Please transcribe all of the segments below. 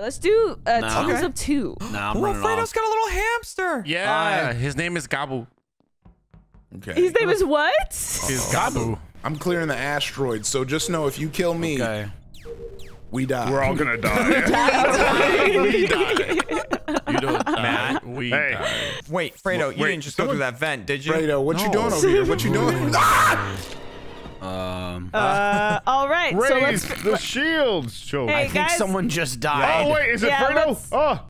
Let's do teams of two. Nah, I'm running Alfredo's off. Got a little hamster. Yeah, his name is Gabu. Okay. His name is what? His Gabu. I'm clearing the asteroid, so just know if you kill me, we die. We're all gonna die. We die. You don't die. We die. Wait, Fredo, you didn't just go through that vent, did you? Fredo, what you doing over here? What you doing? All right. Raise the shields, children. Hey, I think someone just died. Oh wait, is it Fredo? Oh.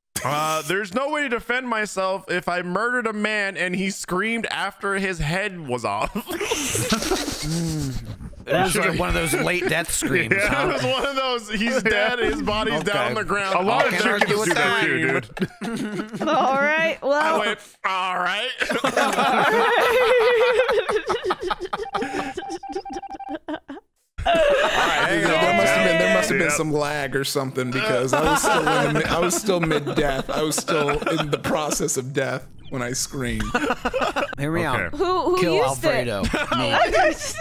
There's no way to defend myself if I murdered a man and he screamed after his head was off. It was like one of those late death screams. Yeah, huh? It was one of those. He's dead. His body's down on the ground. A lot of chickens do that too, dude. All right. Well. I went, all right. There must have been some lag or something because I was still in I was still mid-death. I was still in the process of death. When I scream, here we are. Who Kill used Alfredo. It? What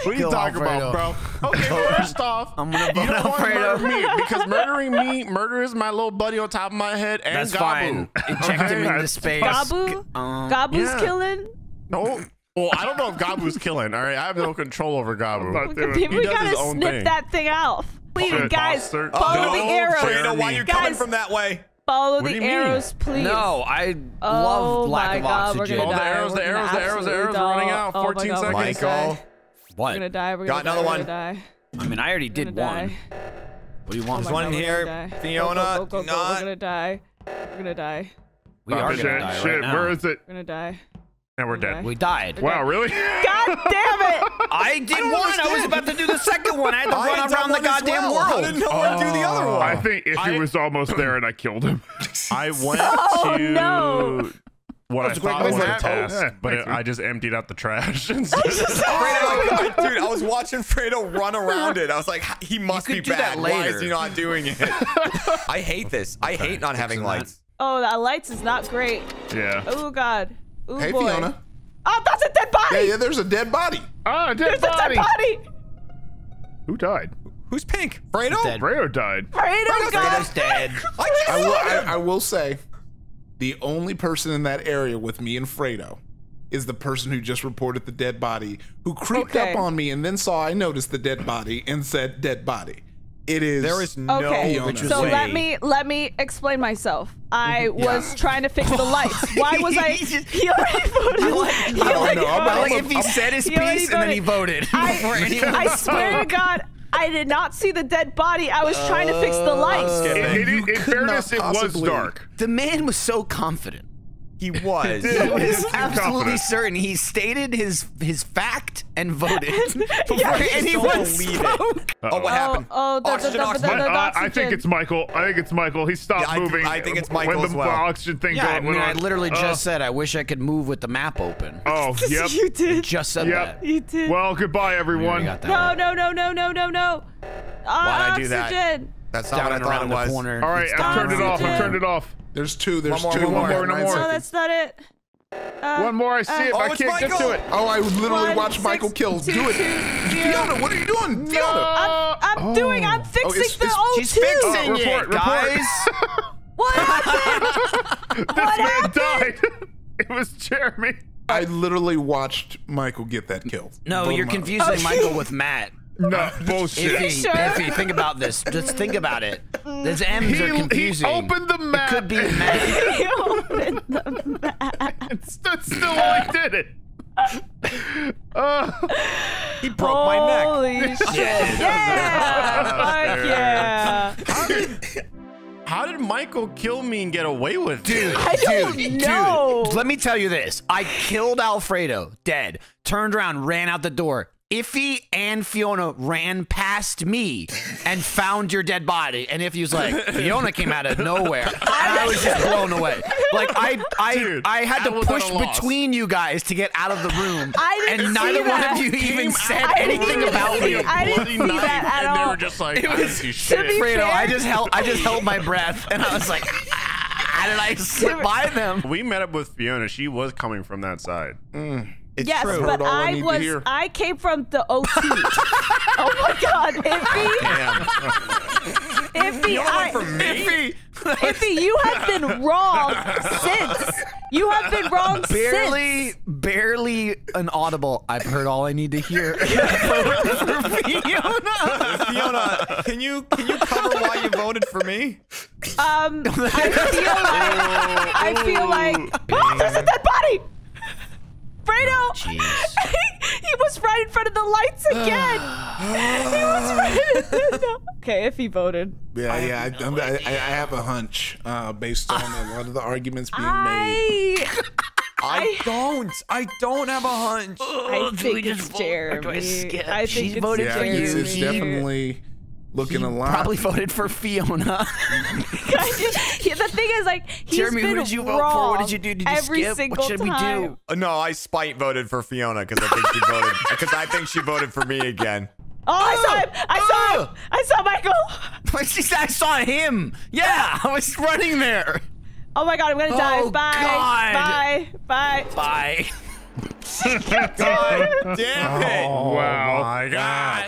are you talking about, bro? Okay, first off, I'm gonna vote Alfredo. Murder me, because murdering me murders my little buddy on top of my head and Gabu. Fine. Inject him into space. Gabu? Gabu's killing? No. Well, I don't know if Gabu's killing. All right, I have no control over Gabu. He does his own thing. We gotta snip that thing out. Please, guys, follow the arrows. Fredo, why are you coming from that way? Follow the arrows, please. No, I love lack of oxygen. All the arrows, the arrows, the arrows, the arrows are running out. 14 seconds. Michael. What? We're gonna die. Got another one. I mean, I already did one. What do you want? There's one in here. Fiona, we're gonna die. We're gonna die. We are gonna die. Shit, where is it? We're gonna die. And we're dead. We died. Wow, really? God damn it! I did one. I was about to do the second one. I had to run around the goddamn world. I didn't know how to do the other one. I think Iffy was almost there, and I killed him. I went to what I thought was a test, but I just emptied out the trash. Dude, I was watching Fredo run around it. I was like, he must be bad. Why is he not doing it? I hate this. I hate not having lights. Oh, the lights is not great. Yeah. Oh God. Ooh, hey, boy. Fiona. Oh, that's a dead body. Yeah, there's a dead body. Oh, there's a dead body. Who died? Who's pink? Fredo? Fredo died. Fredo's dead. I will say, the only person in that area with me and Fredo is the person who just reported the dead body, who creeped up on me and then saw I noticed the dead body and said dead body. It is. There is no so way. let me explain myself. I was trying to fix the lights. Why was I? He already voted. If he said his piece and then he voted. I swear to God, I did not see the dead body. I was trying to fix the lights. In fairness, it was dark. The man was so confident. He was. He was absolutely certain. He stated his fact and voted before anyone spoke. Oh, what happened? I think it's Michael. I think it's Michael. He stopped moving. I think it's Michael as well. When the oxygen thing went on. I literally just said I wish I could move with the map open. Oh, yep. You did. Just said that. You did. Well, goodbye, everyone. No. Why'd I do that? That's not what I thought it was. All right, I've turned it off. I've turned it off. There's two. There's two. One more. No, that's not it. One more. I see it. I can't get to it. Oh, I literally watched Michael kill. Do it. Fiona, what are you doing? Fiona. I'm fixing the old two. She's fixing it, guys. What happened? This man died. It was Jeremy. I literally watched Michael get that kill. No, you're confusing Michael with Matt. No, bullshit. Iffy, think about this. Just think about it. These M's are confusing. He opened the map. It could be Matt. He opened the map. That's still why I did it. He broke my neck. Holy shit. Yeah. Fuck yeah. How did Michael kill me and get away with it? Dude, I don't know. Dude, let me tell you this. I killed Alfredo, dead. Turned around, ran out the door. Iffy and Fiona ran past me and found your dead body, and Iffy was like, Fiona came out of nowhere, and I was just blown away. Like I had to push between you guys to get out of the room, and neither one of you even said anything about me. I didn't see that at all. And they were just like, it was Fredo. I just held my breath, and I was like, how did I slip by them? We met up with Fiona. She was coming from that side. Mm. It's true. But I came from the OT. Oh my God, Iffy. Iffy, you have been wrong since. You have been wrong since. Barely an audible. I've heard all I need to hear. For Fiona. Fiona, can you cover why you voted for me? I feel like oh, there's a dead body. Fredo! Jeez. He was right in front of the lights again! He was right. Okay, Iffy voted. Yeah, I have a hunch based on a lot of the arguments being made. I don't have a hunch. I think it's Jeremy. I think she voted for you. It's definitely looking a lot. Probably voted for Fiona. The thing is, like, he's Jeremy, been who did you vote for? What did you do? Did you skip? What should we do? No, I spite voted for Fiona because I think she voted. Because I think she voted for me again. Oh, I saw him! I saw him! I saw Michael. I saw him. Yeah, I was running there. Oh my god, I'm gonna die. Bye. Bye. Bye. Bye. God damn it! Oh, wow. My god.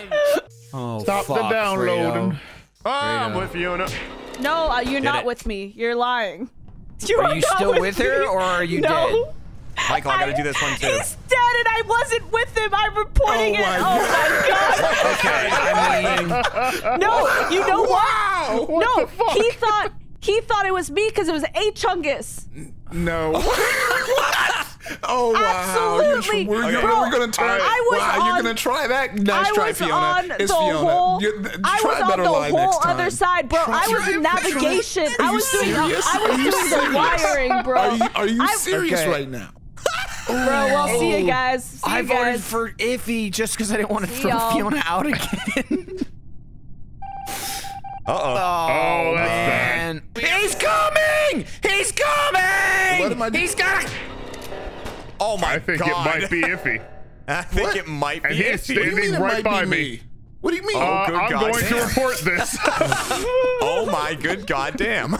Oh, stop the downloading. Oh, I'm with Fiona. No, you're not with me. You're lying. Are you still with her, or are you dead? Michael, I gotta do this one too. He's dead, and I wasn't with him. I'm reporting it. Oh my god. Okay, I mean. No, you know what? No, he thought it was me because it was a Chungus. No. What? Oh, wow. Absolutely. We're going to try. You're going to try that? Nice try, Fiona. It's Fiona. I was on the whole other side, bro. I was in navigation. I was doing the wiring, bro. Are you serious right now? Bro, well, see you guys. I voted for Iffy just because I didn't want to throw Fiona out again. Oh, man. He's coming! He's coming! He's got to... Oh my god! I think it might be Iffy. I think it might be Iffy. And he's standing right by me. What do you mean? Oh, good I'm god going damn. To report this. Oh my good goddamn!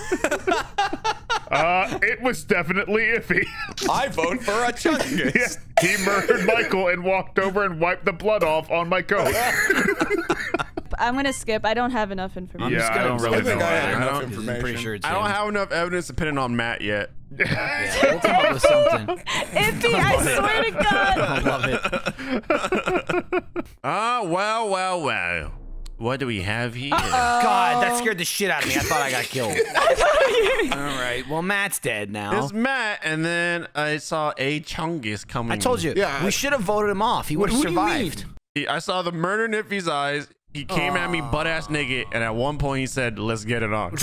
It was definitely Iffy. I vote for a Chungus. Yeah, he murdered Michael and walked over and wiped the blood off on my coat. I'm gonna skip. I don't have enough information. Yeah, I don't really know. I have enough information. Pretty sure it's I don't have enough evidence to pin it on Matt yet. Yeah, we'll come up with something. Iffy, I swear to God. I love it. Ah, well, well, well. What do we have here? Uh-oh. God, that scared the shit out of me. I thought I got killed. All right. Well, Matt's dead now. It's Matt, and then I saw a Chungus coming. I told you. Yeah, we should have voted him off. He would have survived. I saw the murder in Iffy's eyes. He came at me butt-ass naked, and at one point he said, let's get it on.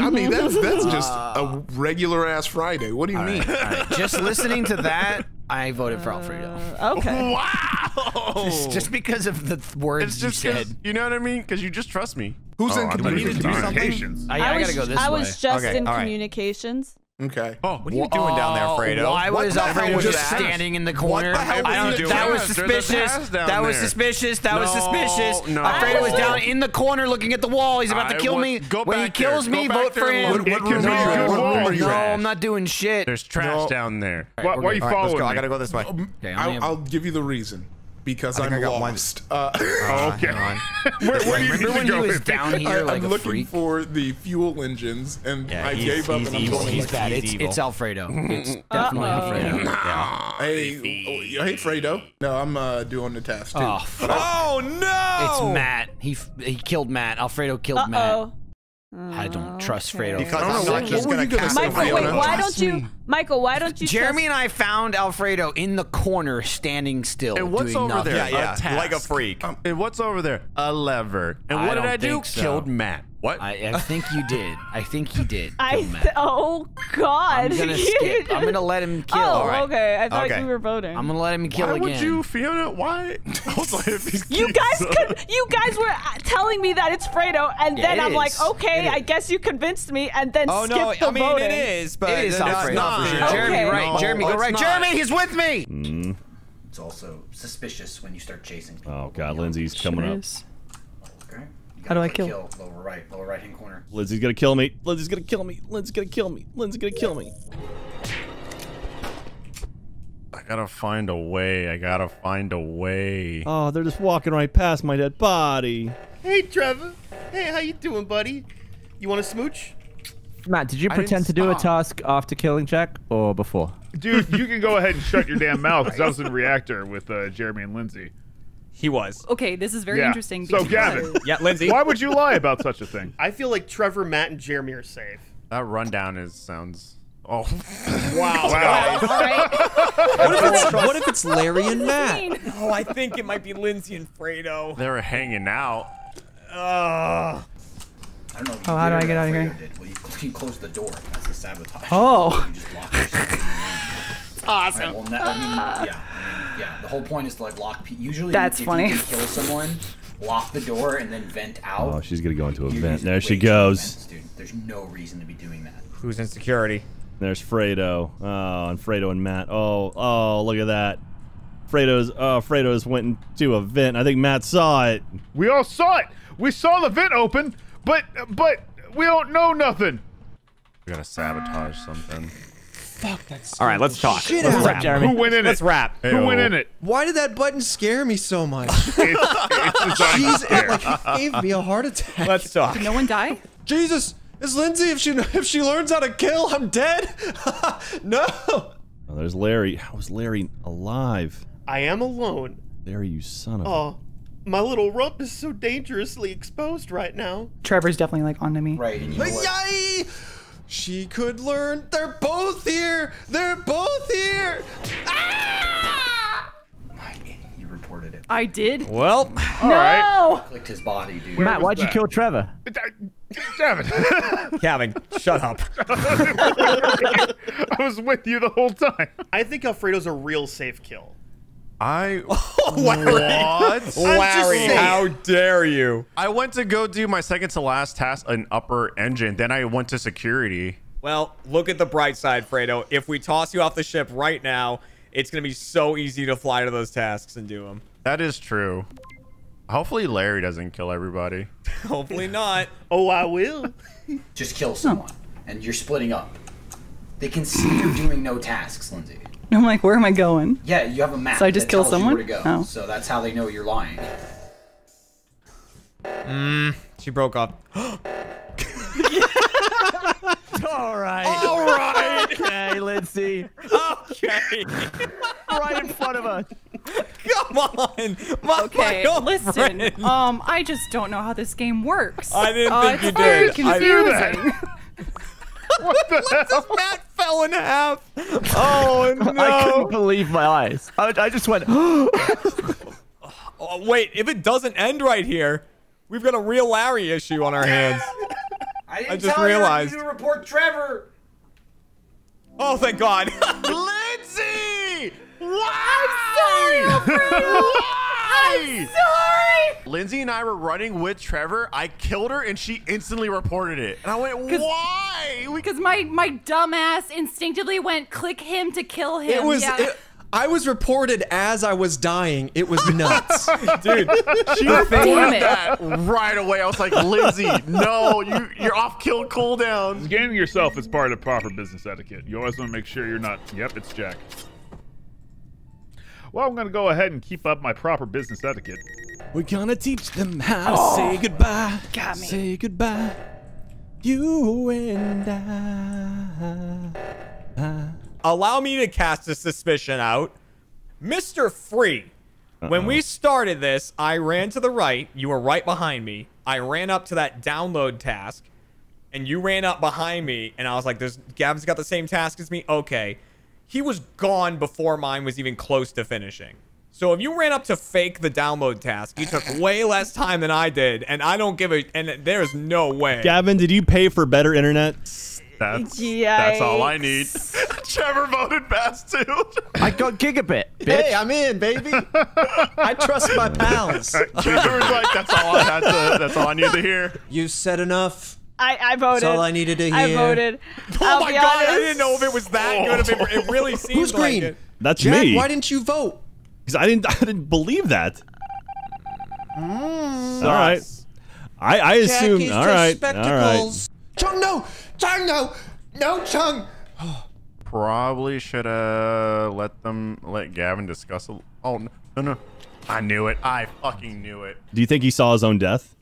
I mean, that's just a regular-ass Friday. What do you mean? Right. Just listening to that, I voted for Alfredo. Okay. Wow! Just because of the words you said. You know what I mean? Because you just trust me. Who's in communications? I gotta go this way. I was just in communications. Okay. Oh, what are you doing down there, Fredo? Why was Alfredo just standing in the corner? That was suspicious. That was suspicious. That was suspicious. No. Alfredo was down in the corner looking at the wall. He's about to kill me. When he kills me, vote for him. No, I'm not doing shit. There's trash down there. Why are you following me? I gotta go this way. I'll give you the reason. Because I'm lost. Okay. Where do you need to go? I'm looking for the fuel engines, and I gave up. He's bad. It's Alfredo. It's definitely Alfredo. Yeah. Hey, Fredo. No, I'm doing the task too. Oh no! It's Matt. He killed Matt. Alfredo killed Matt. I don't trust Fredo. Because I'm not just going to cast Michael, wait, Michael, why don't you Jeremy and I found Alfredo in the corner standing still. And what's doing over nothing. There? Yeah, yeah. Like a freak. And what's over there? A lever. And what did I do? So. Killed Matt. What? I think you did. I think he did. Oh, God. I'm going to skip. I'm going to let him kill. Oh, right. Okay. I thought you were voting. I'm going to let him kill again. Why would you, Fiona? Why? You guys were telling me that it's Fredo, and then I'm like, okay, I guess you convinced me, and then skipped the voting. Oh, no. I mean, it is Alfredo. Not for sure. Jeremy, right. Jeremy, go right. Jeremy, he's with me. It's also suspicious when you start chasing people. Oh, God. Lindsay's coming up. How do I kill? Lower right hand corner. Lindsay's gonna kill me. Lindsay's gonna kill me. Lindsay's gonna kill me. Lindsay's gonna kill me. I gotta find a way. I gotta find a way. Oh, they're just walking right past my dead body. Hey, Trevor. Hey, how you doing, buddy? You want to smooch? Matt, did you pretend to do a task after killing Jack or before? Dude, you can go ahead and shut your damn mouth because I was in the reactor with Jeremy and Lindsay. He was. Okay, this is very interesting. So, Gavin. Yeah, Lindsay. Why would you lie about such a thing? I feel like Trevor, Matt, and Jeremy are safe. That rundown sounds... Oh. Wow. Wow. All right. What if it's Larry and Matt? Oh, I think it might be Lindsay and Fredo. They're hanging out. I don't know if how do I get out of here? Well, you close the door. That's the sabotage. Oh. You just lock yourself. Awesome. Right, well, I mean, the whole point is to like lock. Usually, if you can kill someone, lock the door and then vent out. Oh, she's gonna go into a vent. There she goes. Dude, there's no reason to be doing that. Who's in security? There's Fredo. Oh, and Fredo and Matt. Oh, oh, look at that. Fredo's went into a vent. I think Matt saw it. We all saw it. We saw the vent open, but we don't know nothing. We gotta sabotage something. Fuck, that's all right, let's talk. Let's wrap. Jeremy. Who went in it? Let's wrap. Hey, who went in it? Why did that button scare me so much? Jesus, it gave me a heart attack. Let's talk. Did no one die? Jesus. Is Lindsay, if she learns how to kill, I'm dead? No! Oh, there's Larry. How is Larry alive? I am alone. Larry, you son of a... Oh, my little rump is so dangerously exposed right now. Trevor's definitely like onto me. Right, and you know she could learn. They're both here! They're both here! Ah! You reported it. I did? Well, all right. Clicked his body, dude. Matt, why'd you kill Trevor? Gavin, shut up. I was with you the whole time. I think Alfredo's a real safe kill. Larry, how dare you? I went to go do my second to last task in upper engine, then I went to security. Well, look at the bright side, Fredo. If we toss you off the ship right now, it's going to be so easy to fly to those tasks and do them. That is true. Hopefully Larry doesn't kill everybody. Hopefully not. Oh, I will. Just kill someone, and you're splitting up. They can see you're doing no tasks, Lindsay. I'm like, where am I going? Yeah, you have a map. So I just kill someone? Where to go. Oh. So that's how they know you're lying. She broke up. All right. All right. Okay, Lindsay. Okay. Right in front of us. Come on. Okay, listen. Friend. I just don't know how this game works. I didn't think you did. It's very confusing. What the hell? Matt fell in half. Oh, no. I couldn't believe my eyes. I just went. Oh, wait, if it doesn't end right here, we've got a real Larry issue on our hands. I just realized. I didn't report Trevor. Oh, thank God. Lindsay! Why? I'm sorry, Alfredo! I'm sorry! Lindsay and I were running with Trevor. I killed her and she instantly reported it. And I went, why? Because my dumb ass instinctively went, click him to kill him. It was... Yeah. I was reported as I was dying. It was nuts. Dude, she reported that right away. I was like, Lindsay, no, you're off kill cooldown. Scanning yourself is part of proper business etiquette. You always want to make sure you're not. Yep, it's Jack. Well, I'm going to go ahead and keep up my proper business etiquette. We're going to teach them how to say goodbye. Got me. Say goodbye. You and I. Allow me to cast a suspicion out. Mr. Free, when we started this, I ran to the right. You were right behind me. I ran up to that download task, and you ran up behind me, and I was like, Gavin's got the same task as me? Okay. He was gone before mine was even close to finishing. So if you ran up to fake the download task, you took way less time than I did, and I don't give a... And there's no way. Gavin, did you pay for better internet? That's all I need. Trevor voted fast too. I got gigabit. Bitch. Hey, I'm in, baby. I trust my pals. Trevor's like, that's all I need to hear. You said enough. I voted. That's all I needed to hear. I voted. Oh my God, I didn't know if it was that good. It really seemed Who's like green? It. That's Jack, me. Why didn't you vote? Because I didn't believe that. All right. I assumed. All right. Spectacles. All right. Chung, no. Chung, no. No, Chung. Probably should have let Gavin discuss. Oh no! I knew it. I fucking knew it. Do you think he saw his own death?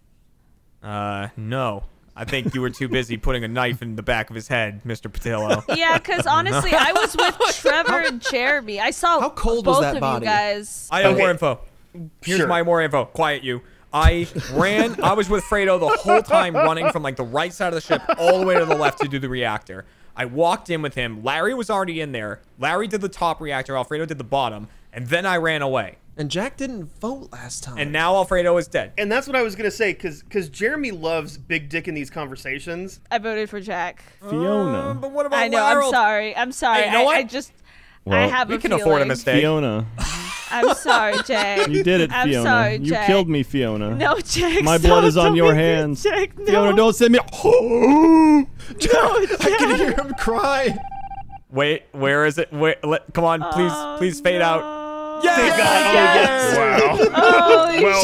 No. I think you were too busy putting a knife in the back of his head, Mr. Patillo. Yeah, because honestly, I was with Trevor and Jeremy. I saw how cold both was that of body? You guys. I have more info. Here's my more info. Quiet you. I ran. I was with Fredo the whole time, running from like the right side of the ship all the way to the left to do the reactor. I walked in with him. Larry was already in there. Larry did the top reactor. Alfredo did the bottom. And then I ran away. And Jack didn't vote last time. And now Alfredo is dead. And that's what I was going to say, because Jeremy loves big dick in these conversations. I voted for Jack. Fiona. But what about I know, Laryl? I'm sorry. I'm sorry. Hey, you know what? I just, well, I have a feeling. We can afford a mistake. Fiona. I'm sorry, Jack. You did it, Fiona. I'm sorry, Jack. You killed me, Fiona. No, Jack. My blood is on your hands. Jack, no. Fiona, don't send me. Oh, Jack, no, Jack. I can hear him cry. Wait, where is it? Wait, come on, please, please fade out. Yes! Yes! Yes! Wow. Oh, well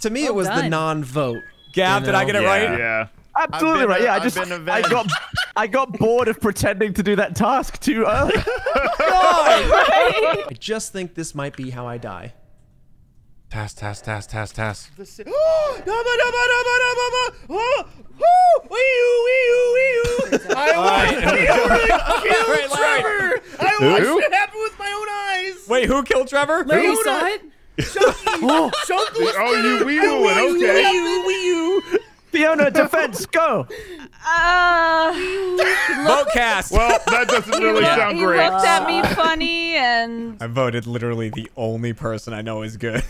to me, it was the non-vote. Gav, did I get it right? Yeah. Absolutely right. Yeah, I got bored of pretending to do that task too early. I just think this might be how I die. Task. I watched Trevor! I watched it happen with my own eyes! Wait, who killed Trevor? Larry saw it? Chunky! Oh, you wee-oo it, okay. Fiona, defense, go! Vote cast! Well, that doesn't really sound great. He looked at me funny and... I voted literally the only person I know is good.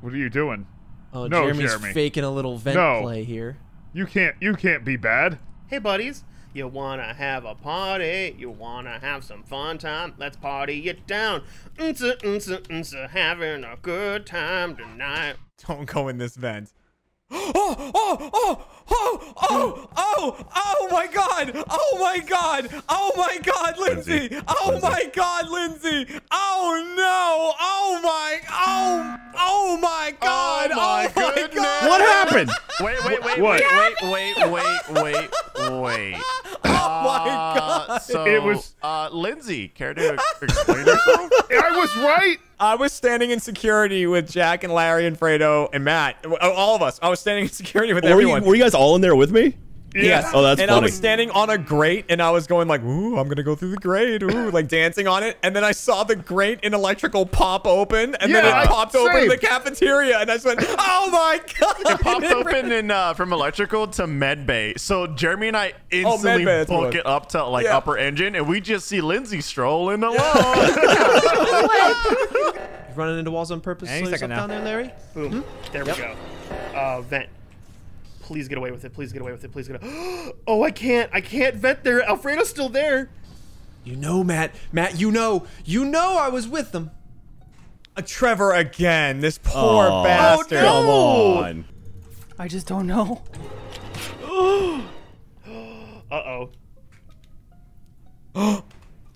What are you doing? Oh, no, Jeremy. Faking a little vent play here. You can't be bad. Hey, buddies. You wanna have a party? You wanna have some fun time? Let's party it down. Having a good time tonight. Don't go in this vent. Oh my God. Oh my God, Lindsay. Oh my God, Lindsay. Oh no. Oh my God. Oh my God. What happened? Wait. Oh my God. So, it was Lindsay. Care to explain herself? I was right. I was standing in security with Jack and Larry and Fredo and Matt. All of us. I was standing in security with everyone. Were you guys all in there with me? Yes. Oh, that's funny. I was standing on a grate, and I was going like, ooh, I'm going to go through the grate, ooh, like dancing on it. And then I saw the grate in electrical pop open, and then it popped open the cafeteria, and I just went, oh, my God. It popped open in, from electrical to med bay. So Jeremy and I instantly bulk it up to, like, upper engine, and we just see Lindsay strolling along. Running into walls on purpose. Any second now. Down there, Larry. Boom. Hmm? There we go. Vent. Please get away with it. Please get away with it. Please get away. Oh, I can't. I can't vent there. Alfredo's still there. You know, Matt. Matt, you know. You know I was with them. Trevor again. This poor bastard. Oh, no. Come on. I just don't know. Uh-oh.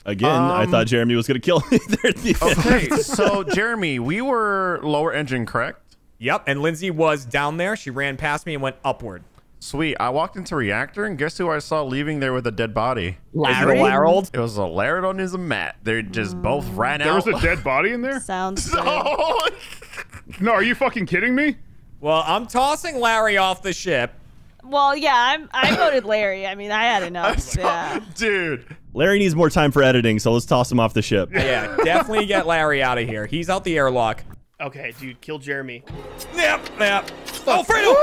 Again, I thought Jeremy was going to kill me there at the end. Okay, so Jeremy, we were lower engine, correct? Yep, and Lindsay was down there. She ran past me and went upward. Sweet. I walked into reactor, and guess who I saw leaving there with a dead body? Larry? It was a Larry on his mat. They're just both ran out. There was a dead body in there? Sounds so... No, are you fucking kidding me? Well, I'm tossing Larry off the ship. Well, yeah, I voted Larry. I mean, I had enough. Dude. Larry needs more time for editing, so let's toss him off the ship. Yeah, definitely get Larry out of here. He's out the airlock. Okay, dude, kill Jeremy. Yep. Oh, Fredo!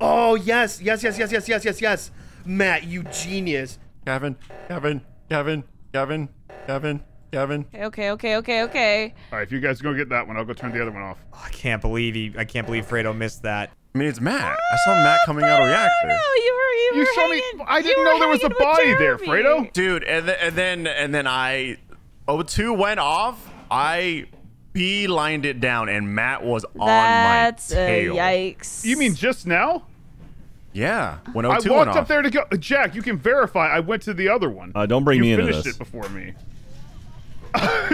Oh, yes. Matt, you genius. Gavin. Okay. All right, if you guys go get that one, I'll go turn the other one off. Oh, I can't believe Fredo missed that. I mean, it's Matt. I saw Matt coming out of reactor. No, you saw me. I didn't know there was a body there, Fredo. Dude, and then I, O2 went off. I beelined it down, and Matt was on my tail. Yikes. You mean just now? Yeah, when O2 went off. I walked up there to go. Jack, you can verify. I went to the other one. Don't bring me into this. You finished it before me.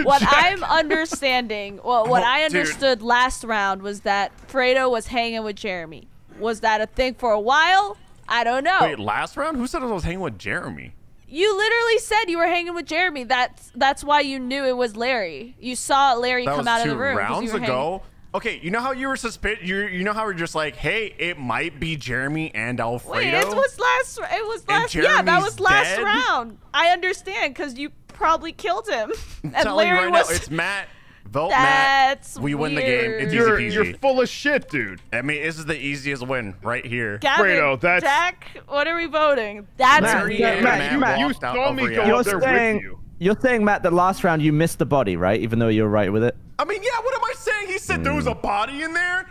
What I'm understanding, well, what I understood last round was that Fredo was hanging with Jeremy. Was that a thing for a while? I don't know. Wait, last round? Who said I was hanging with Jeremy? You literally said you were hanging with Jeremy. That's why you knew it was Larry. You saw Larry come out of the room. That was 2 rounds ago. Okay, you know how you were suspicious? You know how we're just like, hey, it might be Jeremy and Alfredo. Wait, it was last. Yeah, that was last round. I understand because you probably killed him. I'm telling you right now, it's Matt. Vote Matt. We win the game. It's easy peasy. You're full of shit, dude. I mean, this is the easiest win right here. Gavin, that's Jack, what are we voting? That's Matt. Matt, you saw me go up there with you. You're saying, Matt, that last round you missed the body, right? Even though you were right with it. I mean, yeah, what am I saying? He said there was a body in there.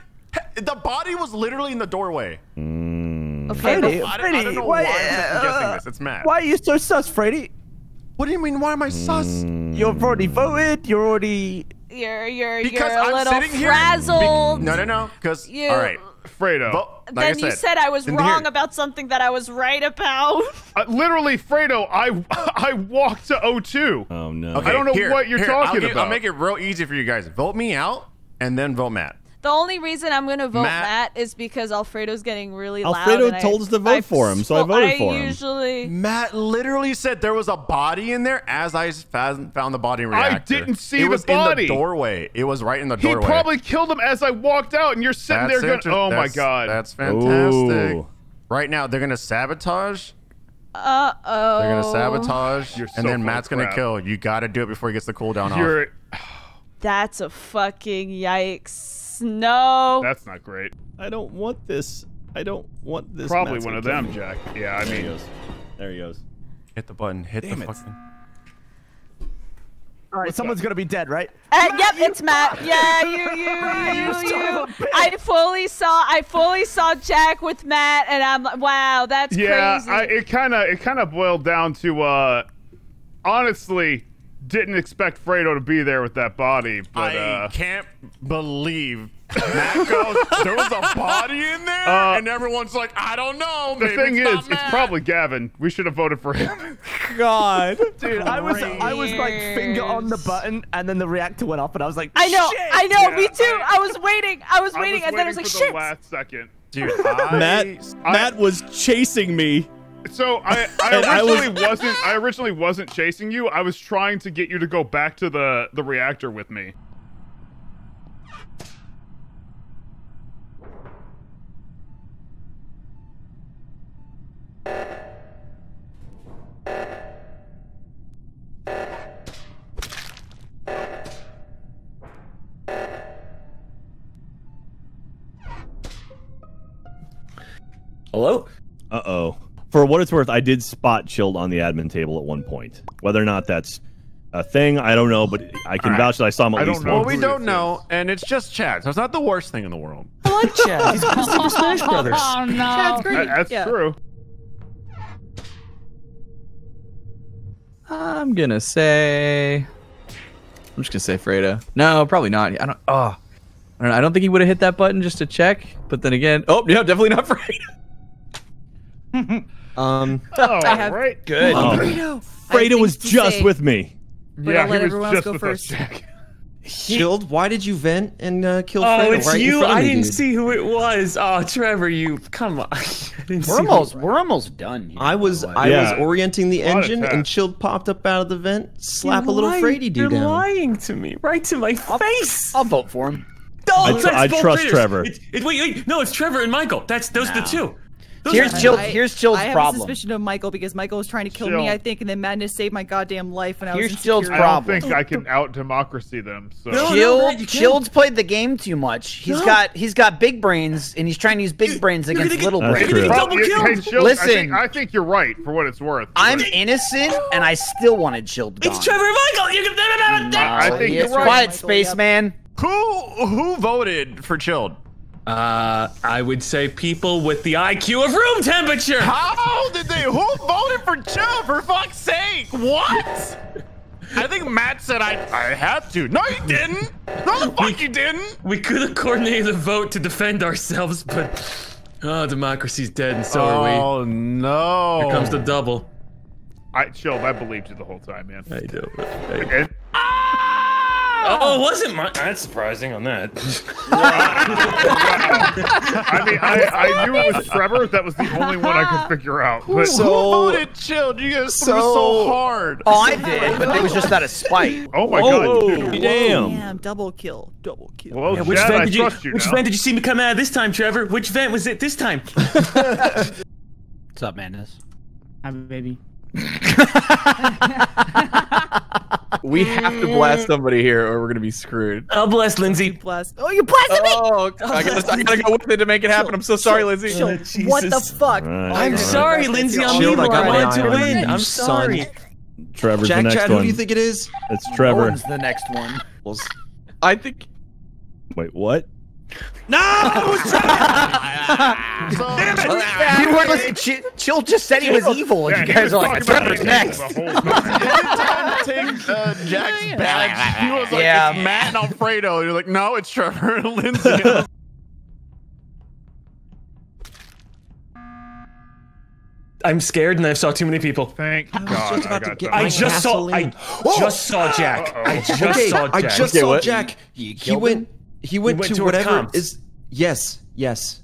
The body was literally in the doorway. Freddy, I don't know why I'm guessing this. It's Matt. Why are you so sus, Freddy? What do you mean, why am I sus? You've already voted. You're already... You're a little frazzled. No, no, no. Because, all right. Fredo. Like then you said I was wrong about something that I was right about. Literally, Fredo, I walked to O2. Oh, no. Okay, I don't know what you're talking about. I'll make it real easy for you guys. Vote me out and then vote Matt. The only reason I'm going to vote Matt is because Alfredo's getting really loud. Alfredo told us to vote for him, so I voted for him. Matt literally said there was a body in there as I found the body and reactor. I didn't see the body. It was in the doorway. It was right in the doorway. He probably killed him as I walked out, and you're sitting there going, oh, my God. That's fantastic. Ooh. Right now, they're going to sabotage. Uh-oh. They're going to sabotage, and then Matt's going to kill. You got to do it before he gets the cooldown off. That's a fucking yikes. No. That's not great. I don't want this. I don't want this. Probably one of them, Jack. Yeah, I mean. There he goes. There he goes. Hit the button. Hit the fucking. All right, someone's gonna be dead, right? Yep, it's Matt. Yeah, you. I fully saw Jack with Matt, and I'm like, wow, that's crazy. Yeah, it kind of boiled down to, honestly. Didn't expect Fredo to be there with that body, but I can't believe Matt goes, there was a body in there, and everyone's like, I don't know. The thing is, it's probably Gavin. We should have voted for him. God, dude, I was like finger on the button, and then the reactor went off, and I was like, I know, yeah, me too. I was waiting, and then I was like, shit. Last second, dude. Matt was chasing me. So I originally wasn't chasing you. I was trying to get you to go back to the reactor with me. Hello? Uh-oh. For what it's worth, I did spot Chilled on the admin table at one point. Whether or not that's a thing, I don't know, but I can vouch that I saw him at least once. Well, we don't know, and it's just Chad, so it's not the worst thing in the world. I like Chad. He's from Super Smash Brothers. Oh, no. Chad's great. That's true. I'm gonna say... I'm just gonna say Fredo. No, probably not. I don't know. I don't think he would have hit that button just to check, but then again... Oh, yeah, definitely not Fredo. Good. Fredo was just with me. Yeah, he was just with us. Chilled, why did you vent and kill Fredo? Oh, it's right you. I didn't see who it was. Oh, Trevor, you come on. We're almost done. Here, I was orienting the engine, and Chilled popped up out of the vent. Slap a little Frady dude down. You're lying to me, right to my face. I'll vote for him. I trust Trevor. Wait, no, it's Trevor and Michael. Those the two. Here's Chilled's problem. I have a suspicion of Michael because Michael was trying to kill me, I think, and then Madness saved my goddamn life. And here's Chilled's problem. I don't think I can out-democracy them. So. Chilled's played the game too much. He's got big brains, and he's trying to use big brains against little brains. Listen, I think you're right for what it's worth. I'm innocent, and I still wanted Chilled gone. It's Trevor and Michael. I think you're right. Quiet, spaceman. Who voted for Chilled? I would say people with the IQ of room temperature. How did they? Who voted for Chilled? For fuck's sake! What? I think Matt said I had to. No, you didn't. No, the fuck you didn't. We could have coordinated a vote to defend ourselves, but democracy's dead, and so are we. Oh no! Here comes the double. Chilled, I believed you the whole time, man. I do. Oh, it wasn't mine. That's surprising on that. I mean, I knew it was Trevor. That was the only one I could figure out. But so, who voted Chilled? You guys threw so hard. Oh, I did, but it was just out of spite. Oh my god! Dude. Damn! Damn! Double kill! Double kill! Well, yeah, which Chad, vent did you? Which vent did you see me come out of this time, Trevor? Which vent was it this time? What's up, Madness? Hi, baby. We have to blast somebody here, or we're gonna be screwed. I'll blast Lindsay. Blast. Oh, you blasted me! Oh, I gotta go with it to make it happen. I'm so sorry, Lindsay. Oh, what the fuck? Right. I'm sorry, Lindsay. I'm evil. I wanted to win. I'm sorry. Trevor's the next one. Who do you think it is? It's Trevor. Owen's the next one. I think. Wait, what? No! Damn it! Chilled just said he was evil, and you guys are like, Trevor's next. Every time you take Jack's badge, he was like, it's Matt and Alfredo. And you're like, no, it's Trevor and Lindsay. I'm scared, and I saw too many people. Thank God. I just saw Jack. I just saw Jack. He went to whatever is. Yes, yes.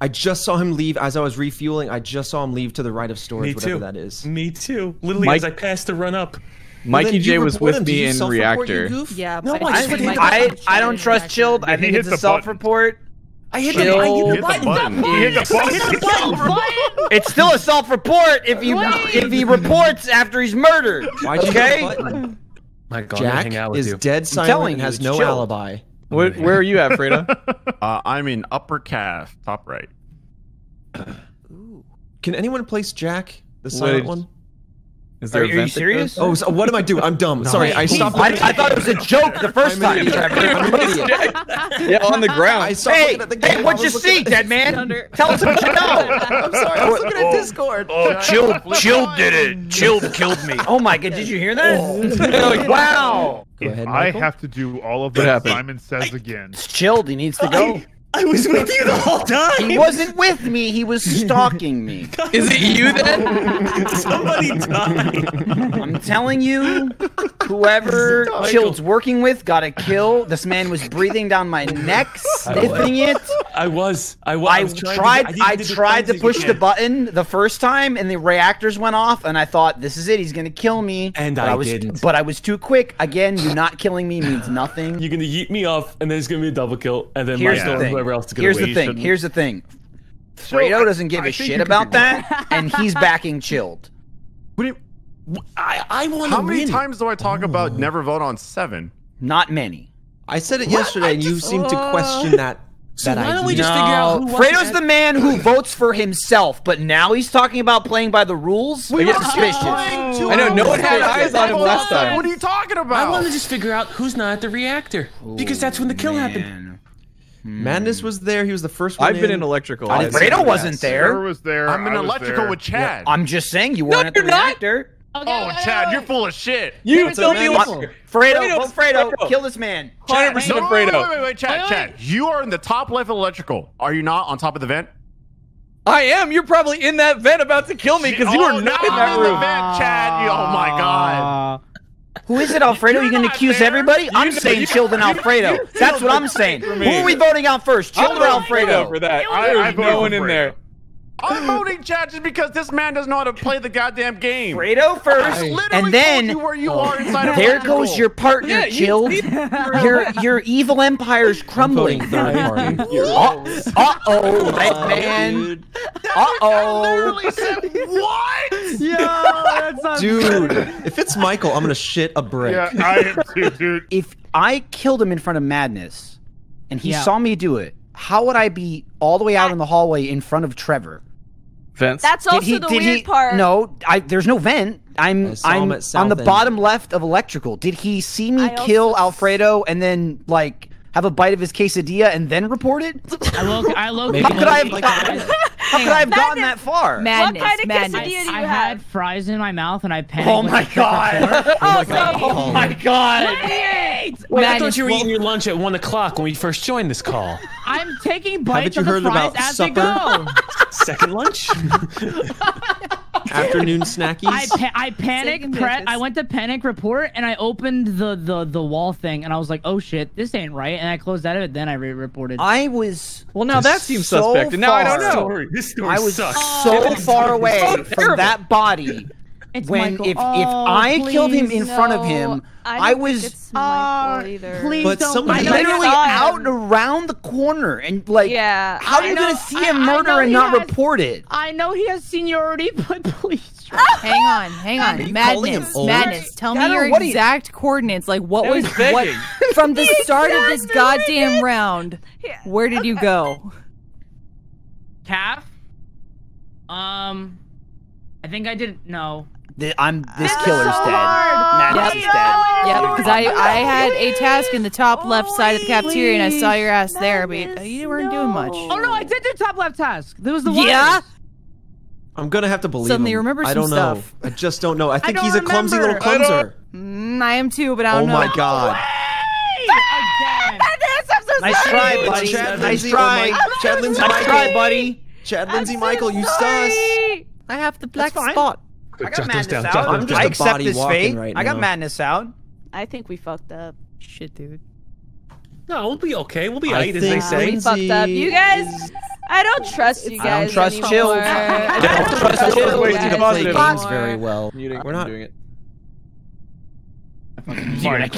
I just saw him leave as I was refueling. I just saw him leave to the right of storage, whatever that is. Me too. Literally, as I passed the run up. Mikey J was with me in Reactor. Yeah, no, I don't trust Chilled. I think it's a self-report. I hit the button. He hit the button. It's still a self-report if he reports after he's murdered. Okay. My God, Jack is dead silent and has no alibi. Where are you at, Fredo? I'm in upper calf, top right. Ooh. Can anyone place Jack, the silent one? Is there are you serious? Oh, so what am I doing? I'm dumb. No, sorry, I stopped. I thought it was a joke the first time. Yeah, on the ground. Hey, what'd you see, dead man? Tell us what you know. I'm sorry, I was looking at Discord. Oh, Chilled did it. Chilled killed me. Oh my God, did you hear that? Oh. Wow. Go ahead, Michael. I have to do all of that. Simon says again. It's Chilled. He needs to go. I was with you the whole time! He wasn't with me, he was stalking me. Is it you then? Somebody died. I'm telling you, whoever Chilled's working with got a kill. This man was breathing down my neck, sniffing it. I tried to push the button the first time and the reactors went off and I thought, this is it, he's gonna kill me. And I didn't. But I was too quick. Again, you not killing me means nothing. You're gonna yeet me off and then it's gonna be a double kill and then Here's the thing. Fredo doesn't give a shit about that, and he's backing Chilled. I want to win. How many times do I talk about never vote on 7? Not many. I said it yesterday, and you seem to question that. So why don't we just figure out who Fredo's the man who votes for himself, but now he's talking about playing by the rules? We get suspicious. I know, no one had eyes on him last time. What are you talking about? I want to just figure out who's not at the reactor, because that's when the kill happened. Madness was there. He was the first one. I've been in electrical. Fredo wasn't there. Trevor was there. I'm in electrical with Chad. Yeah. I'm just saying you weren't at the reactor. Okay, Chad, you're full of shit. You filthy monster. Fredo, kill this man. Chad, wait, Chad. You are in the top left of electrical. Are you not on top of the vent? I am. You're probably in that vent about to kill me because you are not in that room. Chad, oh my God. Who is it, Alfredo? You're gonna accuse everybody? I'm saying Chilled and Alfredo. That's what I'm saying. Who are we voting out first? Chilled or Alfredo? For that. I'm going in there. I'm voting Chad just because this man doesn't know how to play the goddamn game. Fredo first, and then you where you are inside there goes your partner, Chilled. Your evil empire's crumbling. Uh-oh, that man. Uh-oh. What? Yeah, that's dude, if it's Michael, I'm gonna shit a brick. Yeah, I am too, dude. If I killed him in front of Madness, and he saw me do it, how would I be all the way out in the hallway in front of Trevor? Vents. That's also the weird part. No, there's no vent. I'm on the bottom left of electrical. Did he see me kill Alfredo and then like have a bite of his quesadilla and then report it? How could I have gotten that far? Madness. What kind of quesadilla do you have? I had fries in my mouth and I panicked. Oh my God. Oh my God. Wait, I thought you were eating your lunch at 1 o'clock when we first joined this call. I'm taking bites of the fries as they go. Second lunch? afternoon snackies. I panicked. I went to panic report and I opened the wall thing and I was like, oh shit, this ain't right. And I closed out of it. Then I reported. I was well. Now that seems so suspect. And now I don't know. This story I was sucks. So far away from that body. It's when Michael. If I killed him in front of him, I was. It's either. Please but don't. But literally out and around the corner, and like, yeah, how are you gonna see him murder and not report it? I know he has seniority, but please. Hang on. Madness. Tell me your exact coordinates. Like, what was what from the start of this goddamn round? Where did you go? Calf. I think I didn't know. This killer's dead. Madness is dead. Yeah, because I had a task in the top left side of the cafeteria and I saw your ass there, but you weren't doing much. Oh no, I did do top left task. There was the one. Yeah. I'm gonna have to believe him. Remember some stuff. I just don't know. I think he's a clumsy little clumser. I am too, but I don't know. Oh my god. Nice try, buddy. Nice try. Chad, Lindsay, Michael. Nice try, buddy. Chad, Lindsay, Michael, you sus. I have the black spot. I got Madness out. I'm just a body walking right now. I got Madness out. I think we fucked up. Shit, dude. No, we'll be okay. We'll be alright, as they say. We fucked up. You guys, I don't trust you guys. I don't trust anymore. Chilled. I don't trust Chilled. Way too positive. Very well. We're not doing it. Dude, I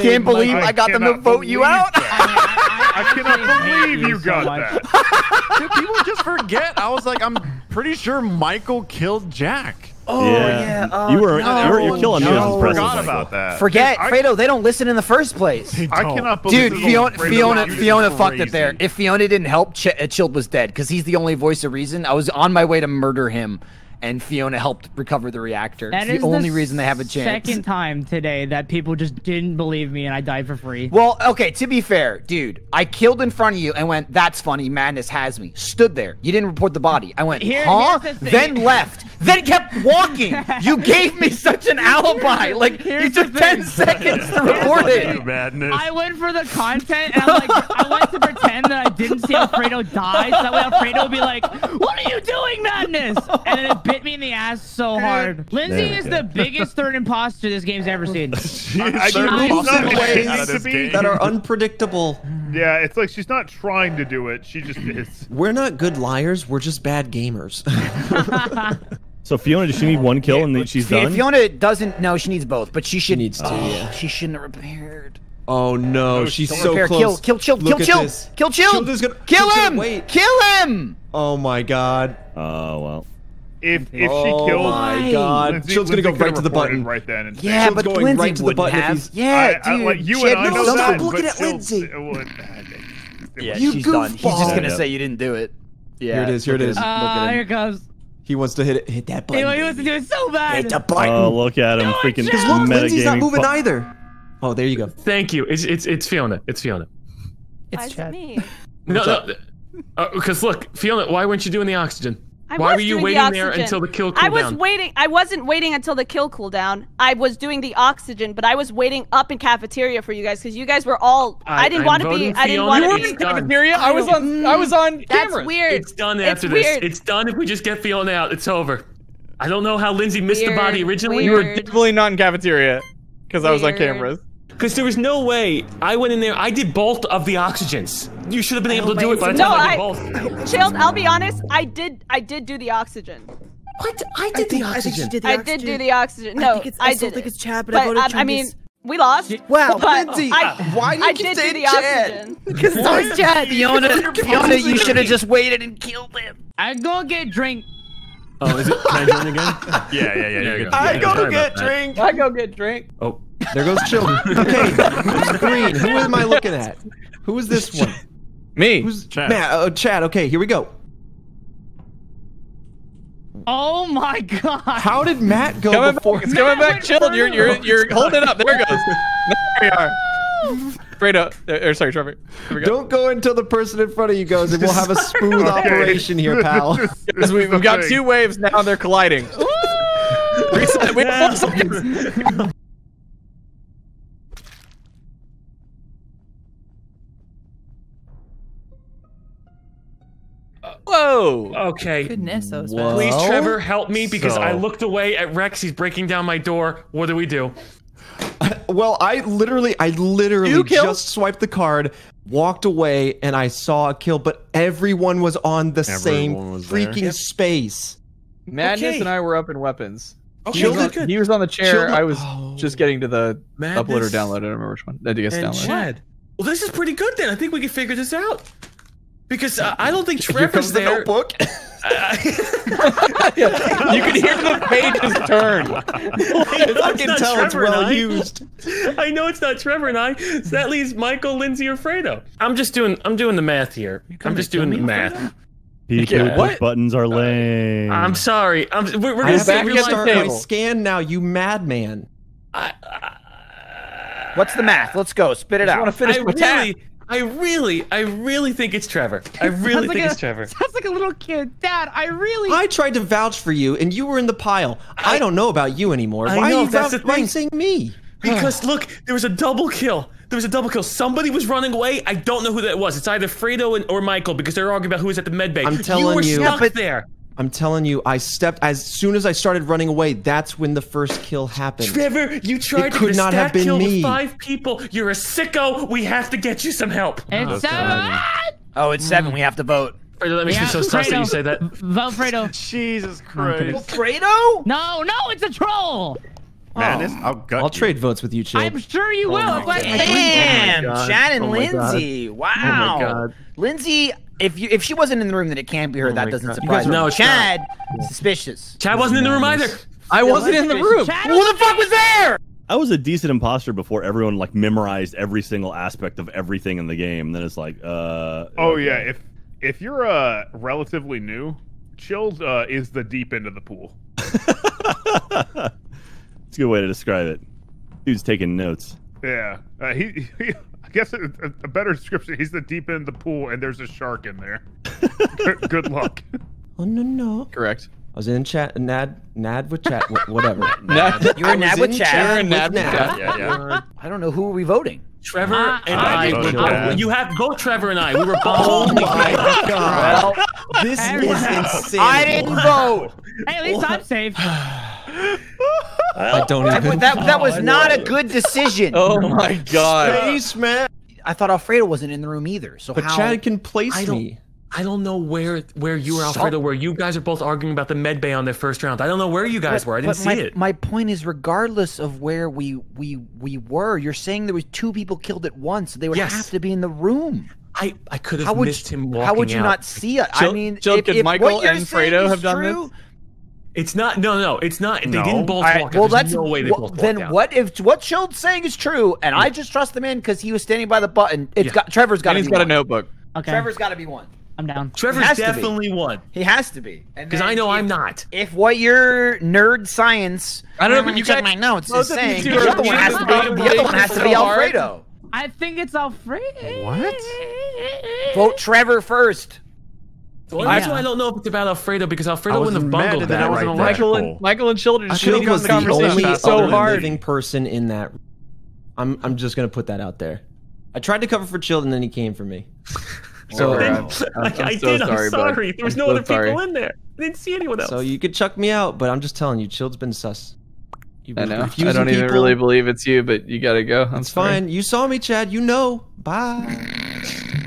can't believe I got them to vote you out. I cannot believe you got that. Dude, people just forget. I was like, I'm pretty sure Michael killed Jack. Oh yeah, you were killing me. I forgot about that. Forget Fredo. They don't listen in the first place. I cannot believe. Dude, Fiona fucked it there. If Fiona didn't help, Chilled was dead because he's the only voice of reason. I was on my way to murder him, and Fiona helped recover the reactor. That is the only reason they have a chance. Second time today that people just didn't believe me and I died for free. Well, okay, to be fair, dude, I killed in front of you and went, that's funny, Madness has me. Stood there. You didn't report the body. I went, huh? Then left. Then kept walking. You gave me such an alibi. Like, you took 10 seconds to report it. Madness. I went for the content and I'm like, I went to pretend that I didn't see Alfredo die. So that way Alfredo would be like, what are you doing, Madness? And then it bit me in the ass so hard. Lindsay is the biggest third imposter this game's ever seen. She moves in ways that are unpredictable. Yeah, it's like she's not trying to do it. She just is. We're not good liars. We're just bad gamers. So Fiona, does she need one kill and then she's done? Fiona doesn't. No, she needs both, but she should. She needs two. Yeah. She shouldn't have repaired. Oh no, she's so close. Kill Chilled. Kill him. Wait. Kill him. Oh my god. Oh well. If she kills, my god, Lindsay, Chilled's gonna go right to the button right then. And yeah, Chilled's but Lindsay right to the button. Have. Yeah, dude. Like you and I know that, but at Lindsay. Yeah, you she's done. He's just gonna say you didn't do it. Yeah, here it is. Here it comes. He wants to hit that button. He wants to do it so bad. Hit the button. Oh, look at him, freaking. Because look, Lindsay's not moving either. Oh, there you go. Thank you. It's Fiona. It's Fiona. It's Chad. No, because look, Fiona, why weren't you doing the oxygen? Why were you waiting there until the kill cooldown? I wasn't waiting until the kill cooldown. I was doing the oxygen, but I was waiting up in cafeteria for you guys because you guys were all. I didn't want to be. I didn't want to be in cafeteria. I was on camera. That's weird. It's done after this. It's done if we just get Fiona out. It's over. I don't know how Lindsay missed the body originally. You were definitely not in cafeteria because I was on cameras. Because there was no way. I went in there. I did both of the oxygens. You should have been able to do it by the time I did both. Chilled, I'll be honest. I did do the oxygen. What? I did do the oxygen. No, I still think it's Chad, but I voted Chad. I mean, we lost. Wow, Lindsay, why did you say the oxygen? Because it was Chad. Fiona, you should have just waited and killed him. I'm gonna get drink. Oh, is it? Can I join again? Yeah. I go get drink. Oh. There goes Children. Okay, who's green? Who am I looking at? Who is this one? Me. Who's Chad? Matt, Chad. Okay, here we go. Oh my god! How did Matt go before? It's coming back, Chilled. You're holding it up. There it goes. There we are. Fredo, or sorry, Trevor. Here we go. Don't go until the person in front of you goes, and we'll have a smooth operation here, pal. We've got two waves now. They're colliding. Reset. Wait, 4 seconds. Whoa. Okay. Goodness, those whoa. Please, Trevor, help me because I looked away at Rex. He's breaking down my door. What do we do? Well, I literally just swiped the card, walked away, and I saw a kill, but everyone was on the same freaking space. Madness and I were up in weapons. Okay, he was on the chair. I was just getting to the upload or download. I don't remember which one. I guess download. Chad. Well, this is pretty good then. I think we can figure this out. Because I don't think Trevor's there. Here comes the notebook. You can hear the pages turn. I can tell Trevor it's well used. I know it's not Trevor and I. So that leaves Michael, Lindsay, or Fredo. I'm doing the math here. I'm just doing the math. What buttons are lame? I'm sorry. We're gonna say real life table. Scan now, you madman. What's the math? Let's go. Spit it out. I want to finish my task. I really think it's Trevor. I really think it's Trevor. Sounds like a little kid. Dad, I tried to vouch for you, and you were in the pile. I don't know about you anymore. Why are you saying me? Because, look, there was a double kill. Somebody was running away. I don't know who that was. It's either Fredo or Michael, because they're arguing about who was at the med bay. I'm telling you. You were stuck there. I'm telling you, I stepped as soon as I started running away. That's when the first kill happened. Trevor, you tried to stack kill with 5 people. You're a sicko. We have to get you some help. It's 7. Oh, it's 7. We have to vote. Fredo, that makes me so sus that you say that. Vote Fredo. Jesus Christ. Fredo? No, it's a troll. Madness, I'll trade votes with you, Chad. I'm sure you will. Damn, Chad and Lindsay. Wow. Oh my God. Lindsay. If she wasn't in the room, then it can't be her. That doesn't surprise me. No, Chad, suspicious. Chad wasn't in the room either. I wasn't in the room. Who the fuck was there? I was a decent imposter before everyone like memorized every single aspect of everything in the game. Then it's like, oh yeah, if you're relatively new, Chilled is the deep end of the pool. It's a good way to describe it. Dude's taking notes. Yeah, I guess a better description. He's the deep end of the pool, and there's a shark in there. Good luck. Oh no. Correct. I was in chat. Nad with chat. Whatever. You were Nad with chat. Yeah. I don't know who are we voting. Trevor and I. You have both Trevor and I. We were both. Oh my God. Well, this is insane. I didn't vote. Hey, at least I'm safe. I don't even. That was not a good decision. Oh my God. Space, man. I thought Alfredo wasn't in the room either. So but Chad can place me. I don't know where you were, Alfredo, where you guys are both arguing about the med bay on their first round. I don't know where you guys were. I didn't see it. My point is, regardless of where we were, you're saying there was 2 people killed at once. So they would have to be in the room. I could have missed him walking out. How would you not see it? I mean, if Michael and Fredo have done this? It's not. No, it's not. They didn't both walk out. Well, that's no way they both walked out. Then what if what Chill's saying is true? And I just trust the man because he was standing by the button. Trevor's got to be one. He's got a notebook. Okay. Trevor's got to be one. I'm down. Trevor's definitely one. He has to be. Because I know I'm not. If what your nerd science, I don't know, but you check my notes is saying the other one has to be. The other one has to be Alfredo. I think it's Alfredo. What? Vote Trevor first. Well, that's why I don't know if it's about Alfredo, because Alfredo wouldn't have bungled that. Michael and Children should have gone the conversation so hard. Living person in that. I'm just gonna put that out there. I tried to cover for Children, and then he came for me. So I'm sorry. There was no other people in there. I didn't see anyone else. So you could chuck me out, but I'm just telling you, Child's been sus. I know. I don't even really believe it's you, but you gotta go. It's fine. You saw me, Chad. You know. Bye.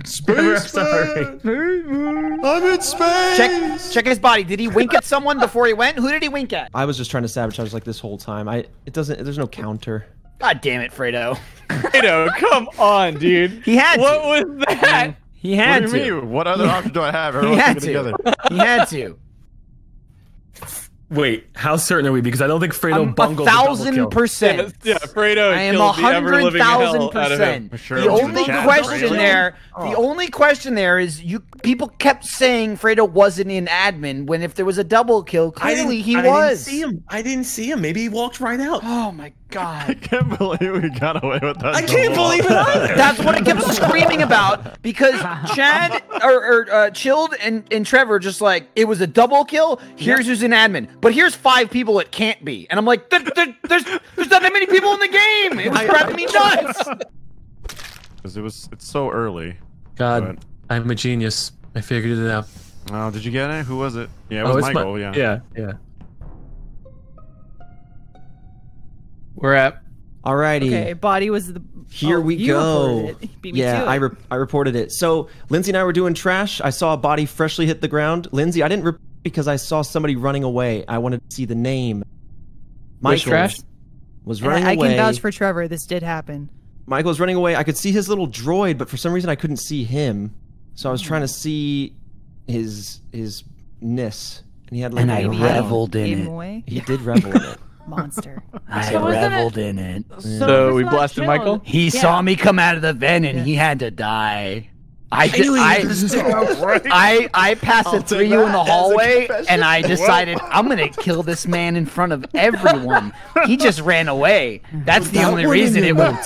Space. Sorry. I'm in space. Check his body. Did he wink at someone before he went? Who did he wink at? I was just trying to sabotage like this whole time. There's no counter. God damn it, Fredo. Fredo, come on, dude. He had What was that? He had to. What do you mean? What other option do I have? He had to. Together. He had to. Wait, how certain are we? Because I don't think Fredo bungled 1,000%. Yeah, Fredo. I am 100,000%. The only question there, is people kept saying Fredo wasn't in admin. When if there was a double kill, clearly he was. I didn't see him. Maybe he walked right out. Oh my God! I can't believe we got away with that. I can't believe it either. That's what I kept screaming about because Chad or Chilled and Trevor just like it was a double kill. Here's who's in admin. But here's 5 people it can't be. And I'm like, there's not that many people in the game. It was driving me nuts. Because it's so early. God, I'm a genius. I figured it out. Oh, did you get it? Who was it? Yeah, it was Michael. Yeah. We're at. Alrighty. Okay, body was the. Here we go. Yeah, I reported it. So Lindsay and I were doing trash. I saw a body freshly hit the ground. Lindsay, I didn't report because I saw somebody running away. I wanted to see the name. Michael was running away. I can vouch for Trevor. This did happen. Michael was running away. I could see his little droid, but for some reason I couldn't see him. So I was trying to see his-ness. And he had like I reveled in it. He did revel in it. Monster. I reveled in it. So we blasted Chilled. Michael? He saw me come out of the vent and he had to die. I passed it through you in the hallway and I decided I'm gonna kill this man in front of everyone. He just ran away. That's the only reason it was.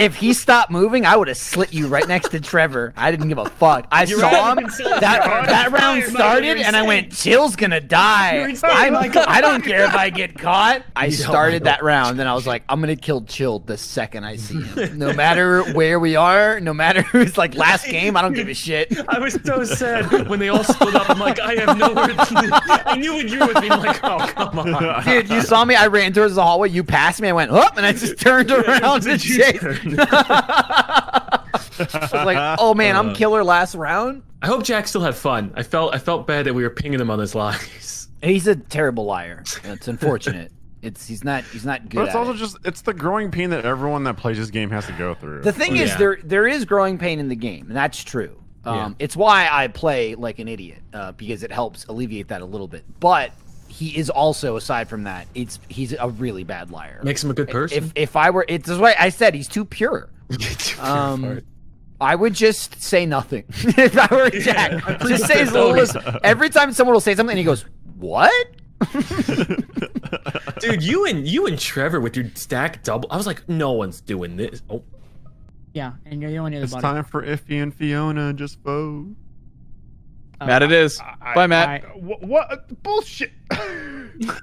If he stopped moving, I would have slit you right next to Trevor. I didn't give a fuck. I saw him. That round started and I went, Chill's gonna die. I don't care if I get caught. I started that round and I was like, I'm gonna kill Chilled the second I see him. No matter where we are, no matter who's like last game. I don't give a shit. I was so sad when they all split up. I'm like, I have nowhere to. I knew when you were with me. I'm like, oh, come on. Dude, you saw me. I ran towards the hallway. You passed me. I went, oh, and I just turned around to chase. I was like, oh, man, I'm killer last round. I hope Jack still had fun. I felt bad that we were pinging him on his lies. He's a terrible liar. It's unfortunate. He's not good. But it's also it's the growing pain that everyone that plays this game has to go through. The thing is, there is growing pain in the game, and that's true. It's why I play like an idiot because it helps alleviate that a little bit. But he is also, aside from that, he's a really bad liar. Makes him a good person. If I were, it's why I said he's too pure. I would just say nothing if I were Jack. Just say as little as every time someone will say something, and he goes, "What?" Dude, you and Trevor with your stack double. I was like, no one's doing this. Oh, yeah, and you're the only other. It's time for Iffy and Fiona. Just vote. Matt, it is. Bye, Matt. What bullshit? All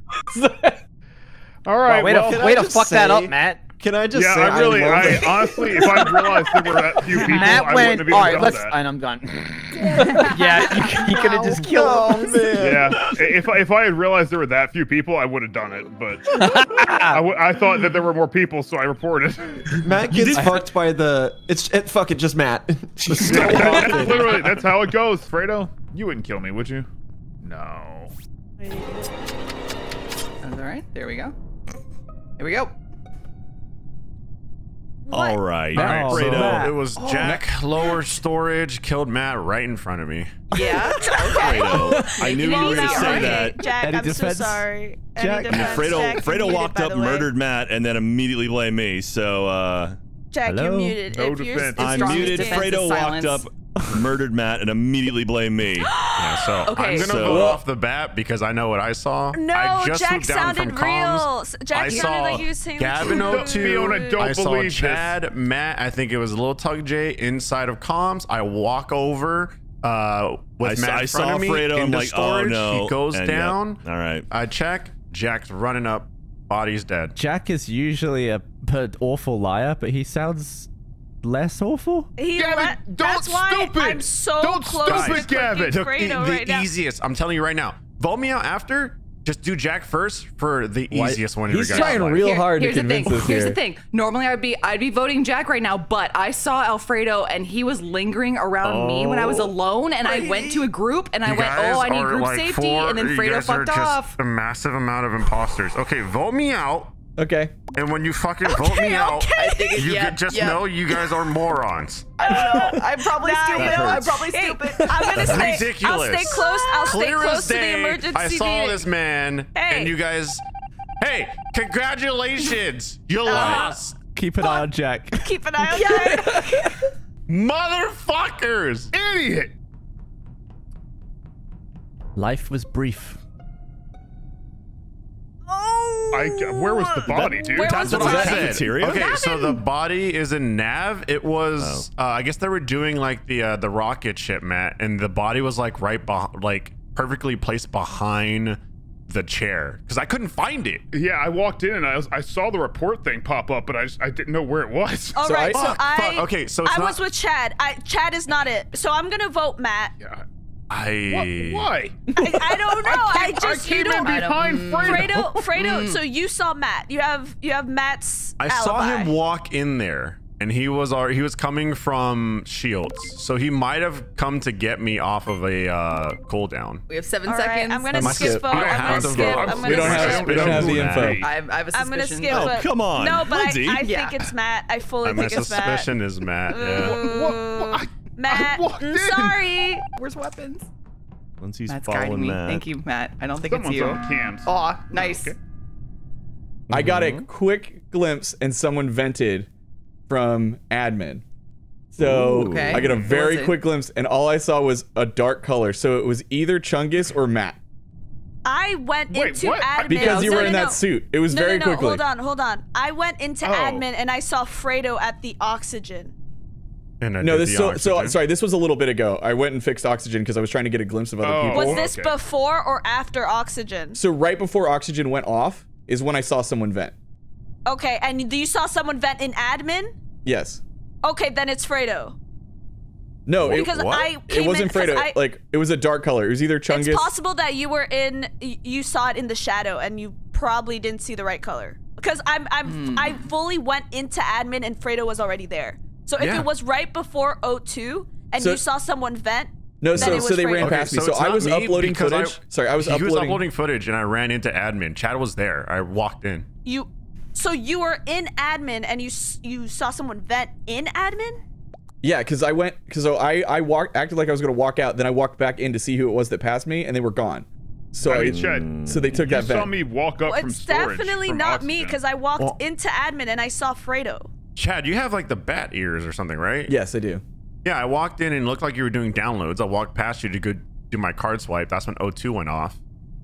right, way to fuck that up, Matt. Can I just say? Yeah, I honestly, if I realized there were that few people, Matt went, I wouldn't have even done that. And I'm gone. Yeah, you could have just killed him. Yeah, if I had realized there were that few people, I would have done it, but I thought that there were more people, so I reported. Matt gets fucked by the... fuck it, just Matt. Literally, that's how it goes, Fredo. You wouldn't kill me, would you? No. All right, there we go. Here we go. What? All right. So it was Jack, lower storage, killed Matt right in front of me. Yeah. Okay. Fredo, I knew you were going to say that. Jack, I'm so sorry. Jack. Fredo walked up, murdered Matt, and then immediately blamed me. So, Jack, hello? You're muted. No defense. I'm muted. Fredo walked up, murdered Matt, and immediately blamed me. Yeah, so I'm gonna go off the bat because I know what I saw. No, I just Jack sounded real. Jack sounded like he was saying Gavin O2. I saw Chad, Matt. I think it was a little Tug J inside of comms. I walk over with Matt in front of me into storage. He goes down. All right. I check. Jack's running up. Body's dead. Jack is usually an awful liar, but he sounds less awful. Gavin, don't stupid. I'm so close to Gavin. Look, the easiest. I'm telling you right now. Vote me out after. Just do Jack first for the easiest one. He's trying real hard to convince us here. Here's the thing. Normally I'd be voting Jack right now, but I saw Alfredo and he was lingering around me when I was alone, and I went to a group and I went, oh, I need group safety, and then Fredo fucked off. Just a massive amount of imposters. Okay, vote me out. Okay. And when you fucking vote me out, you know you guys are morons. I don't know. I'm probably stupid. I'm probably stupid. I'm gonna stay. Ridiculous. I'll stay close. Clear as day, to the emergency. I saw this man, and you guys. Hey, congratulations! You lost. Keep an eye on Jack. Keep an eye on Jack. Motherfuckers! Idiot. Life was brief. Where was the body, dude? That's what I said. Okay, so the body is in nav. It was, I guess they were doing like the rocket ship, Matt, and the body was like right behind, like perfectly placed behind the chair because I couldn't find it. Yeah, I walked in and I saw the report thing pop up, but I didn't know where it was. All right, so I was with Chad. Chad is not it, so I'm gonna vote Matt. Yeah. Why? I don't know. I came in behind Fredo. Fredo, so you saw Matt. You have Matt's alibi. I saw him walk in there, and he was coming from Shields, so he might have come to get me off of a cooldown. We have 7 seconds. Right, I'm gonna skip. We don't have the info. I have a suspicion. I'm gonna skip. Oh, come on. No, but I think it's Matt. I fully think it's Matt. My suspicion is Matt. Yeah. Matt, I'm sorry. Where's weapons? Lindsay's following me. Matt. Thank you, Matt. I don't think it's you. Aw, nice. Okay. I got a quick glimpse and someone vented from admin. So I got a very quick glimpse and all I saw was a dark color. So it was either Chungus or Matt. I went into admin. Because you were in that suit. It was very quickly. Hold on. I went into admin and I saw Fredo at the oxygen. No, this sorry, this was a little bit ago. I went and fixed oxygen because I was trying to get a glimpse of other people. Was this before or after oxygen? So right before oxygen went off is when I saw someone vent. Okay, and you saw someone vent in admin? Yes. Okay, then it's Fredo. No, it wasn't Fredo. Like it was a dark color. It was either Chungus. It's possible that you were in, you saw it in the shadow, and you probably didn't see the right color because I fully went into admin and Fredo was already there. So if it was right before O2 and you saw someone vent, so they ran past me. So I was uploading footage. He was uploading footage and I ran into admin. Chad was there. I walked in. So you were in admin and you saw someone vent in admin? Yeah, because I went, acted like I was going to walk out. Then I walked back in to see who it was that passed me and they were gone. So, so they took that vent. You saw me walk up from storage. It's definitely not me because I walked into admin and I saw Fredo. Chad, you have like the bat ears or something, right? Yes, I do. Yeah, I walked in and looked like you were doing downloads. I walked past you to go do my card swipe. That's when O2 went off.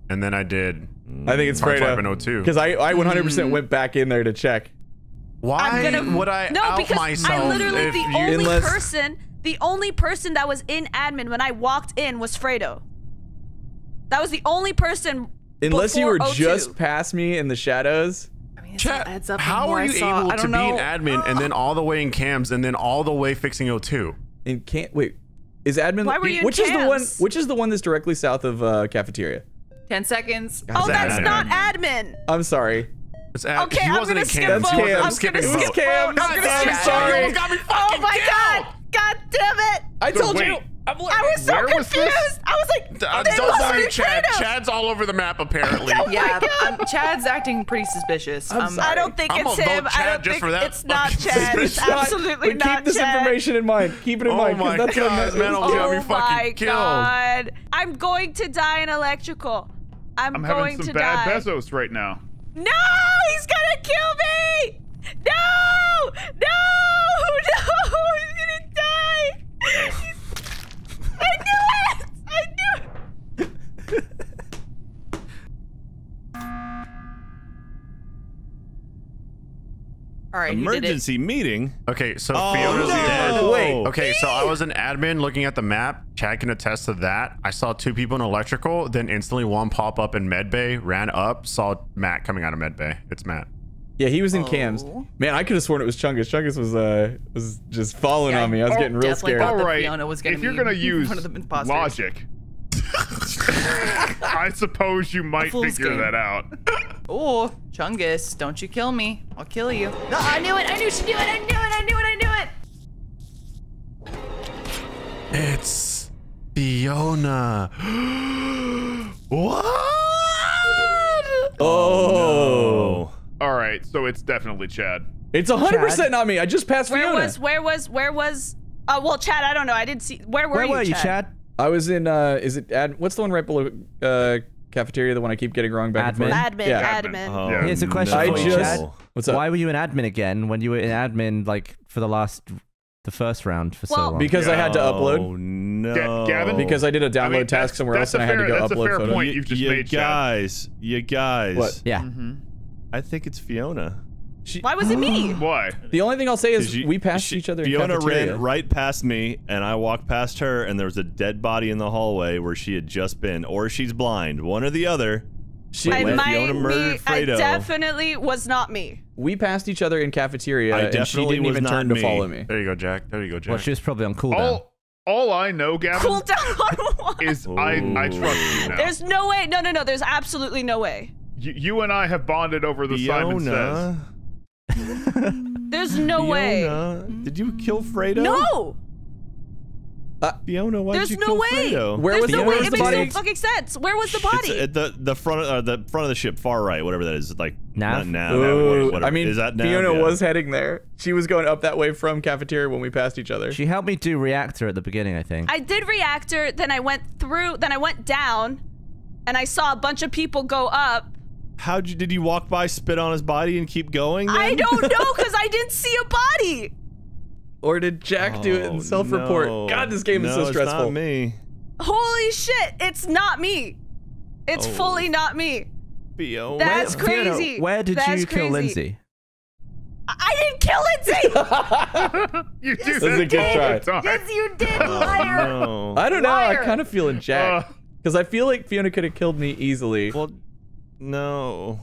And then I did. I think it's Fredo. Because I 100% went back in there to check. Why would I out myself? I literally, the only person that was in admin when I walked in was Fredo. That was the only person Unless you were O2. Just past me in the shadows. Chat, how are you able to be an admin and then all the way in cams and then all the way fixing O2? In cam, wait, is admin? Why were you in cams? Which is the one that's directly south of cafeteria? 10 seconds. God, that's admin. Not admin. I'm sorry. It's admin. Okay, I'm gonna skip vote. I'm gonna skip vote. I'm sorry. You got me fucking God! God damn it! I told you. I was so confused. I was like, I'm so sorry, Chad. Chad's all over the map, apparently. Yeah, Chad's acting pretty suspicious. I don't think it's him. I don't think it's not Chad. It's absolutely not Chad. Keep this information in mind. Keep it in mind. Oh my God, man, I'll get me fucking killed. I'm going to die in electrical. I'm going to die. I'm having some bad Bezos right now. No, he's gonna kill me. No, no, no. He's gonna die. I knew it! All right, emergency meeting. Okay, so Fiona's dead. Wait. Okay, so I was an admin looking at the map. Chad can attest to that. I saw two people in electrical, then instantly one pop up in medbay, ran up, saw Matt coming out of medbay. It's Matt. Yeah, he was in cams. Man, I could have sworn it was Chungus. Chungus was just falling on me. I was getting real scared. All right, if you're gonna use logic, I suppose you might figure that out. Oh, Chungus, don't you kill me. I'll kill you. No, I knew it. I knew she knew it. I knew it. I knew it. I knew it. It's Fiona. What? Oh. No. All right, so it's definitely Chad. It's 100% not me. I just passed Fiona. Where was? Well, Chad, I don't know. I didn't see. Where were you, Chad? I was in. Is it ad? What's the one right below cafeteria? The one I keep getting wrong back and forth. Admin. Yeah. Admin. Oh, yeah. Here's a question for you, Chad. What's up? Why were you in admin again when you were in admin like for the first round for so long? Because I had to upload. Oh no, Gavin. Because I did a download task somewhere else and I had to go upload. That's a fair point you've just made, Chad. You guys. What? Yeah. I think it's Fiona. Why was it me? Why? The only thing I'll say is we passed each other. Fiona ran right past me, and I walked past her, and there was a dead body in the hallway where she had just been, or she's blind. One or the other. Fiona murdered Fredo. I definitely was not me. We passed each other in cafeteria, and she didn't even turn to follow me. There you go, Jack. Well, she was probably on cooldown. All I know, Gavin, cool down on one. Is I trust you now. There's no way. No, no, no. There's absolutely no way. You and I have bonded over the Fiona. Simon Says. There's no Fiona. Way. Did you kill Fredo? No. Fiona, why did you kill Fredo? Where was the body? There's no way. It makes no fucking sense. Where was the body? It's at the front of the ship, far right, whatever that is. Like Nav, I mean, is that Nav? Fiona was heading there. She was going up that way from cafeteria when we passed each other. She helped me do reactor at the beginning, I think. I did reactor, then I went through, then I went down, and I saw a bunch of people go up. Did you walk by, spit on his body, and keep going? Then? I don't know, because I didn't see a body. Or did Jack do it and self-report? No. God, this game is so stressful. It's not me. Holy shit, it's not me. It's fully not me. Fiona. That's crazy. Fiona, where did you kill Lindsay? I didn't kill Lindsay! You yes, did. You did. Yes, you did, liar. No. I don't know, I kind of feel in Jack. Because I feel like Fiona could have killed me easily. Well, no.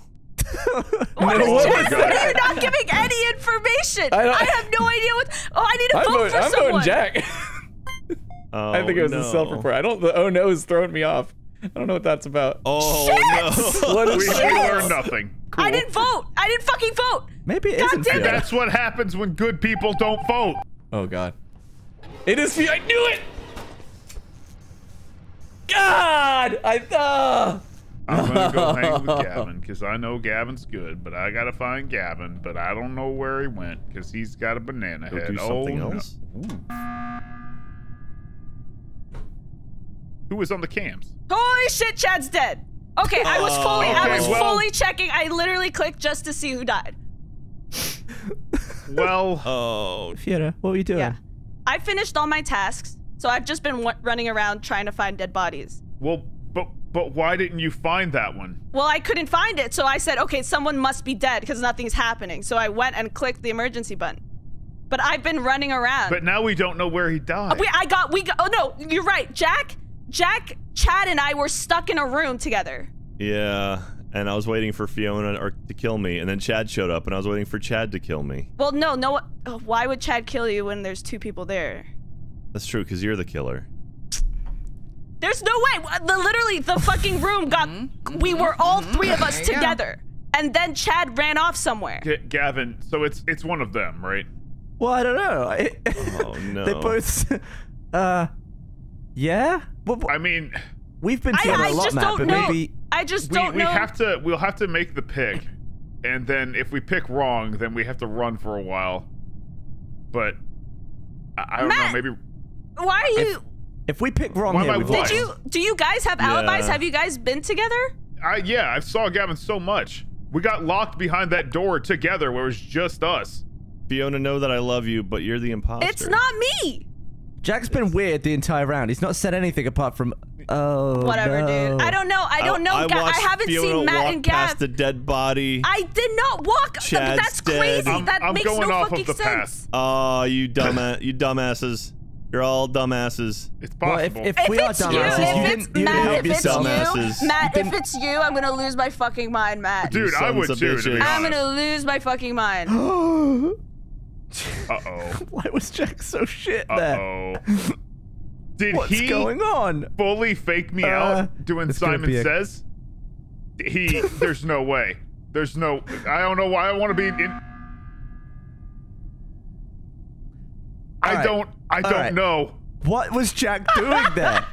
What are you not giving any information? I have no idea what. Oh, I need to vote for someone. I'm voting Jack. I think it was a self-report. I don't. The oh no is throwing me off. I don't know what that's about. Oh shit. No! What we learned nothing. Cool. I didn't vote. I didn't fucking vote. Maybe it isn't. That's what happens when good people don't vote. Oh god. It is me. I knew it. God, I thought. I'm gonna go hang with Gavin because I know Gavin's good, but I gotta find Gavin, but I don't know where he went because he's got a banana head. Do something else? No. Who was on the cams? Holy shit, Chad's dead. Okay, I was fully checking. I literally clicked just to see who died. Well, Fiona, what were you doing? Yeah. I finished all my tasks, so I've just been running around trying to find dead bodies. Well. But why didn't you find that one? Well, I couldn't find it, so I said, okay, someone must be dead because nothing's happening. So I went and clicked the emergency button. But I've been running around. But now we don't know where he died. Oh no, you're right, Jack, Chad, and I were stuck in a room together. Yeah, and I was waiting for Fiona to kill me, and then Chad showed up, and I was waiting for Chad to kill me. Well, no, why would Chad kill you when there's two people there? That's true, because you're the killer. There's no way. Literally, the fucking room got. We were all three of us together, and then Chad ran off somewhere. Gavin, so it's one of them, right? Well, I don't know. They both. Yeah. Well, I mean, we've been together a lot, Matt, but maybe I just don't know. We'll have to make the pick, and then if we pick wrong, then we have to run for a while. But I don't know. Maybe. Why are you? If we pick wrong here, do you guys have alibis? Yeah. Have you guys been together? Yeah, I saw Gavin so much. We got locked behind that door together where it was just us. Fiona, know that I love you, but you're the imposter. It's not me. Jack's been weird the entire round. He's not said anything apart from, whatever, dude. I don't know. I don't know. I haven't seen Matt and Gav. Fiona walk past the dead body. I did not walk. Chad's That's dead. Crazy. That makes no fucking sense. Oh, you dumbasses. You're all dumbasses. It's possible. Well, if we are dumbasses, if it's you, I'm gonna lose my fucking mind, Matt. Dude, I would too. To be I'm gonna lose my fucking mind. Why was Jack so shit there? Did What's going on? Fully fake me out doing Simon Says? There's no way. There's no. I don't know why I want to be in. I don't know. What was Jack doing there?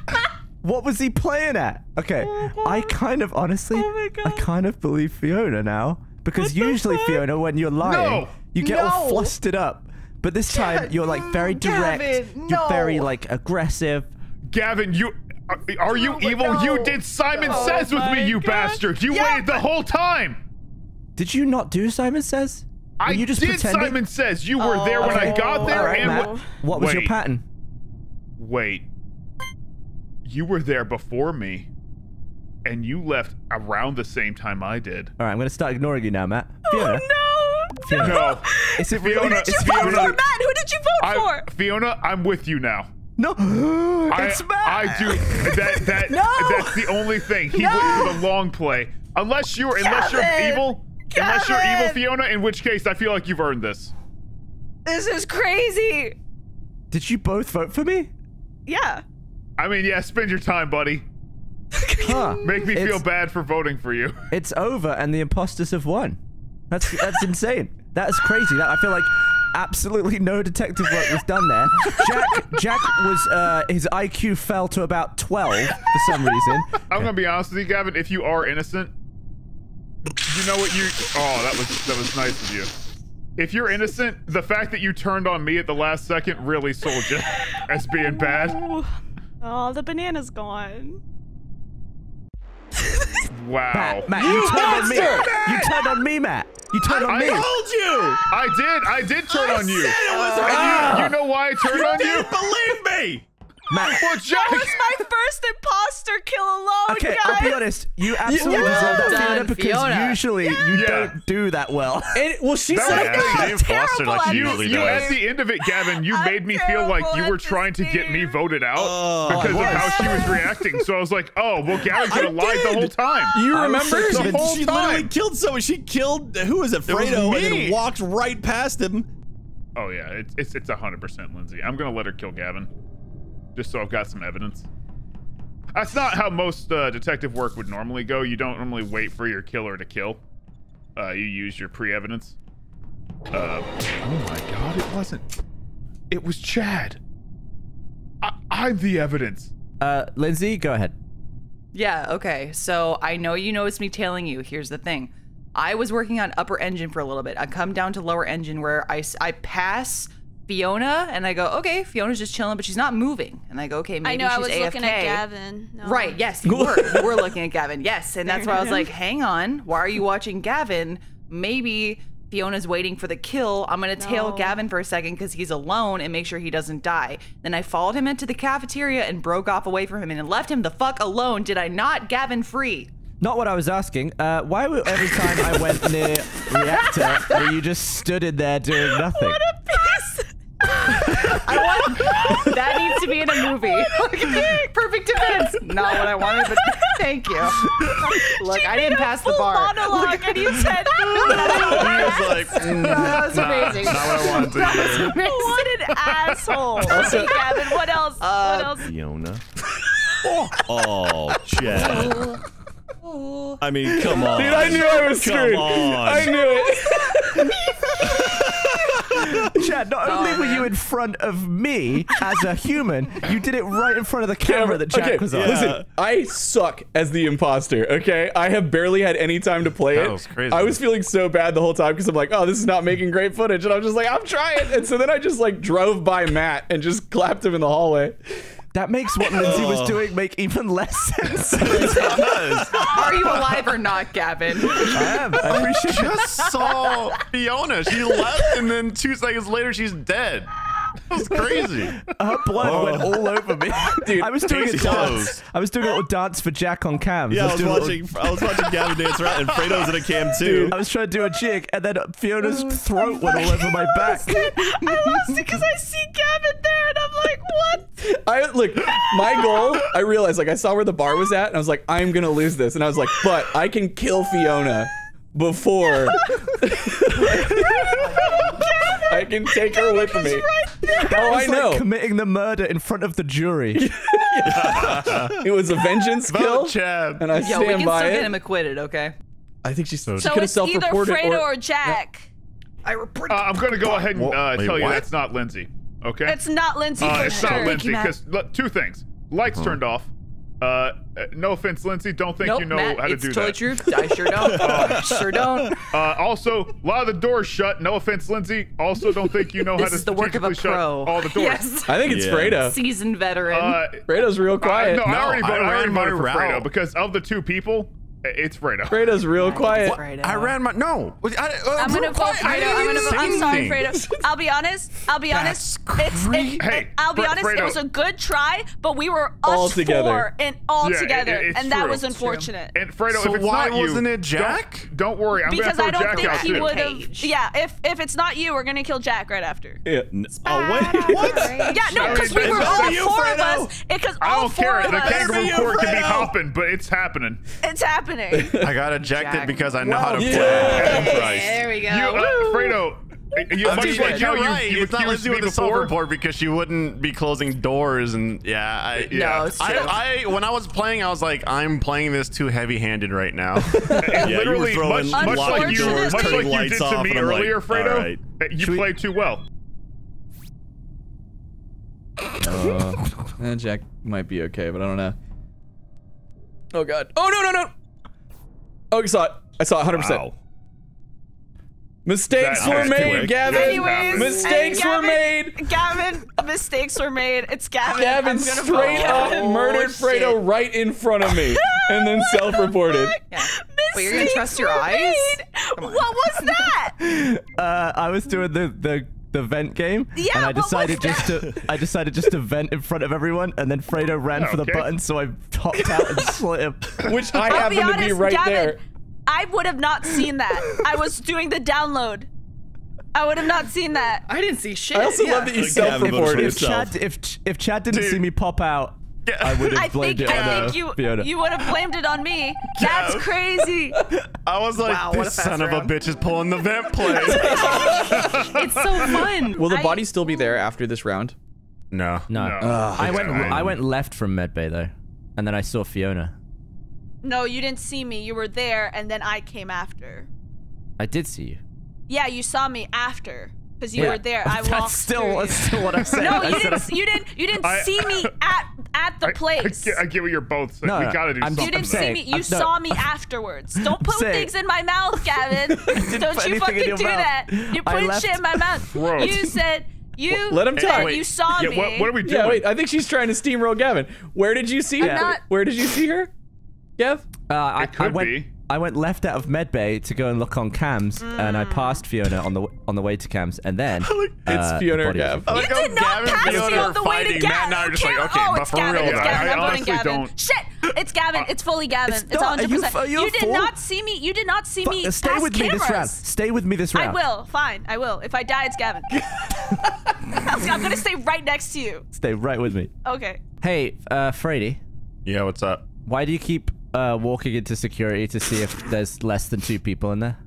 What was he playing at? Okay, I kind of, honestly, I kind of believe Fiona now. Because usually, Fiona, when you're lying, you get all flustered up. But this time, you're like very direct. Gavin, you're very like aggressive. Gavin, you, are you evil? You did Simon Says with me, you bastard. You waited the whole time. Did you not do Simon Says? I just did Simon Says. You were there when I got there. Right, and what was your pattern? Wait. You were there before me, and you left around the same time I did. All right, I'm going to start ignoring you now, Matt. Fiona. Oh, Fiona. No. Is it Fiona? Who did you vote for, Matt? Who did you vote for? Fiona, I'm with you now. No, it's Matt. I do. That no. That's the only thing. He went for the long play. Unless you're evil. Gavin. Unless you're evil, Fiona, in which case I feel like you've earned this. This is crazy. Did you both vote for me? Yeah. I mean, yeah, spend your time, buddy. Huh. Make me feel bad for voting for you. It's over, and the imposters have won. That's insane. That is crazy. I feel like absolutely no detective work was done there. Jack was his IQ fell to about 12 for some reason. I'm gonna be honest with you, Gavin. If you are innocent, you know what you. Oh, that was nice of you. If you're innocent, the fact that you turned on me at the last second really sold you as being bad. Oh, the banana's gone. Wow. Matt, you turned on me. You turned on me, Matt. You turned on me. I told you. I did turn on you. And you know why I turned on you? You didn't believe me. Matt. That was my first imposter kill alone, guys. I'll be honest. You absolutely deserve that, Fiona, because usually you don't do that well. Well, she's actually imposter like usually does. At the end of it, Gavin, you made me feel like you were trying to get me voted out because of how she was reacting. So I was like, oh, well, Gavin could have lied the whole time. You remember? She literally killed someone. She killed, who was it, Fredo, and then walked right past him. Oh, yeah. It's 100% Lindsay. I'm going to let her kill Gavin. Just so I've got some evidence. That's not how most detective work would normally go. You don't normally wait for your killer to kill. You use your pre-evidence. Oh my God, it wasn't. It was Chad. I'm the evidence. Lindsay, go ahead. Yeah, okay. So I know you noticed me tailing you. Here's the thing. I was working on upper engine for a little bit. I come down to lower engine where I pass Fiona, and I go, okay, Fiona's just chilling, but she's not moving. And I go, okay, maybe she's AFK. I know, I was AFK. Looking at Gavin. No. Right, yes, you were. You were looking at Gavin, yes. And that's why I was like, hang on, why are you watching Gavin? Maybe Fiona's waiting for the kill. I'm going to tail Gavin for a second because he's alone and make sure he doesn't die. Then I followed him into the cafeteria and broke off away from him and left him the fuck alone. Did I not, Gavin Free? Not what I was asking. Why were every time I went near reactor, where you just stood in there doing nothing? What a piece! That needs to be in a movie. Perfect defense. Not what I wanted, but thank you. Look, I didn't pass the bar. Monologue and you said, that was amazing. Not what I wanted to do. What an asshole. Also, Gavin, what else? Fiona. Oh, Chad. I mean, come on. Dude, I knew I was screwed. I knew it. Chad, not only were you in front of me as a human, you did it right in front of the camera that Jack was on. Listen, I suck as the imposter, okay? I have barely had any time to play it. That was crazy. I was feeling so bad the whole time because I'm like, oh, this is not making great footage. And I was just like, I'm trying. And so then I just like drove by Matt and just clapped him in the hallway. That makes what Lindsay was doing make even less sense. It does. Are you alive or not, Gavin? I am. I appreciate just saw Fiona. She left, and then 2 seconds later, she's dead. That was crazy. Her blood went all over me. Dude, I was doing a dance. I was doing a little dance for Jack on cam. Yeah, I was watching Gavin dance around, and Fredo's in a cam too. Dude, I was trying to do a jig, and then Fiona's throat went all over my back. I lost it because I see Gavin there, and I'm like, what? Look, my goal, I realized, like, I saw where the bar was at, and I was like, I'm going to lose this. And I was like, but I can kill Fiona before... I can take her with me. Right I know. Like committing the murder in front of the jury. It was a vengeance kill, Chad. And I stand by it. We can still get him acquitted, okay? I think she's so. So it's either Fredo or Jack. I'm going to go ahead and tell you that's not Lindsay, okay? It's not Lindsay. It's not Lindsay because two things: lights turned off. No offense, Lindsay. Don't think you know Matt, how to do that. Truth. I sure don't. I sure don't. Also, a lot of the doors shut. No offense, Lindsay. Also, don't think you know how to strategically shut all the doors. Yes. I think it's Fredo. Seasoned veteran. Fredo's real quiet. I already voted for Fredo because of the two people, it's Fredo. Fredo's real quiet. Fredo. I ran my I'm gonna vote Fredo. I'm sorry, Fredo. I'll be honest. It was a good try, but we were all together, and that was unfortunate. And Fredo, so if it's why not wasn't it Jack? Don't worry, I'm because gonna throw Jack out because I don't think he would have. Yeah, if it's not you, we're gonna kill Jack right after. Yeah. What? Yeah, no, because we were all four of us. Because all four of us. I don't care. The kangaroo court can be hopping, but it's happening. It's happening. I got ejected because I know how to play. There we go. Fredo, You're right. It's not Lindsay with the soft report because she wouldn't be closing doors, and yeah, it's true. When I was playing, I was like, I'm playing this too heavy-handed right now. Literally, much like you did to me earlier, Fredo. You played too well. Jack might be okay, but I don't know. Oh god! Oh no! No! No! Oh, I saw it! I saw it 100%. Wow. Mistakes were made, Gavin. Anyways, mistakes were made. Gavin, mistakes were made. It's Gavin. Gavin straight up murdered Fredo right in front of me, and then self-reported. Yeah. Wait, you're gonna trust your eyes? What was that? I was doing the vent game, and I decided just to vent in front of everyone, and then Fredo ran for the button, so I topped out and slit him, which I happened to be right there. I would have not seen that. I was doing the download. I would have not seen that. I didn't see shit. I also love that you self-reported yourself. If Chad didn't see me pop out, I would have blamed it on Fiona. You would have blamed it on me. That's crazy. I was like, wow, this son of a bitch is pulling the vent play. It's so fun. Will the body still be there after this round? No. No. I went left from medbay though, and then I saw Fiona. No, you didn't see me. You were there, and then I came after. I did see you. Yeah, you saw me after, because you were there. I walked through. That's still what I'm saying. No, you didn't see me at the place. I get what you're both saying. No, we gotta do something. You didn't see me. You saw me afterwards. Don't put things in my mouth, Gavin. Don't you fucking do that. You're putting shit in my mouth. Gross. You said. Let him talk. You saw me. What are we doing? Yeah, wait. I think she's trying to steamroll Gavin. Where did you see her? Where did you see her? Gav? I went left out of medbay to go and look on cams, and I passed Fiona on the way to cams, and then it's Fiona or Gav. You did not pass me on the way to Gav. Matt and I are just like, okay, but for real, I honestly don't. Shit, it's Gavin. It's fully Gavin. It's 100%. You did not see me. You did not see me. Stay with me this round. Stay with me this round. I will. Fine. I will. If I die, it's Gavin. I'm gonna stay right next to you. Stay right with me. Okay. Hey, Frady. Yeah, what's up? Why do you keep walking into security to see if there's less than 2 people in there?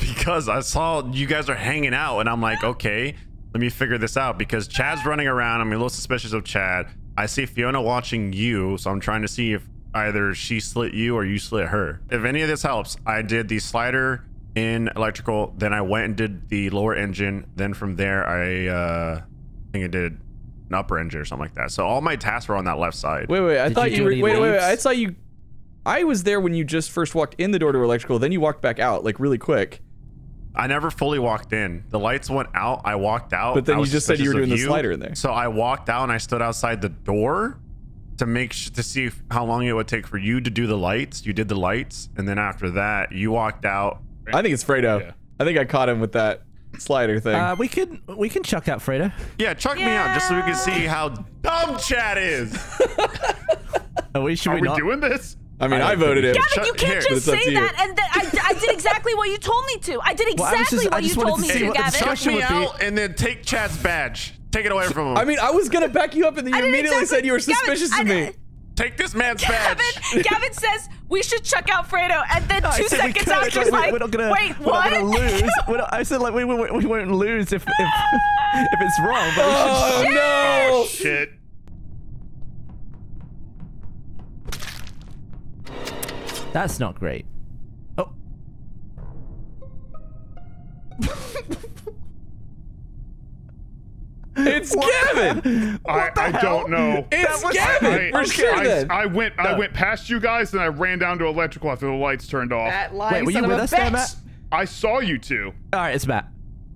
Because I saw you guys are hanging out, and I'm like, okay, let me figure this out, because Chad's running around. I'm a little suspicious of Chad. I see Fiona watching you, so I'm trying to see if either she slit you or you slit her. If any of this helps, I did the slider in electrical, then I went and did the lower engine, then from there I think I did an upper engine or something like that. So all my tasks were on that left side. Wait, I thought you were, wait, I saw you. I was there when you just first walked in the door to electrical, then you walked back out like really quick. I never fully walked in. The lights went out, I walked out. But then you just said you were doing the slider in there. So I walked out and I stood outside the door to make sure to see how long it would take for you to do the lights. You did the lights, and then after that, you walked out. I think it's Fredo. Yeah. I think I caught him with that slider thing. We can chuck out Fredo. Yeah, chuck me out just so we can see how dumb Chad is. Are we doing this? I mean, I voted him. Gavin, you can't just say that, and then I did exactly what you told me to. I did exactly what you told me to, Gavin. Chuck me out and then take Chad's badge. Take it away from him. I mean, I was gonna back you up, and then you immediately said you were suspicious of me. Take this man's badge. Gavin says we should chuck out Fredo, and then 2 seconds after, he's like, "Wait, what?" I said, "Like we won't lose if it's wrong." But we should oh no! Shit. That's not great. Oh. It's Gavin. I don't know. It's Gavin. For sure. Then I went past you guys, and I ran down to electrical after the lights turned off. Wait, were you with us there, Matt? I saw you two. All right, it's Matt.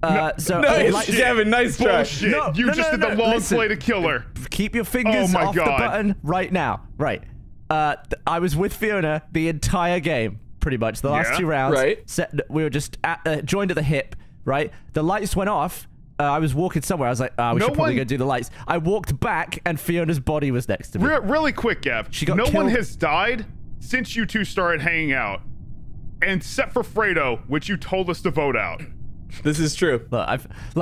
Gavin, nice try. No, you just did the long play to kill her. Keep your fingers off the button right now. Right. I was with Fiona the entire game, pretty much. The last 2 rounds. Right. We were just joined at the hip. Right. The lights went off. I was walking somewhere. I was like, we should probably go do the lights. I walked back, and Fiona's body was next to me. Really quick, Gav. No one has died since you two started hanging out, except for Fredo, which you told us to vote out. This is true. Look,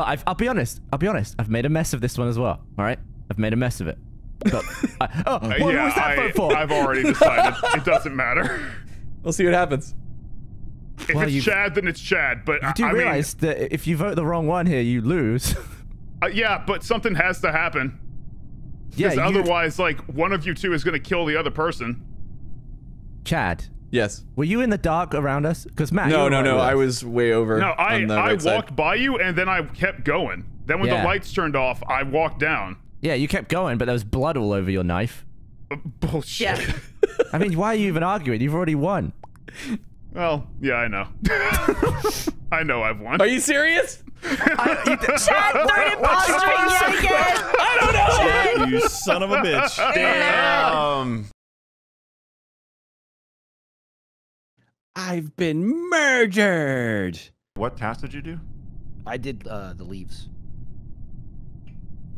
I'll be honest. I'll be honest. I've made a mess of this one as well. All right, I've made a mess of it. But what was that vote for? I've already decided. It doesn't matter. We'll see what happens. If well, it's Chad, then it's Chad. But you do realize that if you vote the wrong one here, you lose. Yeah, but something has to happen. Because otherwise, like, one of you two is going to kill the other person. Chad. Yes. Were you in the dark around us? Because Matt. No, no, no. I was way over. No, I walked by you and then I kept going. Then when the lights turned off, I walked down. Yeah, you kept going, but there was blood all over your knife. Bullshit. Yeah. I mean, why are you even arguing? You've already won. Well, yeah, I know. I know I've won. Are you serious? Chad, don't imposter again. I don't know. Chad. You son of a bitch. Damn. I've been murdered. What task did you do? I did the leaves.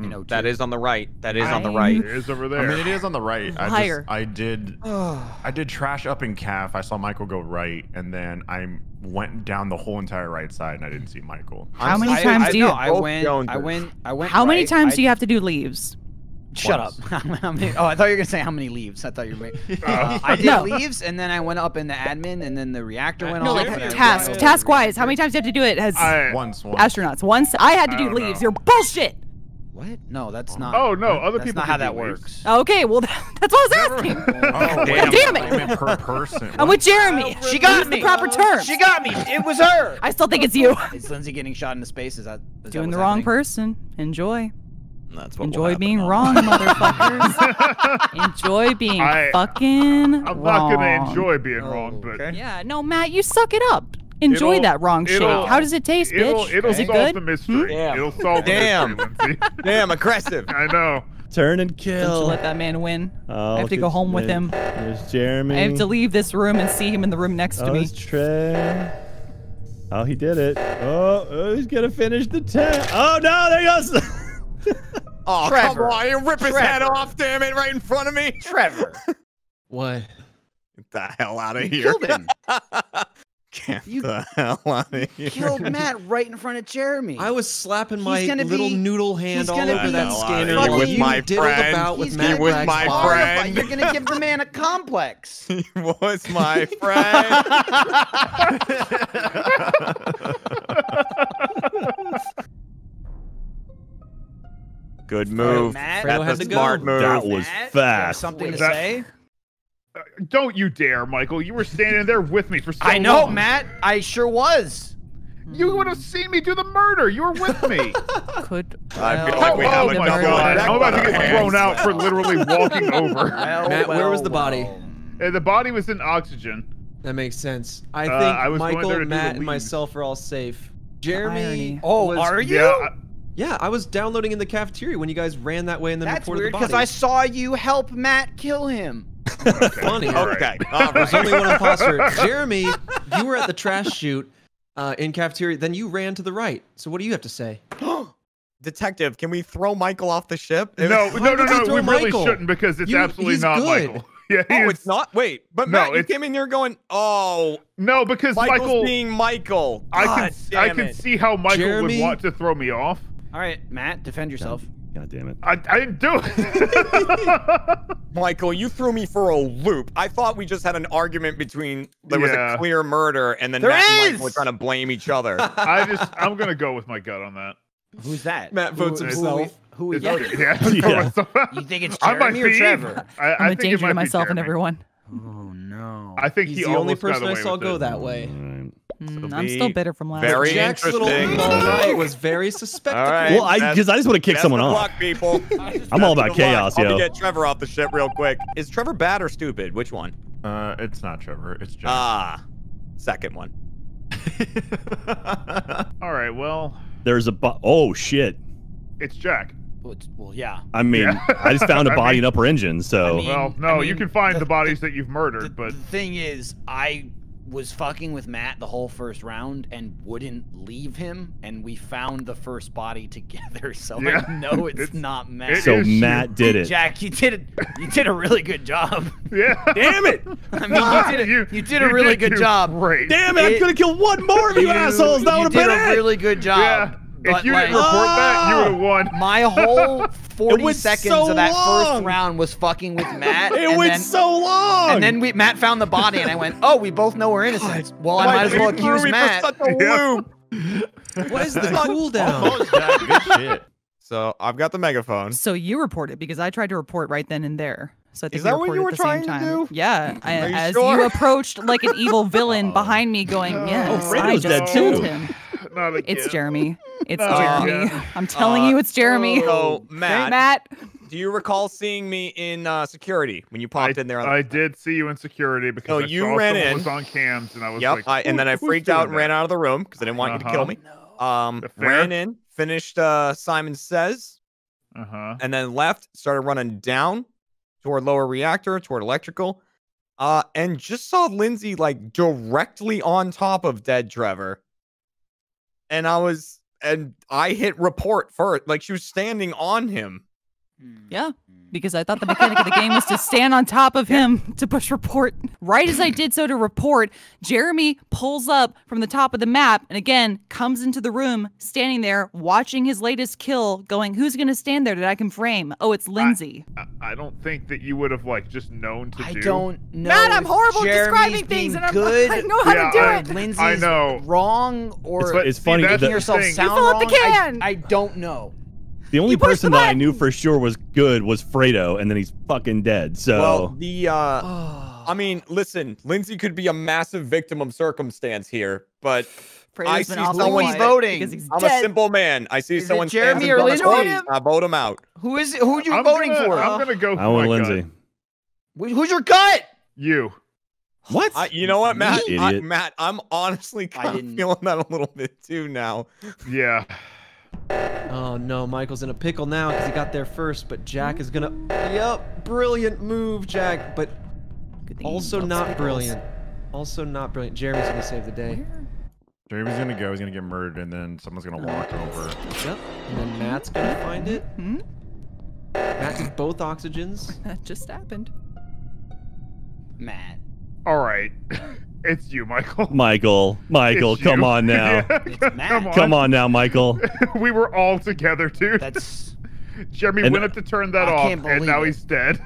You know, that is on the right. That is on the right. It is over there. I mean, it is on the right. I did trash up in calf. I saw Michael go right, and then I went down the whole entire right side, and I didn't see Michael. How many times do you? I went. How many times do you have to do leaves? Shut up. Oh, I thought you were going to say how many leaves. I thought you were I did leaves, and then I went up in the admin, and then the reactor went on. No, like task-wise, how many times do you have to do it? Once. Astronauts. Once. I had to do leaves. You're bullshit. What? No, that's not. Oh, no. Other people not how that works. Okay, well, that's what I was asking. Oh, damn it. I meant per person. I'm with Jeremy. She got me. The proper term. She got me. It was her. I still think it's you. Is Lindsay getting shot into space? Is that doing the wrong person? Enjoy. That's what enjoy being wrong, motherfuckers. Enjoy being fucking wrong. I'm not gonna enjoy being wrong, but yeah, no, Matt, you suck it up. Enjoy that wrong shit. How does it taste, bitch? It'll solve the mystery. Yeah. It'll solve the mystery. Damn, aggressive. I know. Turn and kill. Don't you let that man win. Oh, I have to go home with him. There's Jeremy. I have to leave this room and see him in the room next to me. There's Trey. Oh, he did it. Oh, he's gonna finish the test. Oh no, there he goes. Oh, Trevor. Come on, you rip his head off, damn it, right in front of me. Trevor. What? Get the hell out of here. Killed him. Get the hell out of here. Killed Matt right in front of Jeremy. I was slapping my little noodle hand all over that scanner. You're with my friend. You're with my friend. You're going to give the man a complex. He was my friend. Good move. That's a smart move. That was fast. Something to say? Don't you dare, Michael. You were standing there with me for so long. I know, Matt. I sure was. You would have seen me do the murder. You were with me. Could. I feel like we have a double. I'm about to get thrown out for literally walking over. Matt, where was the body? The body was in oxygen. That makes sense. I think Michael, Matt, and myself are all safe. Jeremy. Oh, are you? Yeah, I was downloading in the cafeteria when you guys ran that way and then reported the body. That's weird, because I saw you help Matt kill him. Okay. Funny. Okay. Right. There's only one imposter. Jeremy, you were at the trash chute in cafeteria. Then you ran to the right. So what do you have to say? Detective, can we throw Michael off the ship? No. We really shouldn't because it's absolutely not good. Michael. Yeah, oh, it's not? Wait, but Matt, you came in here going, oh. No, because Michael's being Michael. I can see how Michael would want to throw me off. All right, Matt, defend yourself. God damn it. I didn't do it. Michael, you threw me for a loop. I thought we just had an argument between there was a clear murder and then Matt and Michael were trying to blame each other. I'm going to go with my gut on that. Who's that? Matt votes himself. Who is that? Yeah. You think it's Jeremy or Trevor? I'm a danger to myself and everyone. Oh, no. I think he's the only person I saw go that way. I'm still bitter from last week. Jack's little night was very suspect. Right, well, because I just want to kick someone off. People. I'm all about chaos, yo. I'm get Trevor off the ship real quick. Is Trevor bad or stupid? Which one? It's not Trevor. It's Jack. Second one. All right. Well, there's a oh shit. It's Jack. Well, yeah. I mean, I just found a body in upper engine, so. I mean, you can find the bodies that you've murdered, but the thing is, I was fucking with Matt the whole first round and wouldn't leave him, and we found the first body together, so I know it's not Matt. So Matt did it. Jack, you did a really good job. Yeah. Damn it! I mean, you did a really good job. Great. Damn it, I'm gonna kill one more of you assholes. That would have been it. You did a really good job. Yeah. But if you didn't report that, you would have won. My whole 40 seconds of that first round was fucking with Matt. it went so long. And then Matt found the body, and I went, "Oh, we both know we're innocent. Well, I might as well accuse Matt." Such a loop. What is the cooldown? Good shit. So I've got the megaphone. So you reported because I tried to report right then and there. So I think Is that what you were trying to do? Yeah. Are you sure? You approached like an evil villain behind me, going, "Yes, I just killed him." It's Jeremy. It's Jeremy. I'm telling you, it's Jeremy. So, Matt, do you recall seeing me in security when you popped in there? I did see you in security because you ran in. Was on cams and I was like, and then I freaked out and ran out of the room because I didn't want you to kill me. Ran in, finished Simon Says, and then left. Started running down toward lower reactor, toward electrical, and just saw Lindsay like directly on top of dead Trevor. And I hit report first. Like, she was standing on him. Yeah, because I thought the mechanic of the game was to stand on top of him to push report. Right as I did so to report, Jeremy pulls up from the top of the map and again comes into the room, standing there, watching his latest kill, going, "Who's going to stand there that I can frame? Oh, it's Lindsay." I don't think that you would have, like, just known to do. I don't know. Matt, I'm horrible at describing things, and I know how to do it. Lindsay's wrong or it's funny, making yourself sound wrong. You fill up the can. I don't know. The only person that I knew for sure was good was Fredo, and then he's fucking dead. So, well, the I mean, listen, Lindsay could be a massive victim of circumstance here, but Fredo's I see someone voting. I'm dead. A simple man. I see someone. Jeremy or Lindsay? I vote him out. Who is it? Who are you voting for? I'm gonna go. I want Lindsay. Who's your gut? You. What? You know what, Matt? Matt, I'm honestly kind of feeling that a little bit too now. Yeah. Oh no, Michael's in a pickle now because he got there first, but Jack is gonna. Yep, brilliant move, Jack, but also not brilliant. Also not brilliant. Jeremy's gonna save the day. Where? Jeremy's gonna go, he's gonna get murdered, and then someone's gonna walk over. Yep, and then Matt's gonna find it. Hmm? Matt did both oxygens. That just happened. Matt. Alright. It's you, Michael. Michael, come on now. It's Matt. Come on now, Michael. We were all together, dude. That's Jeremy went up to turn that off, and now he's dead.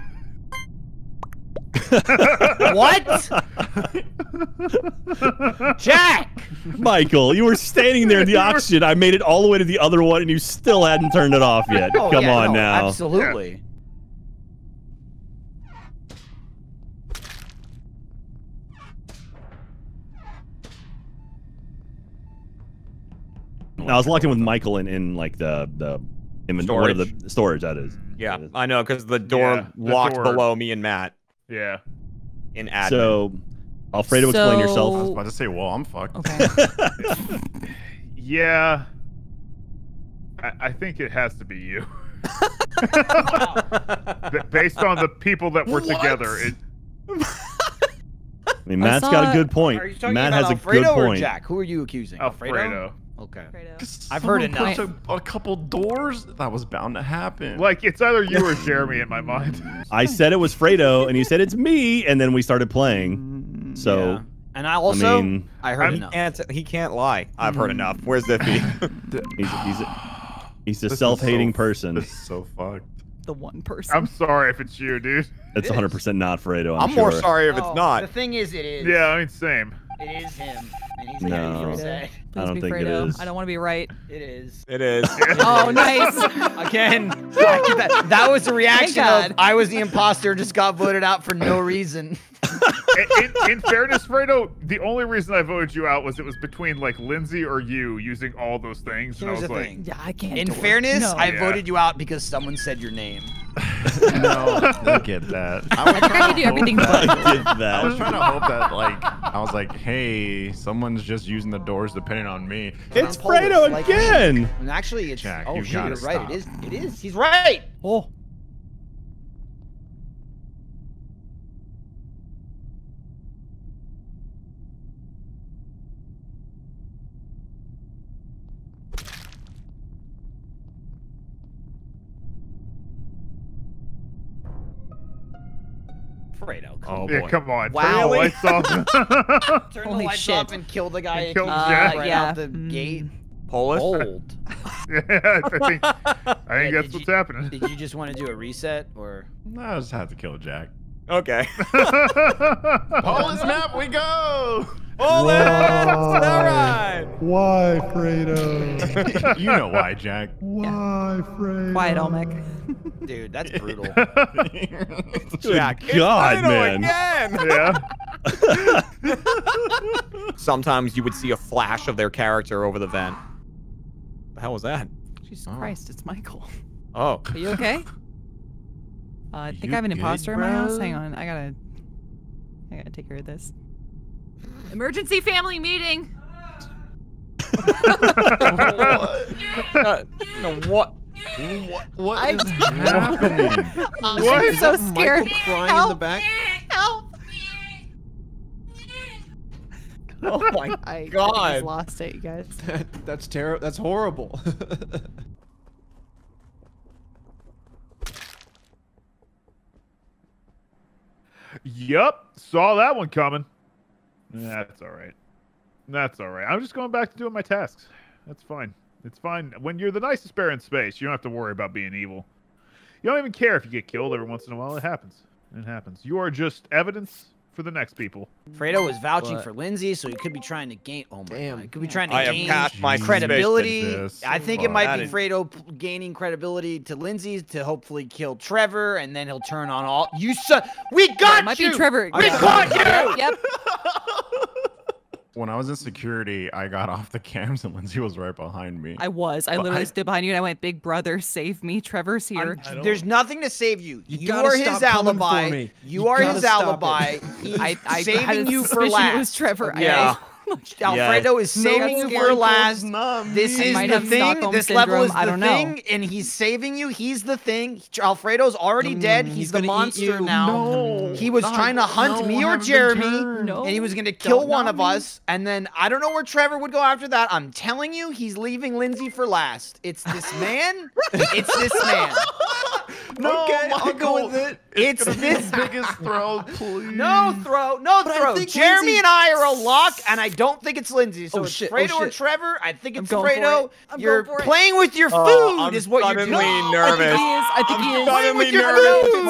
What? Jack! Michael, you were standing there in the oxygen. I made it all the way to the other one, and you still hadn't turned it off yet. Oh, come on now. Absolutely. Yeah. I was locked in with Michael in like the inventory of the storage. That is. Yeah, that is. I know because the door locked below me and Matt. Yeah. In admin. So, Alfredo, explain yourself. I was about to say, well, I'm fucked. Okay. Yeah. I think it has to be you. Based on the people that were together. I mean, Matt's got a good point. Are you talking about Alfredo or Jack? Who are you accusing? Alfredo. Okay. I've heard enough. A couple doors? That was bound to happen. Like, it's either you or Jeremy in my mind. I said it was Fredo, and he said it's me, and then we started playing. So. Yeah. And I also, I heard enough. He can't lie. I've heard enough. Where's Iffy? He's a self-hating person. This is so fucked. The one person. I'm sorry if it's you, dude. It's 100% not Fredo, I'm sure. I'm more sorry if it's not. The thing is, it is. Yeah, I mean, same. It is him. And he's no. Please be Fredo. I don't want to be right. It is. It is. Oh, nice. Again, that was the reaction of I was the imposter, just got voted out for no reason. In fairness, Fredo, the only reason I voted you out was it was between like Lindsay or you using all those things. Here's and I was like, yeah, I can't. In fairness, I voted you out because someone said your name. No, I get that. I tried to do everything but I was trying to hope that, like, I was like, hey, someone's just using the doors depending on me. It's Fredo again. Like, and actually, it's Jack. Oh, shit, you're right. It is. It is. He's right. Oh. Fredo, come on. Yeah, come on. Wow. Turn the lights off. Turn the lights off and kill the guy. Killed Jack right out the gate. Polish? Old. Yeah, I think that's what's happening. Did you just want to do a reset or? No, I just have to kill Jack. Okay. Polish map, we go! Polish! All right! Why, Fredo? You know why, Jack. Why, Fredo? Quiet, Olmec. Dude, that's brutal. Jack, God, man. Again. Yeah. Sometimes you would see a flash of their character over the vent. The hell was that? Jesus Christ, it's Michael. Oh. Are you okay? I think I have an imposter in my house. Hang on, I gotta take care of this. Emergency family meeting. What is happening? I'm so scared. Crying in the back. Help! Oh my God! I just lost it, you guys. That's terrible. That's horrible. Yup, saw that one coming. That's all right. That's all right. I'm just going back to doing my tasks. That's fine. It's fine. When you're the nicest bear in space, you don't have to worry about being evil. You don't even care if you get killed every once in a while. It happens. It happens. You are just evidence for the next people. Fredo was vouching for Lindsay, so he could be trying to gain. Oh my God. He could be trying to gain credibility. I think it might be Fredo gaining credibility to Lindsay to hopefully kill Trevor, and then he'll turn on all. You son. We got you. Might be Trevor. We caught you. Yep. When I was in security, I got off the cams and Lindsay was right behind me. I literally stood behind you and I went, "Big brother, save me! Trevor's here." There's nothing to save you. You are his alibi. You are his alibi. I saving you for last. It was Trevor. Yeah. Alfredo is saving you for last. This is the thing. This level is the thing, and he's saving you. He's the thing. Alfredo's already dead. He's the monster now. He was trying to hunt me or Jeremy, and he was going to kill one of us. And then I don't know where Trevor would go after that. I'm telling you, he's leaving Lindsay for last. It's this man. It's this man. No, okay, I'll go with it. It's this biggest throw, please. No throw, no throw. Jeremy and I are a lock, and I don't think it's Lindsay. So it's Fredo or Trevor. I think it's Fredo. You're playing with your food is what you're doing. I'm suddenly nervous. I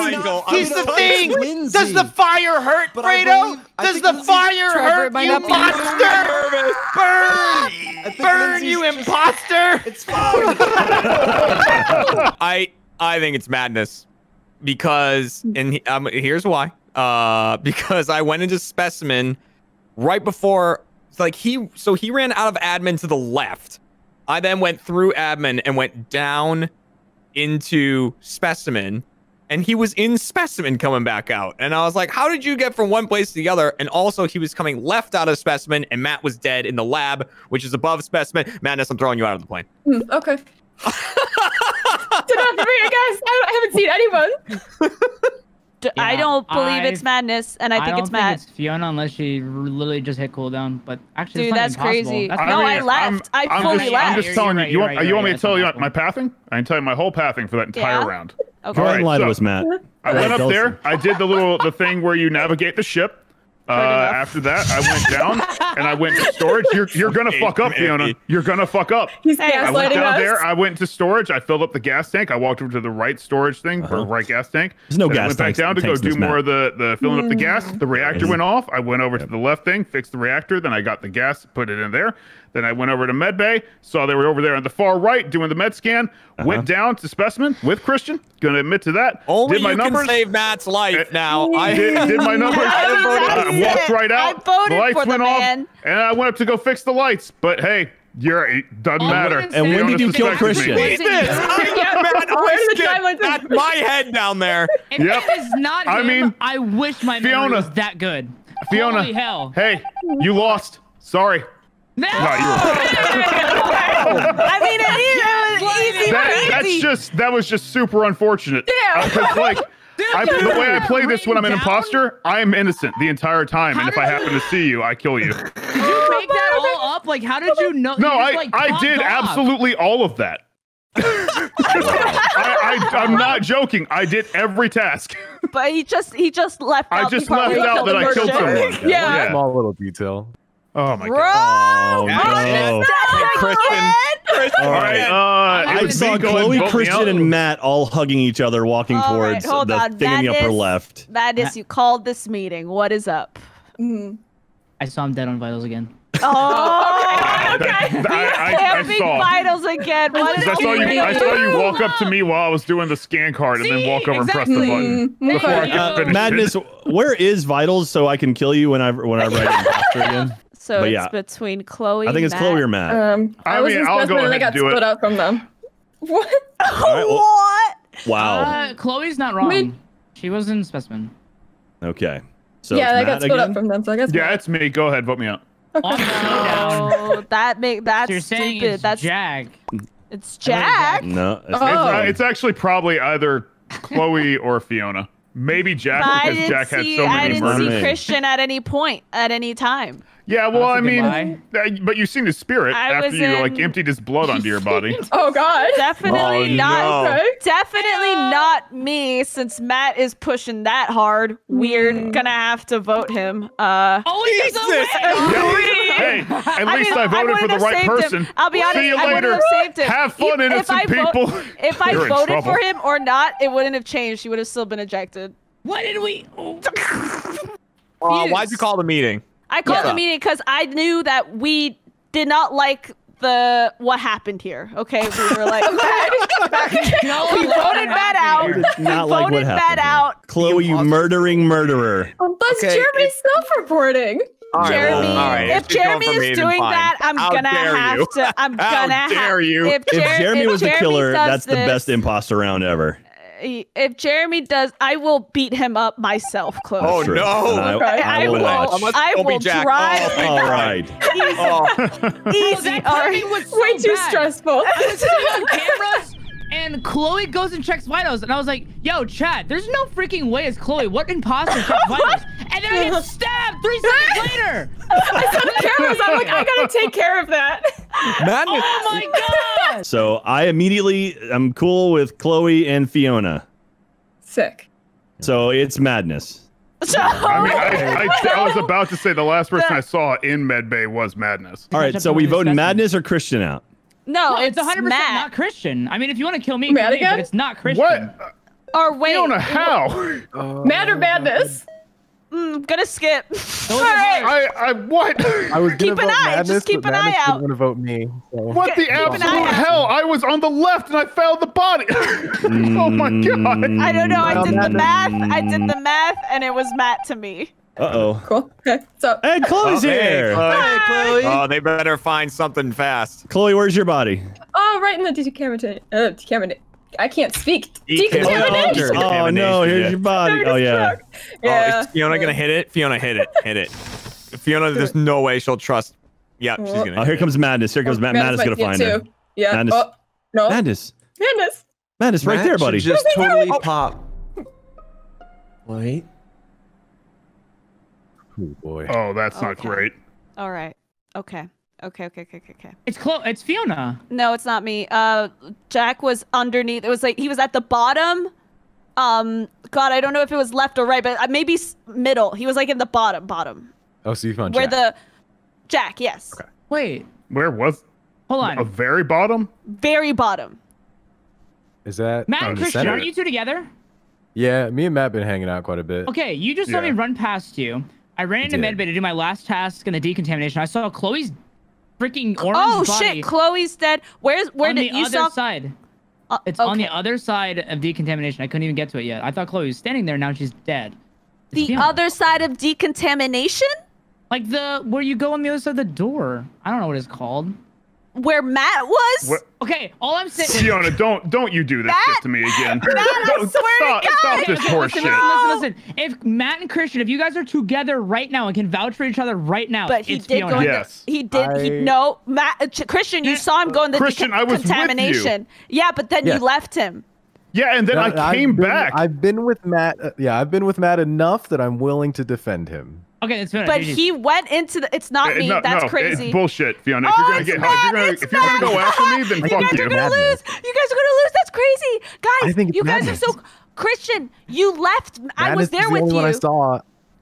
think he is. He's the thing. Does the fire hurt, Fredo? Does the fire hurt, you imposter? Burn! Burn, you imposter! It's fine. I think it's madness because, and here's why, because I went into specimen right before, like so he ran out of admin to the left. I then went through admin and went down into specimen, and he was in specimen coming back out. And I was like, how did you get from one place to the other? And also he was coming left out of specimen and Matt was dead in the lab, which is above specimen. Madness, I'm throwing you out of the plane. Okay. I haven't seen anyone. Yeah, I don't believe it's madness, and I think it's Matt. I don't think it's Fiona unless she literally just hit cooldown. But actually, dude, that's crazy. That's no, I left. I fully left. I'm just telling you. You want me to tell you my pathing? I can tell you my whole pathing for that entire round. Okay. All right, lie to us, Matt. I went up there. I did the thing where you navigate the ship. After that, I went down and I went to storage. You're gonna fuck up, Fiona. You're gonna fuck up. I went down there. I went to storage. I filled up the gas tank. I walked over to the right storage thing, or right gas tank. There's no gas tank. I went back down to go do more of the filling up the gas. The reactor went off. I went over to the left thing, fixed the reactor. Then I got the gas, put it in there. Then I went over to med bay. Saw they were over there on the far right doing the med scan. Went down to specimen with Christian. Gonna admit to that. Only did my numbers. Can save Matt's life now. I did my numbers. Walked right out. The lights went off, and I went up to go fix the lights. But hey, it doesn't matter. And when did you kill Christian? That's my head down there. If it was not him, I wish my memory was that good. Fiona, holy hell. Hey, you lost. Sorry. No, you I mean, it was easy. That was just super unfortunate. Yeah. Like. The way I play this when I'm an imposter, I am innocent the entire time, and if I happen to see you, I kill you. Did you make that all up? Like, how did you know? No, I did absolutely all of that. I'm not joking. I did every task. But he just left out. I just left out that I killed someone. Yeah. Small little detail. Oh my God. Bro! Oh, no. Christian. All right. I saw Chloe, Christian, and Matt all hugging each other, walking towards the thing in the upper left. Madness, you called this meeting. What is up? I saw him dead on vitals again. Oh, okay. I saw vitals again. What is I saw you walk up to me while I was doing the scan card and then walk over and press the button before I could finish. Madness, where is vitals so I can kill you when I write imposter again? So it's between Chloe. I think it's Chloe or Matt. I was mean, I'll go ahead and do it. I got split up from them. What? Right, well, what? Wow. Chloe's not wrong. She was in specimen. Okay. So yeah, I got split up from them. So I guess. Yeah, it's me. Go ahead, vote me out. Oh, that's you're saying stupid. That's Jack. It's Jack. No, it's actually probably either Chloe or Fiona. Maybe Jack, because Jack had so many. I didn't see Christian at any point, at any time. Yeah, well, I mean, but you seen his spirit after you like emptied his blood onto your body. Oh God! Definitely not. Definitely not me, since Matt is pushing that hard. We're gonna have to vote him. Jesus! Hey, at least I voted for the right person. I'll be honest. See you later. Have fun, innocent people. If I voted for him or not, it wouldn't have changed. He would have still been ejected. What did we? Why'd you call the meeting? I called the meeting because I knew that we did not like what happened here. Okay, we were like, we voted Matt out. Not like what happened. Chloe, you murdering murderer. Unless Jeremy's self-reporting. Jeremy, if Jeremy is doing that, I'm gonna have to. I'm gonna have to. If Jeremy was the killer, that's the best imposter round ever. If Jeremy does, I will beat him up myself, Chloe. Oh, no. I will drive. Oh, all right. Easy. That timing was so bad. Stressful. I was seeing cameras, and Chloe goes and checks vitals, and I was like, yo, Chad, there's no freaking way it's Chloe. What imposter checks vitals? And then I get stabbed 3 seconds later. I saw the cameras. I'm like, I gotta take care of that. Madness. Oh my God! So I I'm cool with Chloe and Fiona. Sick. So it's Madness. I mean, I was about to say the last person I saw in medbay was Madness. All right, so we voting Madness or Christian out? No, it's 100% not Christian. I mean, if you want to kill me, but it's not Christian. What? Or wait, Fiona, how? Mad or Madness? I'm gonna skip. All right. I was keep an eye. Madness, just keep an eye out. I'm gonna vote me. So. What the absolute hell? I was on the left and I found the body. Oh my God. I don't know. I did the math. I did the math, and it was Matt to me. Cool. Okay. So. Hey, Chloe's here. Hey, Chloe. Oh, they better find something fast. Chloe, where's your body? Oh, right in the decontamination. I can't speak. Decontamination. Oh no, here's your body. Oh yeah. Oh, is Fiona gonna hit it? Fiona, hit it. Hit it. Fiona, there's no way she'll trust. Yeah, she's gonna. Oh, here comes Madness. Here comes Madness. Madness gonna find her. Yeah. Madness. Oh, no. Madness. Madness, right there, buddy. Just totally pop. Wait. Oh boy. Oh, that's not great. All right. Okay. Okay. It's Chloe. It's Fiona. No, it's not me. Jack was underneath. It was like he was at the bottom. God, I don't know if it was left or right, but maybe middle. He was like in the bottom. Oh, so you found Jack. Jack, yes. Okay. Wait. Where was? Hold on. A very bottom. Very bottom. Is that Matt and Christian? Aren't you two together? Yeah, me and Matt been hanging out quite a bit. Okay, you just saw me run past you. I ran into medbay to do my last task in the decontamination. I saw Chloe's freaking orange body. Shit, Chloe's dead. Where did you saw? On the other side. It's on the other side of decontamination. I couldn't even get to it yet. I thought Chloe was standing there. Now she's dead. It's the other side of decontamination? Like where you go on the other side of the door. I don't know what it's called. Where Matt was? What? Okay, all I'm saying is... Fiona, don't you do this shit to me again. Matt, I swear to God. Stop this horse shit. Listen. If Matt and Christian, if you guys are together right now and can vouch for each other right now, but it's Fiona. Christian, you saw him go in the decontamination. Yeah, but then you left him. Yeah, and then I came back. I've been with Matt. Yeah, I've been with Matt enough that I'm willing to defend him. Okay, that's Fiona. But he went into the. It's not me. No, that's crazy. It's bullshit, Fiona. If you're gonna get hurt, if you're gonna go after me, then fuck you. You guys are gonna lose. You guys are gonna lose. That's crazy, guys. You guys are so Christian. You left. I was there with you. I saw.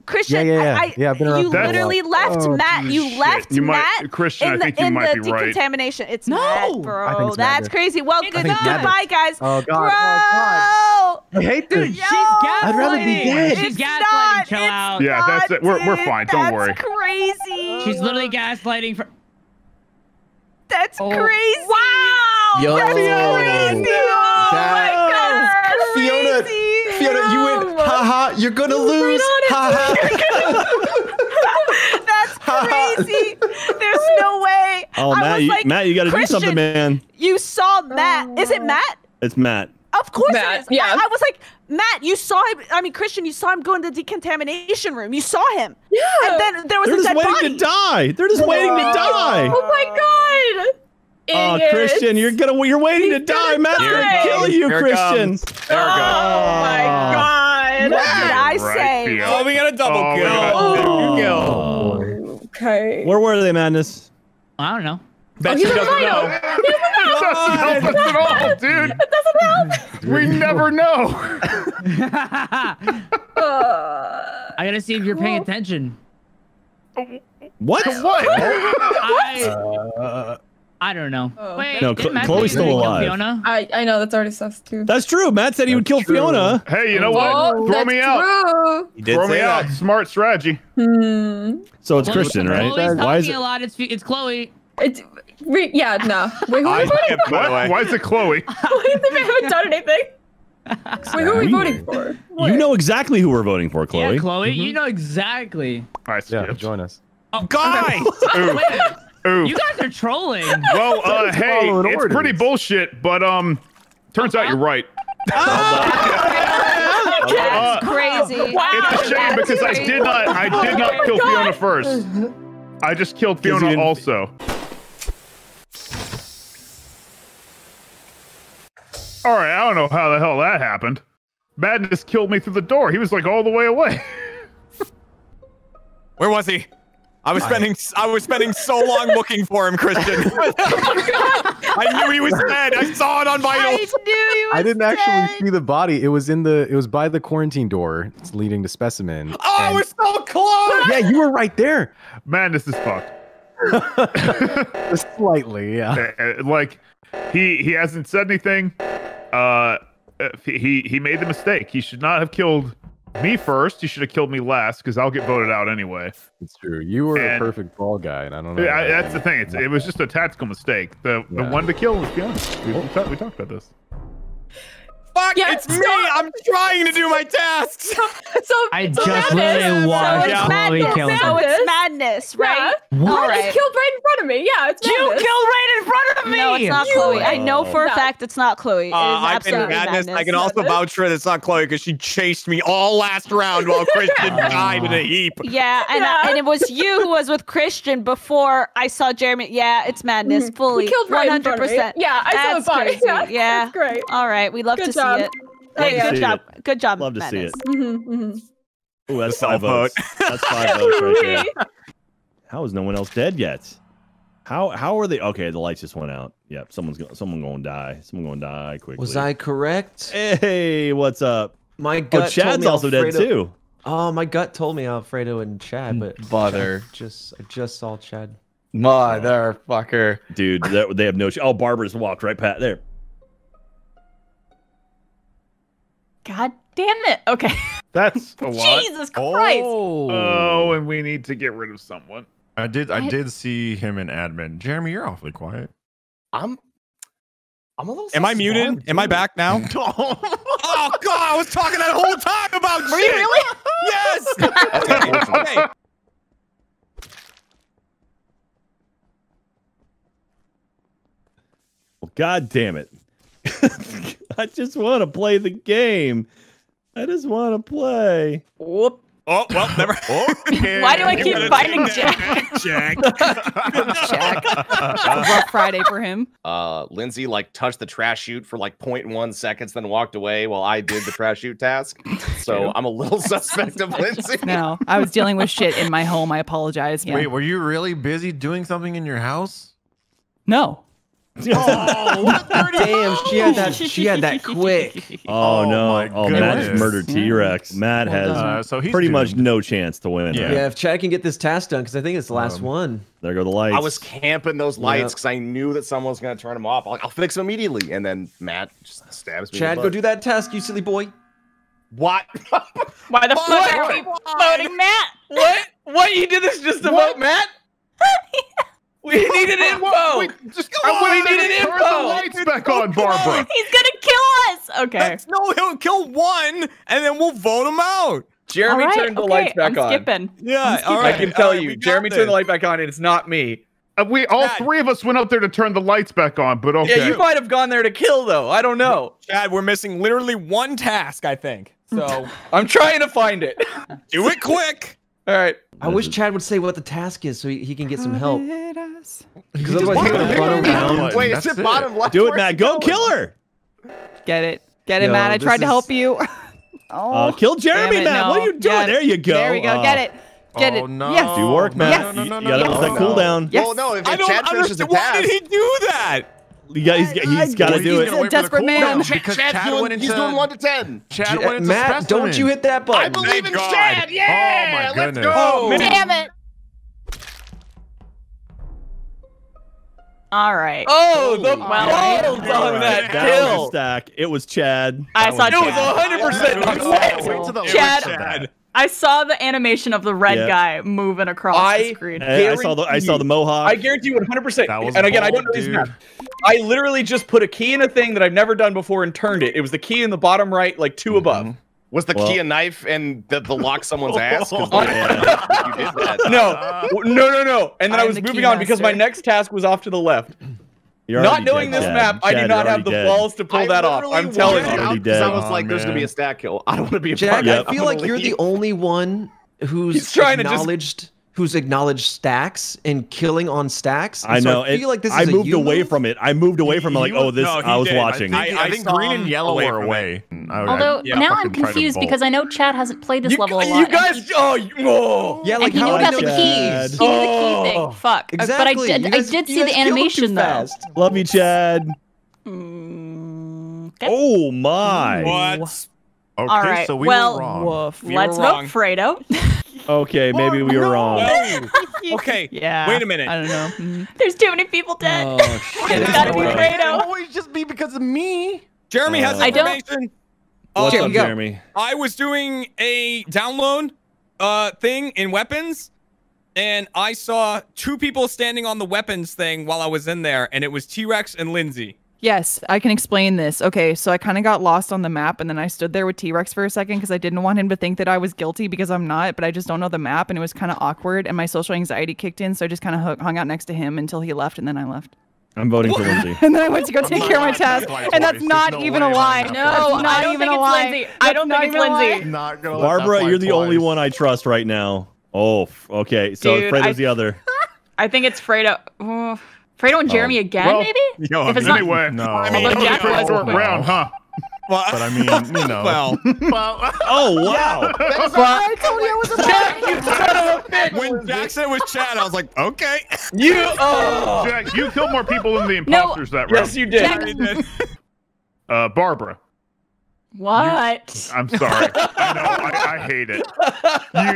Christian, you literally left Matt. You left Matt. Christian, I think you might be right. Decontamination. It's Matt, bro. That's crazy. Well, goodbye, guys. Oh God. Bro. I hate this. She's gaslighting. I'd rather be dead. She's gaslighting. Chill out. Yeah, that's it. We're fine. Don't worry. That's crazy. She's literally gaslighting for. That's crazy. Wow. Yo. That's crazy. Oh my God. That's crazy. Fiona, you win. Ha ha. You're going to lose. Ha ha. That's crazy. There's no way. Oh, Matt, you got to do something, man. You saw Matt. Is it Matt? It's Matt. Of course it is. Yeah. I was like, Matt, you saw him. I mean, Christian, you saw him go into the decontamination room. You saw him. Yeah. And then there was a dead body. They're just waiting to die. They're just waiting to die. Oh, my God. Oh, Christian, you're waiting to die. Matt's gonna kill you, Christian. There we go. Oh my God! What did I say? Oh, we got a double kill. Oh. Okay. Where were they, Madness? I don't know. Bet you doesn't know. It doesn't help us at all, dude. It doesn't help. We never know. I gotta see if you're paying attention. What? What? I don't know. Oh. Wait, no, Chloe's still alive. I know, that's already sus too. That's true. Matt said he would kill Fiona. Hey, you know what? Throw me out. Throw me out. Smart strategy. So it's Christian, right? Why is it? It's Chloe. Yeah, no. Wait, who are we voting for? Why is it Chloe? We haven't done anything. Wait, who are we voting for? What? You know exactly who we're voting for, Chloe. Yeah, Chloe, you know exactly. All right, so join us. Oh, guys! Oof. You guys are trolling. Well, hey, it's pretty bullshit, but turns out you're right. That's crazy. Wow. It's a shame because I did not kill Fiona first. I just killed Fiona also. All right, I don't know how the hell that happened. Madness killed me through the door. He was like all the way away. Where was he? I was spending so long looking for him, Christian. Oh I knew he was dead. I saw it on my own. I didn't actually see the body. It was by the quarantine door. It's leading to specimen. Oh, we're so close! Yeah, you were right there. Man, this is fucked. Slightly, yeah. Like he hasn't said anything. He made the mistake. He should not have killed me first. You should have killed me last, because I'll get voted out anyway. It's true. You were a perfect ball guy, and I don't know. That's the thing. It was just a tactical mistake. The one to kill was Fiona. We talked about this. Fuck! Yeah, it's me. I'm trying to do my tasks. It's Madness, right? Yeah. What? I just killed right in front of me. Yeah, it's Madness. You killed right in front of me. No, it's not Chloe. I know for a fact it's not Chloe. It is absolutely Madness. I can also vouch for it. It's not Chloe because she chased me all last round while Christian died in a heap. Yeah, and it was you who was with Christian before I saw Jeremy. Yeah, it's Madness. Fully. We killed right 100%. Yeah, I saw the body. Yeah, that's great. All right, we love to see. It. Hey, good job. Love to see it. Ooh, that's 5 votes. That's 5 votes right there. How is no one else dead yet? How are they? Okay, the lights just went out. Yep, someone gonna die. Someone gonna die quickly. Was I correct? Hey, what's up? My gut. Oh, Chad's also dead too. Oh, my gut told me Alfredo and Chad, but I just saw Chad. Motherfucker, dude, they have no. Oh, Barbara just walked right past there. God damn it. Okay. That's a lot. Jesus Christ. Oh, and we need to get rid of someone. I did see him in admin. Jeremy, you're awfully quiet. I'm a little. Am I muted? Am I back now? Oh God, I was talking that whole time about shit. Were you really? Yes. Okay. Well, God damn it. I just want to play the game. I just want to play. Whoop. Oh, well, never. Okay. Why do I keep fighting Jack? Jack. Rough Friday for him. Lindsay, like, touched the trash chute for, like, 0.1 seconds, then walked away while I did the trash chute task. So I'm a little suspect of Lindsay. No, I was dealing with shit in my home. I apologize. Yeah. Wait, were you really busy doing something in your house? No. Oh, what? Damn, she had that quick. Oh no! Oh, Matt's murdered T-Rex. Matt has so he's pretty much no chance to win. Yeah, if Chad can get this task done, because I think it's the last one. There go the lights. I was camping those lights because I knew that someone was going to turn them off. I'll fix them immediately, and then Matt just stabs me. Chad, go do that task, you silly boy. What? Why the fuck are we voting Matt? What? What? You did this just to vote Matt? We needed info! We needed info! Turn the lights back on, Barbara! He's gonna kill us! Okay. That's, no, he'll kill one, and then we'll vote him out! Jeremy turned the lights back on. Skipping. Yeah, alright. I can tell you, Jeremy turned the light back on, and it's not me. All three of us went up there to turn the lights back on, but okay. Yeah, you might have gone there to kill, though. I don't know. Chad, we're missing literally one task, I think. So, I'm trying to find it. Do it quick! All right. I wish Chad would say what the task is so he can get some help. Because otherwise he's going to run around. Wait, is it bottom left? Do it, Matt. Go kill her. Get it. Get it, Matt. I tried to help you. Kill Jeremy, Matt. No. What are you doing? There you go. There we go. Get it. Get it. No. Yes. Do work, Matt. Yeah, that was that cooldown. Yes. Well, no, if Chad finishes the task. Why did he do that? Yeah, he's got to do it. He's a desperate man. He's doing 1 to 10. Chad went into Matt, specimen. Don't you hit that button. I believe in Chad. Yeah, oh my goodness. Let's go. Oh, damn it. All right. Oh, the kill. Stack. It was Chad. I saw Chad. It was 100%. Chad. I saw the animation of the red guy moving across the screen. I saw the mohawk. I guarantee you 100%. And again, I don't know his name. I literally just put a key in a thing that I've never done before and turned it. It was the key in the bottom right, like 2 above. Was the key a knife and the lock someone's ass? You did that. No. And then I was moving on because my next task was off to the left. Not knowing this map, I do not have the balls to pull that off. I'm telling you. Because I was like, there's going to be a stack kill. I don't want to be a part of that. Jack, I feel like you're the only one who's acknowledged stacks and killing on stacks. And I know. So I feel like this is I moved away from it. Like, oh, this. I was watching. I think green and yellow were away. Although now I'm confused because I know Chad hasn't played this level a lot. You guys, yeah, like how I know Chad. He knew the key thing. Fuck. Exactly. But I did see the animation though. Love you, Chad. Oh my. What? Okay, all right, so we were wrong. Let's vote Fredo. Okay, maybe we were wrong. No. Okay, wait a minute. I don't know. There's too many people dead. Oh, shit. It's gotta be Fredo. It'll always just be because of me. Jeremy has information. What's up, Jeremy? I was doing a download thing in weapons, and I saw 2 people standing on the weapons thing while I was in there, and it was T-Rex and Lindsay. Yes, I can explain this. Okay, so I kind of got lost on the map, and then I stood there with T-Rex for a second because I didn't want him to think that I was guilty because I'm not, but I just don't know the map, and it was kind of awkward, and my social anxiety kicked in, so I just kind of hung out next to him until he left, and then I left. I'm voting for Lindsay. And then I went to go take care of my task, and that's not even a lie. No, I don't think it's Lindsay. I don't think it's Lindsay. Barbara, you're the only one I trust right now. Oh, okay, so Fredo's the other. I think it's Fredo. Oh. Fredo and Jeremy again, well, maybe? Yo, if it's anyway, no. I mean, Jack was round, huh? Well, but I mean, you know. Well. Oh, wow. That's why I told you I was a Jack, you son of a bitch. When Jack said it was Chad, I was like, okay. Jack, you killed more people than the imposters that round. Yes, you did. Jack. Barbara. What? I'm sorry. I know. I hate it.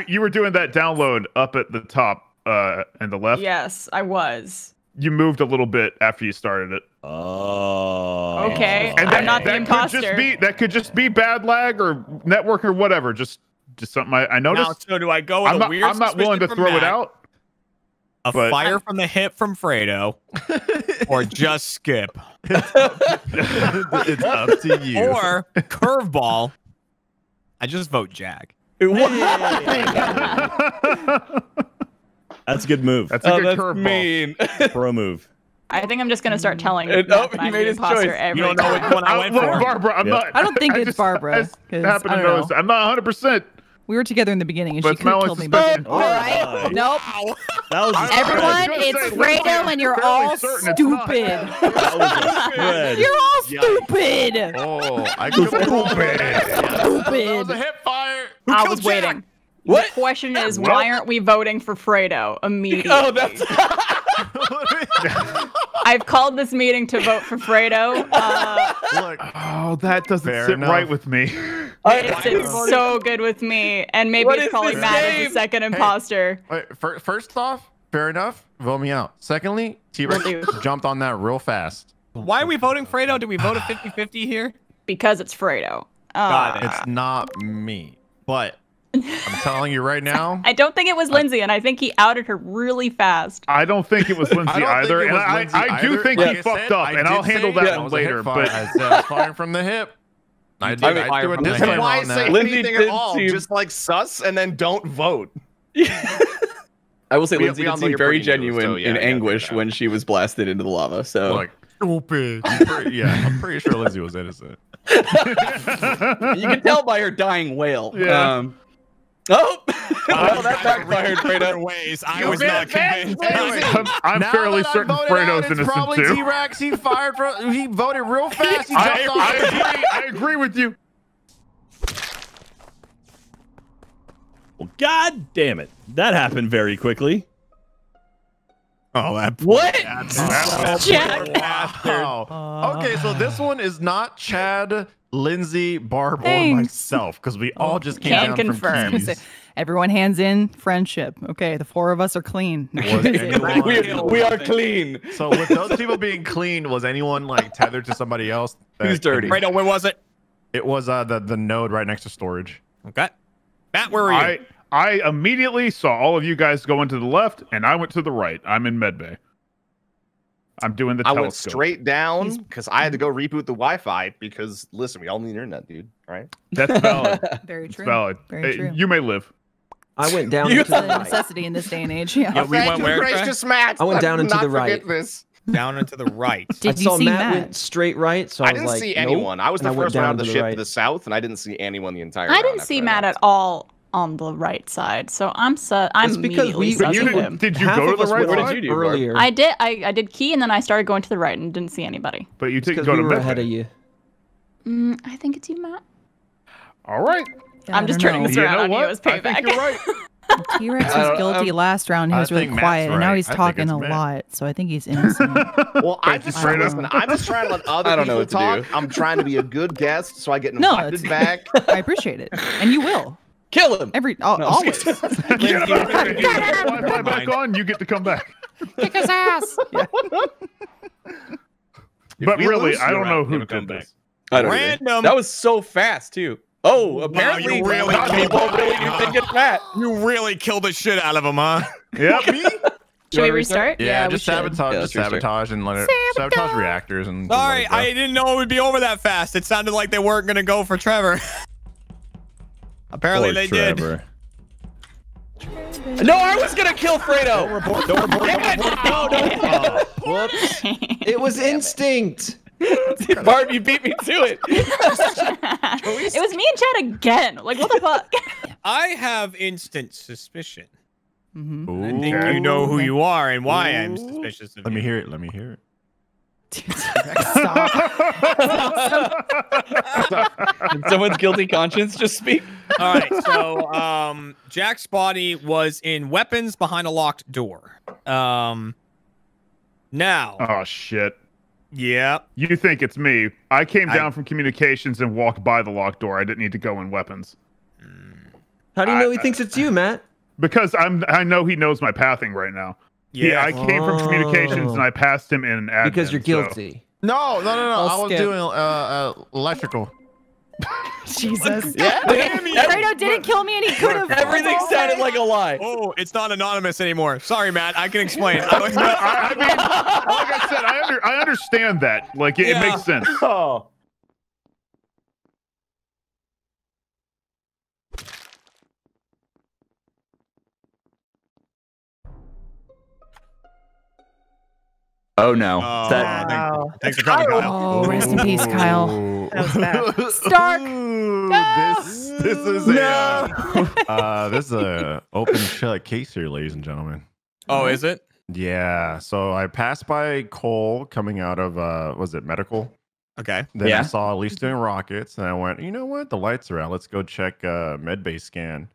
You were doing that download up at the top and the left. Yes, I was. You moved a little bit after you started it. Oh. Okay. And I'm not the imposter. That could just be bad lag or network or whatever. Just something I noticed. Now, so do I go with a weird? I'm not willing to throw it out. But fire from the hip from Fredo, or just skip. It's up to you. Or curveball. I just vote Jack. That's a good move. That's a good curveball. Pro move. I think I'm just gonna start telling you. He made his choice. You don't know which one I went for. Barbara, I'm not. I don't think it's Barbara. I'm not 100%. We were together in the beginning, and she could have told me. All right. Nope. Everyone, it's Fredo, and you're all stupid. You're all stupid. Oh, I could stupid. The hip fire. I was waiting. What? The question is, why aren't we voting for Fredo immediately? Oh, that's... I've called this meeting to vote for Fredo. Look, oh, that doesn't sit right with me. It sits so good with me, and maybe it's calling Matt as the second imposter. Wait, first off, fair enough, vote me out. Secondly, T-Rex jumped on that real fast. Why are we voting Fredo? Did we vote a 50-50 here? Because it's Fredo. Got it. It's not me, but I'm telling you right now. I don't think it was Lindsay, and I think he outed her really fast. I don't think it was Lindsay either, and I do think he fucked up, and I'll handle that one later. But I fired from the hip. I did. I do a disclaimer on that. Lindsay did too. Just like sus, and then don't vote. I will say Lindsay seemed very genuine in anguish when she was blasted into the lava. So like stupid. Yeah, I'm pretty sure Lindsay was innocent. You can tell by her dying wail. Yeah. Oh! Well, that backfired Fredo. I was not convinced. I'm fairly certain Fredo's innocent, too. Probably T-Rex. He fired from... He voted real fast. He jumped off. I agree with you. Well, God damn it. That happened very quickly. Oh, that... What? That's Jack. Wow. Okay, so this one is not Chad... Lindsay, Barb, or myself, because we all just came down from teams. Everyone hands in friendship. Okay, the four of us are clean. We are clean. So with those people being clean, was anyone like tethered to somebody else? Who's dirty? Right now, where was it? It was the node right next to storage. Okay. Matt, where were you? I immediately saw all of you guys going to the left, and I went to the right. I'm in medbay. I'm doing the telescope. I went straight down because I had to go reboot the Wi-Fi because, listen, we all need internet, dude. All right? That's valid. Very true. That's valid. Very true. You may live. I went down into the necessity in this day and age. Yeah. We went where? I went down into the right. Down into the right. Did you see Matt went straight right? So I didn't see anyone. I was the first one on the ship to the south, and I didn't see anyone the entire time. I didn't see Matt at all on the right side, so I'm immediately him. Did you go to the right side earlier? I did. I did key, and then I started going to the right and didn't see anybody. But you didn't go to the ahead of you. I think it's you, Matt. All right. Yeah, I'm just turning this around on you as payback. I think you're right. T-Rex was guilty last round. He was really quiet, and now he's talking a lot. So I think he's innocent. Well, I'm just trying to let other people talk. I'm trying to be a good guest, so I get invited back. I appreciate it, and you will. Kill him! Always. Get Wi-Fi back on, you get to come back. Kick his ass! Yeah. But really, I don't know who did this. Random. That was so fast, too. Oh, apparently you think it's Matt. You really killed the shit out of him, huh? Yeah. Should we restart? Yeah, just sabotage. Just sabotage and let it sabotage reactors. And sorry, I didn't know it would be over that fast. It sounded like they weren't going to go for Trevor. Apparently they did. No, I was gonna kill Fredo. No. Whoops! It was instinct. Barb, you beat me to it. It was me and Chad again. Like what the fuck? I have instant suspicion. Mm-hmm. I think you know who you are and why I'm suspicious of you. Let me hear it. Let me hear it. Stop. Someone's guilty conscience just speak. All right, so Jack's body was in weapons behind a locked door. Now. Oh shit. Yeah. You think it's me? I came down from communications and walked by the locked door. I didn't need to go in weapons. How do you know he thinks it's you, Matt? Because I know he knows my pathing right now. Yeah, I came from communications and I passed him in admin, because you're guilty. So. No. I was doing electrical. Jesus. Yeah. Fredo didn't kill me, and he could have. Everything sounded like a lie. Oh, it's not anonymous anymore. Sorry, Matt. I can explain. I mean, like I said, I understand that. Like it makes sense. Oh. Oh no! Oh, that, wow. Thanks for coming, Kyle. Oh, rest in peace, Kyle. That was bad. Stark. No! This is a open shut case here, ladies and gentlemen. Oh, is it? Yeah. So I passed by Cole coming out of was it medical? Okay. Then I saw Elise doing rockets, and I went, you know what? The lights are out. Let's go check medbay scan.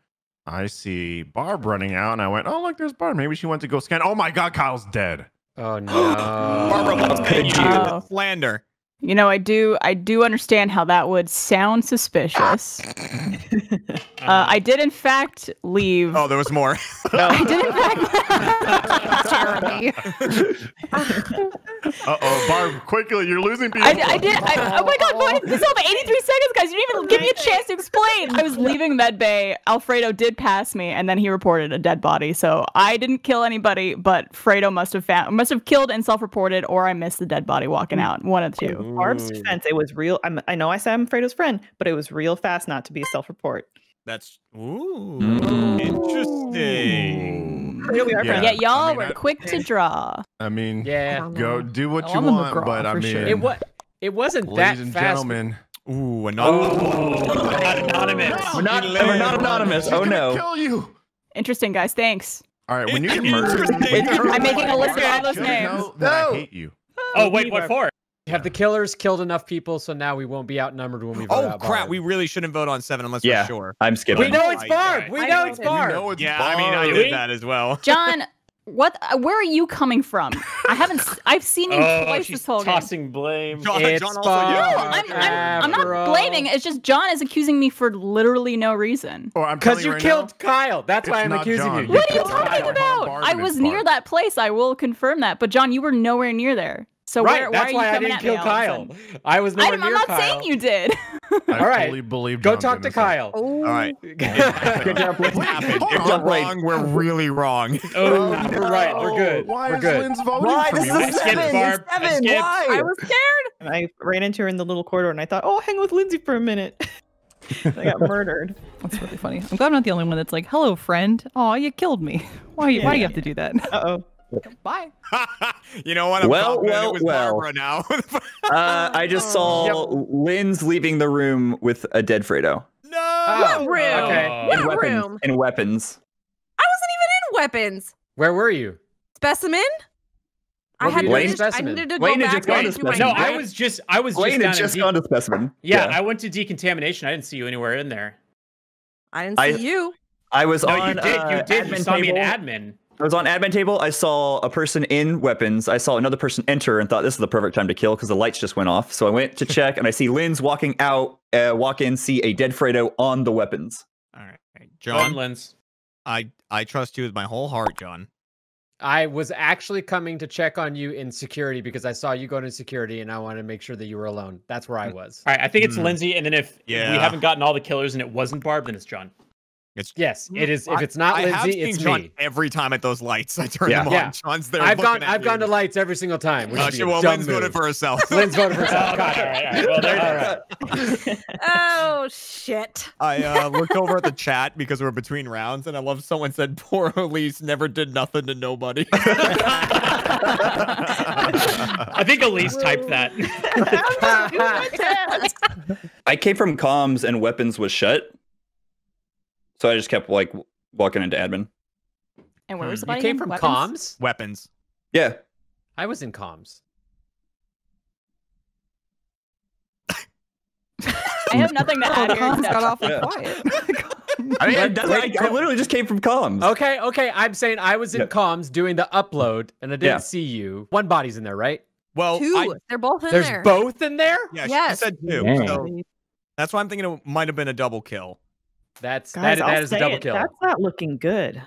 I see Barb running out, and I went, oh look, there's Barb. Maybe she went to go scan. Oh my God, Kyle's dead. Oh no! Barbara, what could you do? Slander. You know, I do understand how that would sound suspicious. I did, in fact, leave. Oh, there was more. I did, in fact. Jeremy. Uh-oh, Barb, quickly, you're losing people. I did, oh my god, boy, this is all about 83 seconds, guys. You didn't even give me a chance to explain. I was leaving Med Bay. Alfredo did pass me, and then he reported a dead body. So I didn't kill anybody, but Fredo must have killed and self-reported, or I missed the dead body walking out. One of the two. Barb's defense, it was real. I know I said I'm Fredo's friend, but it was real fast not to be a self-report. That's interesting. Yeah, y'all were quick to draw. I mean, yeah, go do what you want, but I mean, sure. it wasn't that fast. Gentlemen. Ooh, anonymous. Anonymous. We're not anonymous. Oh no. Kill you. Interesting, guys. Thanks. All right, when you get murdered, I'm making a list of all those names. No, I hate you. Oh wait, what for? Have the killers killed enough people so now we won't be outnumbered when we vote out Barb? Oh, crap. We really shouldn't vote on 7 unless we're sure. I'm skipping. We know it's Barb. We know it's Barb. Yeah, I mean, I did that as well. John, where are you coming from? I've seen him twice this whole game. Tossing blame. John also, I'm not blaming. It's just John is accusing me for literally no reason. Because you killed Kyle. That's why I'm accusing you. What are you talking about? I was near that place. I will confirm that. But John, you were nowhere near there. So right, that's why I didn't kill Kyle. I was nowhere near Kyle. I'm not saying you did. All right, go talk to Kyle. All right. Good job, Blaine. We're really wrong. Oh, you're right. We're good. Why is Lynn's voting for me? I skipped Barb. Why? I was scared. And I ran into her in the little corridor, and I thought, oh, hang with Lindsay for a minute. I got murdered. That's really funny. I'm glad I'm not the only one that's like, hello, friend. Oh, you killed me. Why do you have to do that? Uh-oh. Bye. You know what? I'm well. Barbara now. I just saw Lynn's leaving the room with a dead Fredo. No. What room? Okay. What room? In weapons. I wasn't even in weapons. Where were you? Specimen. What I needed to go back and do my... No, I was just gone to specimen. Yeah, I went to decontamination. I didn't see you anywhere in there. I didn't see you. I was on. You did. You did. You saw me in admin. I was on admin table. I saw a person in weapons. I saw another person enter and thought this is the perfect time to kill because the lights just went off. So I went to check and I see Lynn's walking out, walk in, see a dead Fredo on the weapons. All right. John Lynn's. I trust you with my whole heart, John. I was actually coming to check on you in security because I saw you go to security and I wanted to make sure that you were alone. That's where I was. All right. I think it's Lindsay. And then if we haven't gotten all the killers and it wasn't Barb, then it's John. Yes, it is. If it's not Lindsay, it's me. Every time at those lights, I turn them on. Yeah. John's there. I've gone to lights every single time. Well, Lynn's voted for herself. Lynn's voted for herself. God, all right. Well, there oh shit! I looked over at the chat because we're between rounds, and I love someone said, "Poor Elise never did nothing to nobody." I think Elise typed that. I came from comms, and weapons was shut. So I just kept like walking into admin. And where was the body? You came from comms? Weapons. Yeah. I was in comms. I have nothing to add here. Got off quiet. I mean, I literally just came from comms. Okay. I'm saying I was in comms doing the upload, and I didn't see you. One body's in there, right? Well, two. They're both in there. There's both in there? Yeah, yes. She said two. Yeah. So that's why I'm thinking it might have been a double kill. That's guys, that is a double kill. That's not looking good.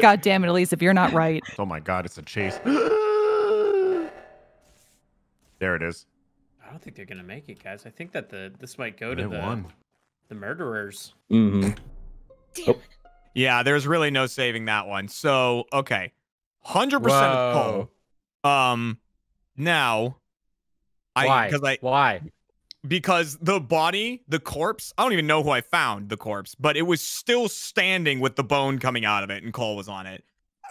God damn it, Elise, if you're not right. Oh my god, it's a chase. There it is. I don't think they're gonna make it, guys. I think that this might go to the murderers. Mm-hmm. Damn it. Yeah, there's really no saving that one. So okay. 100% of Cole. Now why? Because the body, the corpse, I don't even know who I found the corpse, but it was still standing with the bone coming out of it, and Cole was on it.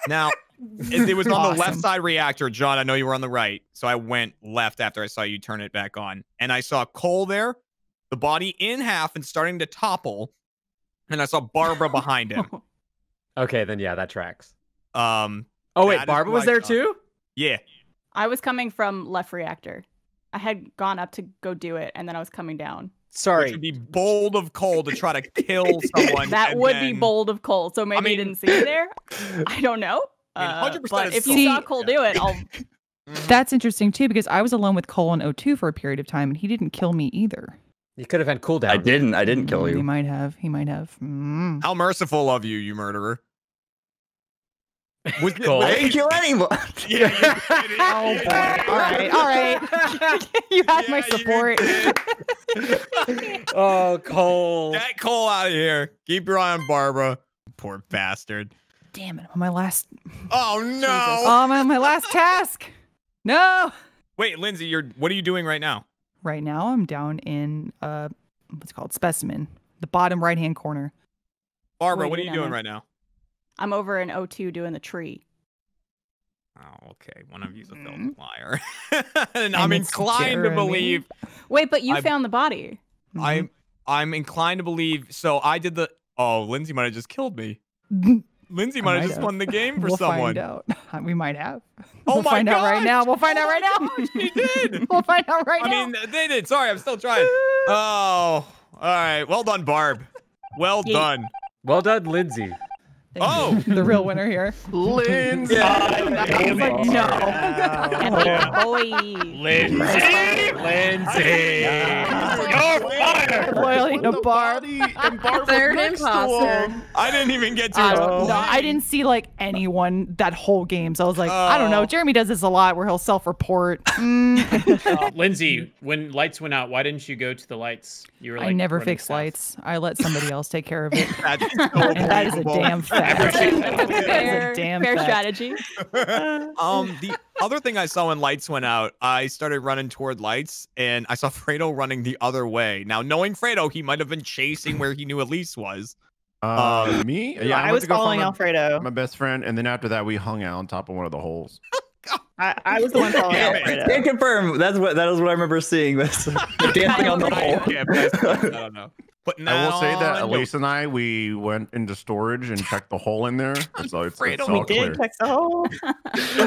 Now, it was on the left side reactor. John, I know you were on the right, so I went left after I saw you turn it back on. And I saw Cole there, the body in half and starting to topple, and I saw Barbara behind him. Okay, then yeah, that tracks. Oh, wait, Barbara was there too? Yeah. I was coming from left reactor. I had gone up to go do it, and then I was coming down. Sorry. It would be bold of Cole to try to kill someone. That would be bold of Cole. So maybe I mean, he didn't see you there. I don't know. I mean, 100% but if you saw Cole do it, I'll... That's interesting, too, because I was alone with Cole in O2 for a period of time, and he didn't kill me either. You could have had cooldown. I didn't kill you. He might have. He might have. Mm. How merciful of you, you murderer. With Cole. I didn't kill anyone. Yeah, oh, boy. All right. All right. You had my support. Oh, Cole. Get Cole out of here. Keep your eye on Barbara. Poor bastard. Damn it. On my last... Oh, no. On my last task. No. Wait, Lindsay, what are you doing right now? Right now, I'm down in what's it called, specimen, the bottom right-hand corner. Barbara, what are you doing right now? I'm over in O2 doing the tree. Oh, okay. One of you's a filthy liar, and I'm inclined to believe. Wait, but you found the body. I'm inclined to believe. So I did the. Oh, Lindsay might have just killed me. Lindsay might have just won the game for someone. We'll find out. We might have. Oh we'll my find gosh. Out right now. We'll find out right now. Gosh, she did. We'll find out right now. I mean, they did. Sorry, I'm still trying. Oh, all right. Well done, Barb. Well done. Well done, Lindsay. Thank you. The real winner here. Lindsay. I was like, no. Lindsay. You're fired. Boiling a bar. Third imposter. I didn't even get to No, I didn't see like anyone that whole game. So I was like, I don't know. Jeremy does this a lot where he'll self-report. Lindsay, when lights went out, why didn't you go to the lights? You were like, I never fix lights. I let somebody else take care of it. That is a damn fact. Fair strategy. The other thing I saw when lights went out, I started running toward lights, and I saw Fredo running the other way. Now, knowing Fredo, he might have been chasing where he knew Elise was. Me? Yeah, I was following Alfredo, my best friend, and then after that, we hung out on top of one of the holes. I was the one following Alfredo. Can't confirm. That is what I remember seeing. That's dancing on the hole. I don't know. But now, I will say that Elise and I, we went into storage and checked the hole in there. So it's all clear. We did check the hole.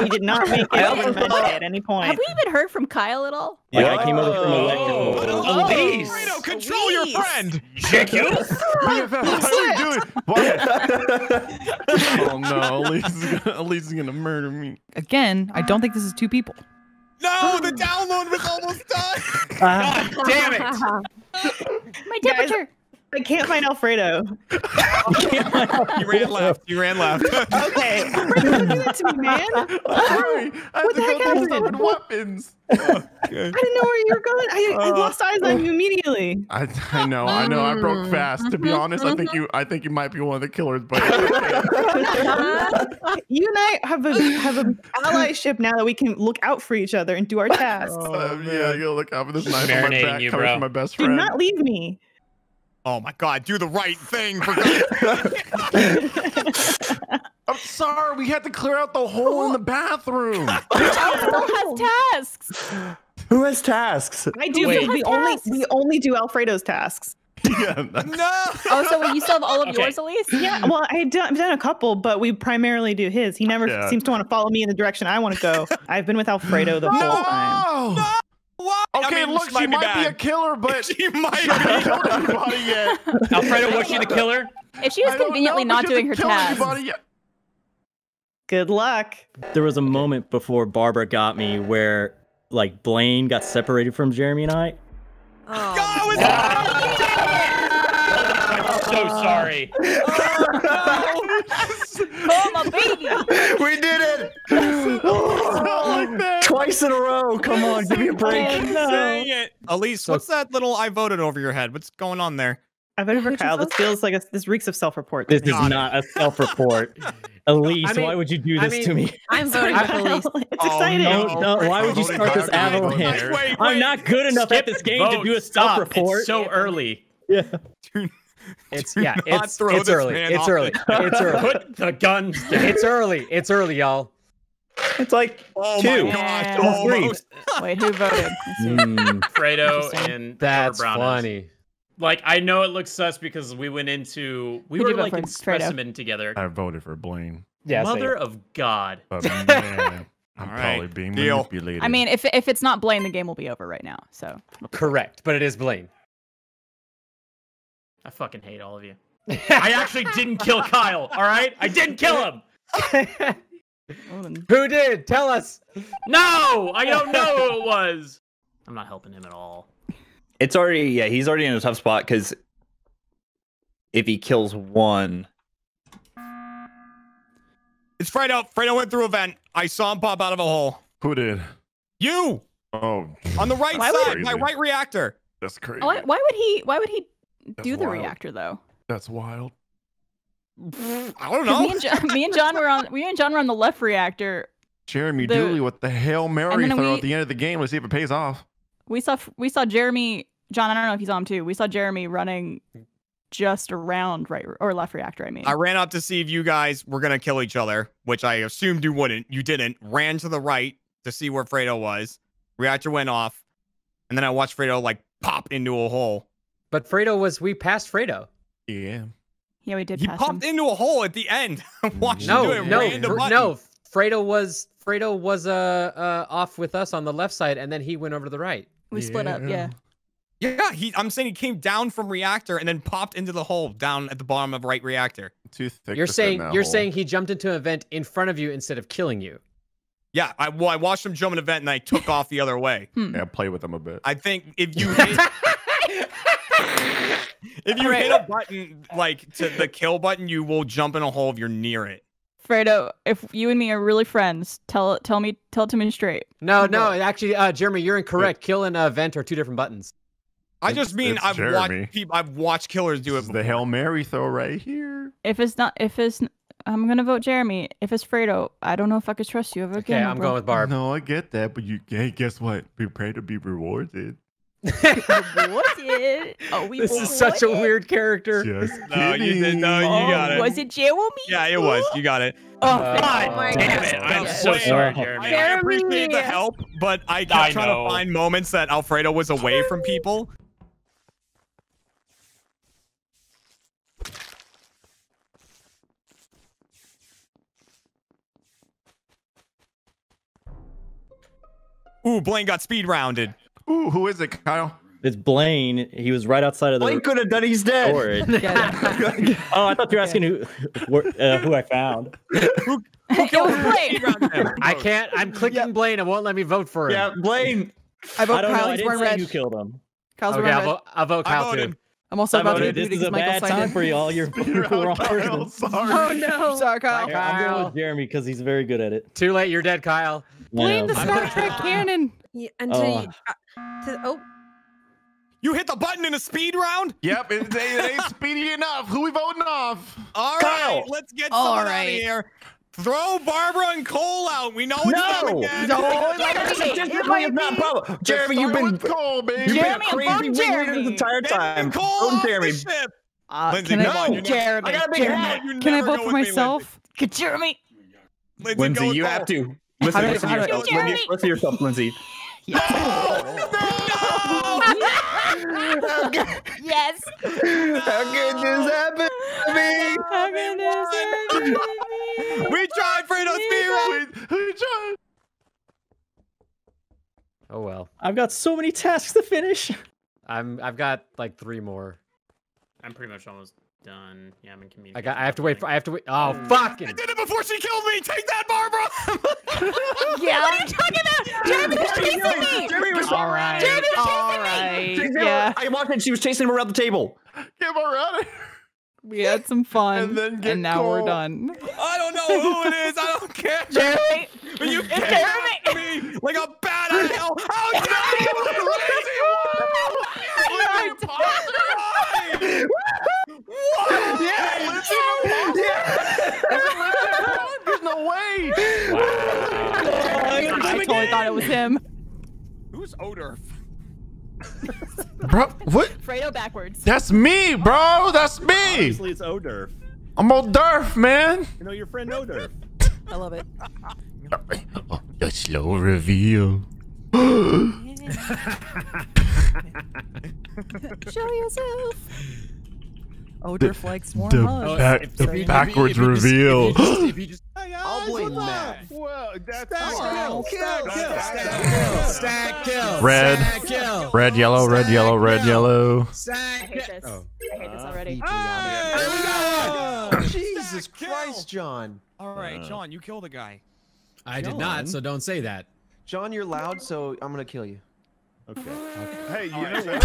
We did not make it at any point. Have we even heard from Kyle at all? Yeah, I came over from Electrical. Elise! Fredo, control your friend! Check you! What are you doing? Oh no, Elise is going to murder me. Again, I don't think this is two people. No, the download was almost done. God damn it! My temperature. Guys, I can't find Alfredo. You ran left. You ran left. Okay. Don't do that to me, man. Sorry. What the heck happened? Weapons. Okay. I didn't know where you were going. I lost eyes on you immediately. I know. I broke fast. To be honest, I think you might be one of the killers. But you and I have an allyship now that we can look out for each other and do our tasks. Yeah, you look out for this knife on my back, covered from my best friend. Do not leave me. Oh my God! Do the right thing. For I'm sorry. We had to clear out the hole in the bathroom. Who has tasks? Who has tasks? I do. We only do Alfredo's tasks. Yeah. No. Oh, so you still have all of yours, Elise? Yeah. Well, I've done a couple, but we primarily do his. He never seems to want to follow me in the direction I want to go. I've been with Alfredo the whole time. No. What? Okay, I mean, look, she might be a killer, but she might be nobody yet. Alfredo, was she the killer? If she was conveniently not doing her task. Good luck. There was a moment before Barbara got me where, like, Blaine got separated from Jeremy and I. Oh, I'm so sorry. Oh, my baby. We did it. It's not like that. Twice in a row. Come on, give me a break. Dang it. Elise, what's that little I voted over your head? What's going on there? I voted for Kyle. This feels like this reeks of self-report. This is not a self-report. Elise, why would you do this to me? I'm voting for Elise. It's exciting. Oh, no, why would you start this avalanche? Wait. I'm not good enough at this game to do a self-report. It's so early. Yeah. It's early. Put the guns down. It's early, y'all. It's like two. Wait, who voted? Fredo and that's funny. Like, I know it looks sus because we were like in specimen together. I voted for Blaine. Yeah, Mother of God. But man, I'm probably being manipulated. I mean, if it's not Blaine, the game will be over right now. So correct, but it is Blaine. I fucking hate all of you. I actually didn't kill Kyle, all right? I didn't kill him! Who did? Tell us! No! I don't know who it was! I'm not helping him at all. It's already, yeah, he's already in a tough spot, because if he kills one... It's Fredo. Fredo went through a vent. I saw him pop out of a hole. Who did? You! Oh. On the right side, my right reactor. That's crazy. Why would he do the reactor, though? That's wild. I don't know. Me and John were on the left reactor. Jeremy Dooley with the Hail Mary throw at the end of the game. Let's see if it pays off. We saw Jeremy, John, I don't know if you saw him too. We saw Jeremy running just around right or left reactor, I mean. I ran up to see if you guys were going to kill each other, which I assumed you wouldn't. You didn't. Ran to the right to see where Fredo was. Reactor went off. And then I watched Fredo like pop into a hole. But Fredo was, we passed Fredo. Yeah. Yeah, we did. He popped into a hole at the end. No. Fredo was off with us on the left side, and then he went over to the right. We split up. Yeah. Yeah. I'm saying he came down from reactor and then popped into the hole down at the bottom of right reactor. Too thick. You're saying he jumped into an event in front of you instead of killing you. Yeah. Well, I watched him jump an event and I took off the other way. Yeah, I played with him a bit. I think if you. If you hit a button, like to the kill button, you will jump in a hole if you're near it. Fredo, if you and me are really friends, tell it to me straight. No, actually, Jeremy, you're incorrect. Kill and vent are two different buttons. I've watched killers do it. This is the Hail Mary throw right here. I'm gonna vote Jeremy. If it's Fredo, I don't know if I could trust you ever again. Okay, I'm going with Barb. No, I get that, but hey, guess what? We pray to be rewarded. This is such a weird character. No, you got it. Was it Jeremy? Yeah, it was. You got it. Oh, God damn it. I'm so sorry, Jeremy. I appreciate the help, but I kept trying to find moments that Alfredo was away from people. Ooh, Blaine got speed rounded. Ooh, who is it, Kyle? It's Blaine. He was right outside of the. Blaine could have done. He's dead. Oh, I thought you were asking who I found. Who killed Blaine? I can't. I'm clicking Blaine. It won't let me vote for him. Yeah, Blaine. I vote Kyle. He's wearing red. You killed him. Kyle's wearing red. I'll vote Kyle too. I'm also about to do this. Is a bad time for y'all. You're wrong. Oh no. Sorry, Kyle. I'm going with Jeremy because he's very good at it. Too late. You're dead, Kyle. Blaine the Star Trek cannon. Yeah, you hit the button in a speed round? Yep, it ain't speedy enough. Who we voting off? All right, let's get someone out of here. Throw Barbara and Cole out. We know it's coming again. No, Jeremy, you've been Cole, baby. Jeremy, crazy this entire time. Cole, Jeremy. Lindsay, no, Jeremy. I gotta be happy. Can I vote for myself? Jeremy. Lindsay, you have to listen to yourself, Lindsay. Yes. No! Yes. How could this happen to me? We tried, Fredo. We tried. Oh well. I've got so many tasks to finish. I've got like 3 more. I'm pretty much almost done. Yeah, I'm in community. I have to wait. Oh fucking! I did it before she killed me. Take that, Barbara. Yeah. What are you talking about? Yeah. Jeremy was chasing me. Jeremy was chasing me. Yeah. I walked in. She was chasing him around the table. Get her out of here. We had some fun, and now we're done. I don't know who it is. I don't care. Jeremy, but you came after me like a bat out of hell. How dare you, crazy one? What? Yeah, listen. Yeah. There's no way. Wow. I totally thought it was him. Who's Odurf? Bro, what? Fredo backwards. That's me, bro. That's me. Obviously, it's Odurf. I'm Odurf, man. You know your friend Odurf. I love it. Oh, the slow reveal. Show yourself. Odurf likes warm hugs. The backwards reveal. I'll blame Matt. Stack kill. Red, yellow, red, yellow, red, yellow. Stack kill. I hate this already. There we go. Jesus Christ, John. All right, John, you killed a guy. I did not, so don't say that. John, you're loud, so I'm going to kill you. Okay. Hey, you know what?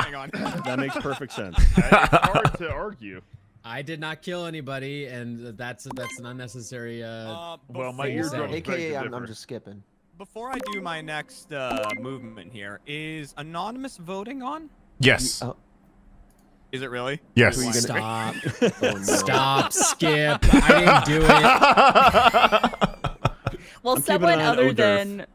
Hang on. That makes perfect sense. It's hard to argue. I did not kill anybody, and that's an unnecessary. Well, my eardrum. AKA, I'm just skipping. Before I do my next movement here, is anonymous voting on? Yes. Is it really? Yes. Stop. Oh, no. Stop. Skip. I didn't do it. Well, someone other than.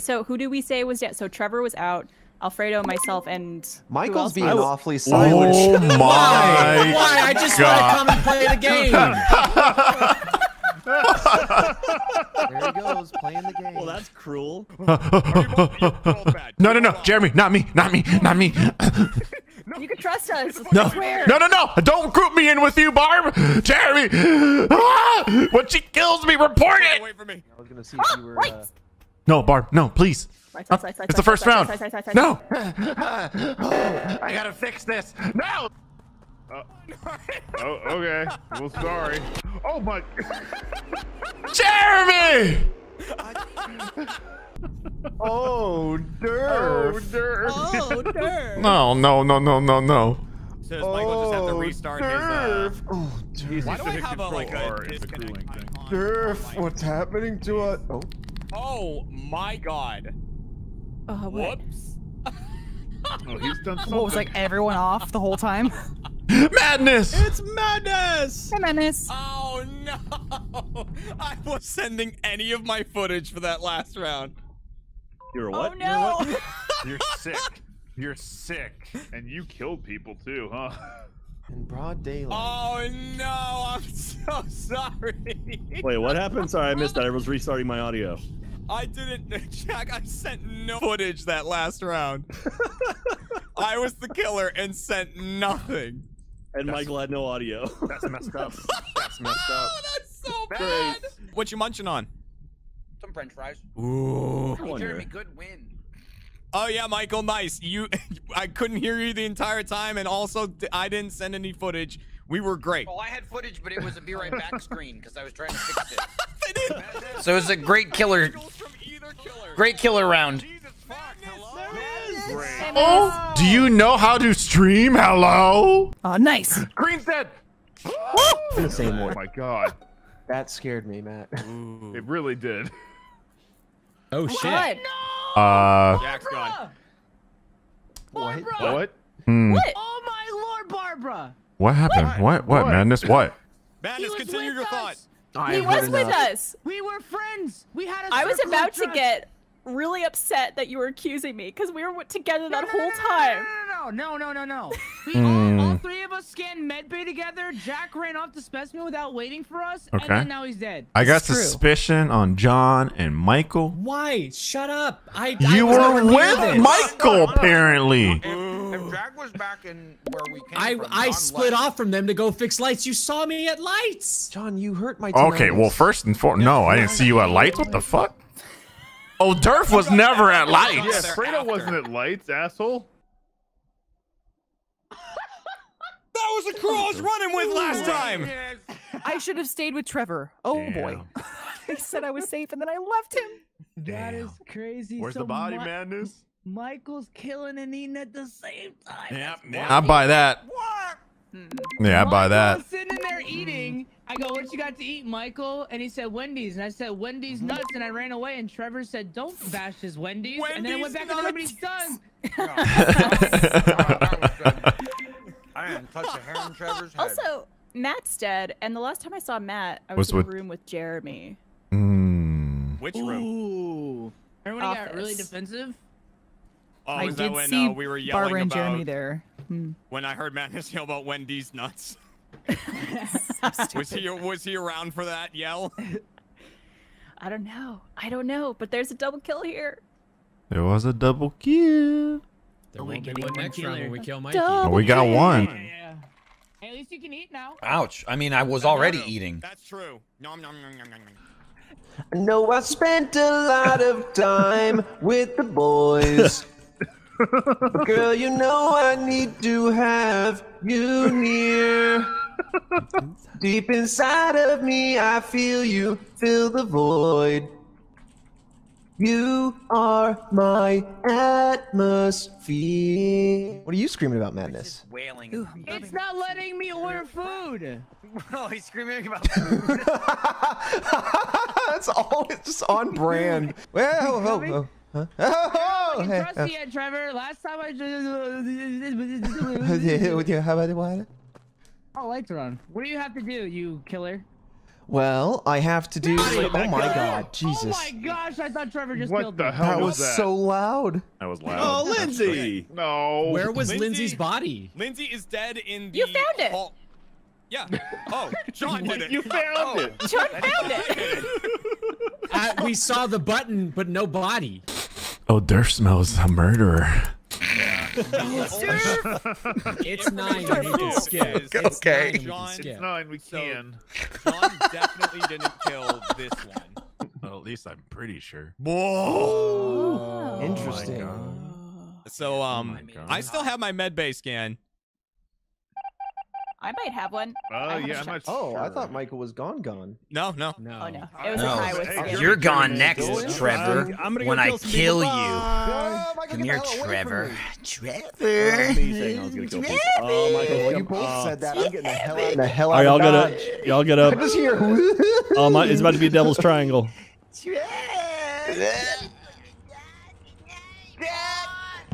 So who do we say was dead? So Trevor was out. Alfredo, myself, and Michael's being awfully silent. Oh my! Why? I just want to come and play the game. There he goes, playing the game. Well, that's cruel. No, Jeremy, not me. No. You can trust us. No. Don't group me in with you, Barb. Jeremy, when she kills me, report it. Wait for me. I was gonna see if you were. No, Barb, no, please. It's the first round. No! I gotta fix this. No! Oh, okay. Well, sorry. Oh my. Jeremy! Oh, derp. No. So does Michael just have to restart his? Oh, derp. Why do I have a disconnect icon? Derp, what's happening to us? Oh. Oh my God! Whoops! Oh, he's done something. What was like everyone off the whole time? Madness! It's madness! Hey, madness! Oh no! I was sending any of my footage for that last round. You're what? Oh no! You're sick. You're sick, and you killed people too, huh? In broad daylight. Oh no, I'm so sorry. Wait, what happened? Sorry, I missed that. I was restarting my audio. I didn't, Jack, I sent no footage that last round. I was the killer and sent nothing. And Michael had no audio. That's messed up. That's messed up. Oh, that's so bad. What you munching on? Some french fries. Ooh. Hey, Jeremy, good win. Oh yeah, Michael, nice. I couldn't hear you the entire time, and also I didn't send any footage. We were great. Well, I had footage, but it was a be right back screen because I was trying to fix it. So it was a great killer round. Oh, do you know how to stream? Hello. Oh, nice. Green said. Oh my God, that scared me, Matt. Ooh. It really did. Oh shit. What? No! Jack's gone. Barbara! What? Mm. What? Oh my Lord, Barbara! What happened? What? Madness? What? Madness, continue your thought. He was with us. We were friends. We had a I was about to get really upset that you were accusing me because we were together that whole time. No. All three of us scanned medbay together. Jack ran off the specimen without waiting for us, and then now he's dead. I got suspicion on John and Michael. Why? Shut up. You were with Michael, apparently. If Jack was back in where we came from, I split off from them to go fix lights. You saw me at lights. John, you hurt my team. Okay, well, first and foremost, no, I didn't see you at lights. What the fuck? Oh, Durf was never at lights. Yeah, Fredo wasn't at lights, asshole. That was the crew I was running with last time. I should have stayed with Trevor. Oh boy. I said I was safe and then I left him. Damn. That is crazy. Where's the body, Madness? Michael's killing and eating at the same time. Yep. I buy that. What? Yeah, I buy that. I was sitting there eating. I go, what you got to eat, Michael? And he said, Wendy's. And I said, Wendy's nuts. And I ran away. And Trevor said, don't bash his Wendy's. And then I went back and everybody's done. I haven't touched a hair on Trevor's head. Also, Matt's dead. And the last time I saw Matt, I was in a room with Jeremy. Mm. Which room? Ooh. Remember when he got really defensive? Oh, I did when, see we were yelling Barbara and Jeremy there. When I heard Madness yell about Wendy's nuts. Was he around for that yell? I don't know, but there's a double kill here. There was a double kill. There won't be one next round when we kill Mikey. We got one. Yeah. Hey, at least you can eat now. Ouch. I mean, I was already eating. That's true. Nom, nom, nom, nom, nom, nom. I know I spent a lot of time with the boys. But girl, you know I need to have you near. Deep inside of me, I feel you fill the void. You are my atmosphere. What are you screaming about, Madness? Wailing. Ooh, it's not letting me order food. Oh, he's screaming about food. That's always just on brand. Well, huh? Oh, I can trust you, Trevor. Last time I how about the water? Oh, lights are on. What do you have to do, you killer? Well, I have to do. Oh my God, Jesus! Oh my gosh, I thought Trevor just killed me. What the hell was that? That was so loud. That was loud. Oh, Lindsay! No. Where was Lindsay's body? Lindsay is dead in the. You found it. Hall. Yeah. Oh, John did it. You found it. John found it. We saw the button, but no body. Oh, Odurf smells a murderer. Yeah. It's 9. Okay. It's 9. We can. So John definitely didn't kill this one. Well, at least I'm pretty sure. Whoa! Oh, interesting. So, I still have my med bay scan. I might have one. Yeah, I'm not sure. Oh, I thought Michael was gone. No. Oh, no. It was a high risk. Hey, you're gone next, Trevor. I'm gonna kill you. Oh, Michael, come here, Trevor. Trevor. Oh, Michael, you both said that. I'm getting the hell out of here. All right, y'all get up. I just hear. Oh, my, it's about to be a devil's triangle.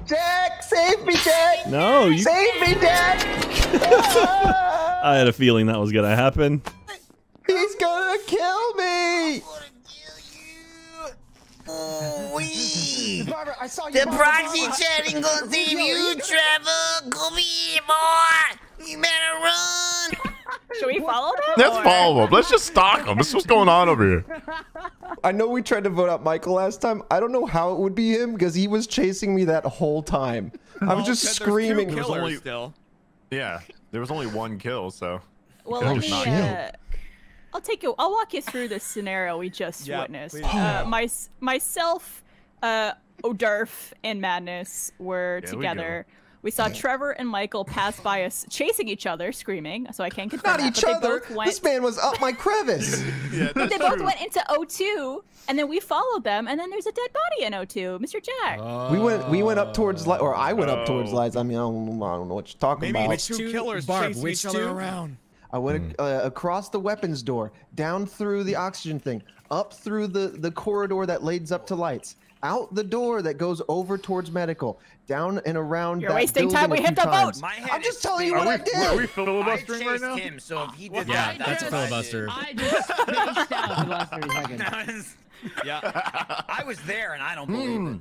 Jack, save me, Jack! No, you save me, Jack! I had a feeling that was gonna happen. He's gonna kill me! I'm gonna kill you! Oh, wee! Barbara, I saw you. The proxy chatting gonna save you, Trevor! Come here, boy! You better run! Should we follow them? Let's follow them. Let's just stalk them. This is what's going on over here. I know we tried to vote out Michael last time. I don't know how it would be him because he was chasing me that whole time. I was just screaming. There was only, yeah, there was only one kill, so. Well, I'll take you. I'll walk you through this scenario we just witnessed. Myself, Odurf, and Madness were together. We saw Trevor and Michael pass by us, chasing each other, screaming. So I can't confirm that. Not each other. This man was up my crevice. But they both went into O2, and then we followed them, and then there's a dead body in O2, Mr. Jack. We went up towards, or I went up towards lights. I mean, I don't know what you're talking about. Maybe two killers chasing each other around. I went across the weapons door, down through the oxygen thing, up through the corridor that leads up to lights. Out the door that goes over towards medical, down and around. You're wasting time. We hit the vote. I'm just telling you what I did. Are we filibustering right now? Him, so if he did that's a filibuster. I just spaced out the last 30 seconds. Yeah, I was there, and I don't believe it.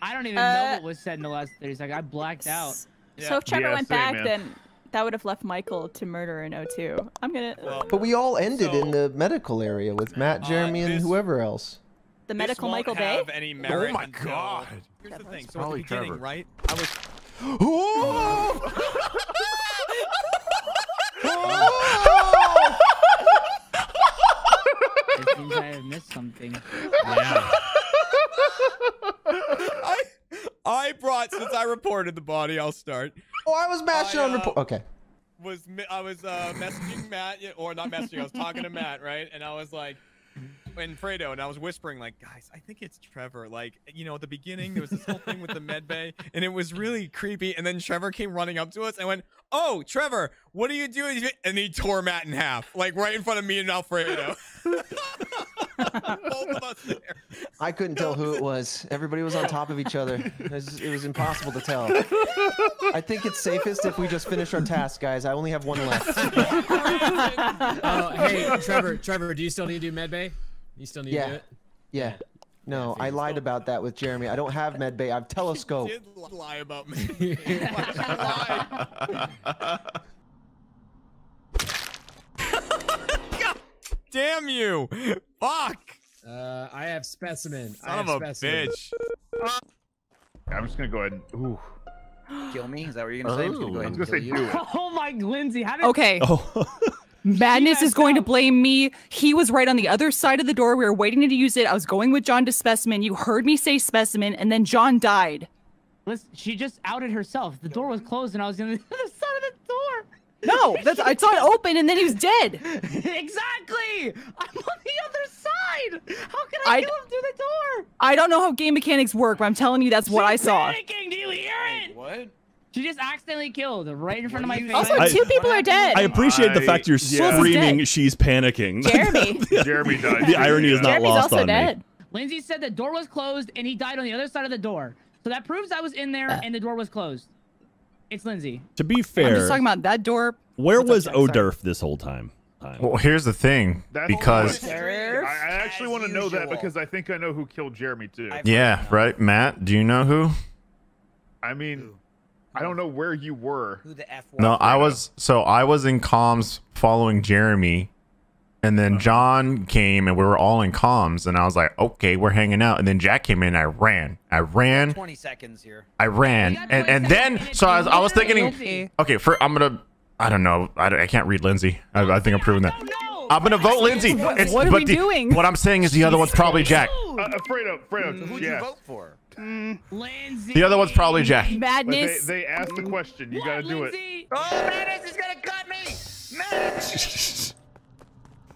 I don't even know what was said in the last 30 seconds. I blacked out. Yeah. So if Trevor went back, then that would have left Michael to murder in O2. I'm gonna. But we all ended in the medical area with Matt, Jeremy, and whoever else. The medical Michael Bay. Oh my God! Here's the thing. So at the beginning, right? I was. I think I have missed something. Yeah. I brought, since I reported the body, I'll start. Oh, I was mashing on report. Okay. I was messaging Matt, or not messaging? I was talking to Matt, right? And I was like. And Fredo, and I was whispering, like, guys, I think it's Trevor. Like, you know, at the beginning, there was this whole thing with the med bay, and it was really creepy. And then Trevor came running up to us and went, oh, Trevor, what are you doing? And he tore Matt in half, like right in front of me and Alfredo. Both of us there. I couldn't tell who it was. Everybody was on top of each other. It was impossible to tell. I think it's safest if we just finish our task, guys. I only have one left. Hey, Trevor, do you still need to do med bay? You still need to do it? Yeah. No, I lied about that with Jeremy. I don't have med bay. I have telescope. You did lie about me. God damn you. Fuck. I have specimen. Son of a bitch. I'm just going to go ahead and... Ooh. kill me? Is that what you're gonna say? I'm just gonna go ahead and kill you. Oh my, Lindsay, how did? Okay. Oh. Madness is going to blame me. He was right on the other side of the door. We were waiting to use it. I was going with John to specimen. You heard me say specimen, and then John died. Listen, she just outed herself. The door was closed, and I was on the other side of the door. No, that's, I saw it open, and then he was dead. Exactly. I'm on the other side. How can I kill him through the door? I don't know how game mechanics work, but I'm telling you, that's what I saw. Panicking. Do you hear it? What? She just accidentally killed right in front of my face. Also, two people are dead. I appreciate the fact you're screaming. She's panicking. Jeremy. Jeremy died. The irony is not lost on me. Lindsay said the door was closed, and he died on the other side of the door. So that proves I was in there, and the door was closed. It's Lindsay. To be fair, I'm just talking about that door. Where was Odurf this whole time? Well, here's the thing, because I actually want to know that, because I think I know who killed Jeremy too. Yeah, right, Matt. Do you know who? I mean, I don't know where you were. Who the F was? No, I was. So I was in comms following Jeremy, and then John came, and we were all in comms, and I was like, okay, we're hanging out. And then Jack came in, and I ran. 20 seconds here. I ran, and then so I was thinking, okay, I can't read Lindsay. I think I'm proving that. I'm gonna vote Lindsay. What are we doing? What I'm saying is the other one's probably Jack. Fredo. Who'd you vote for? Lindsay. The other one's probably Jack. Madness. They asked the question. You gotta do it. Oh, Madness is gonna cut me. Madness.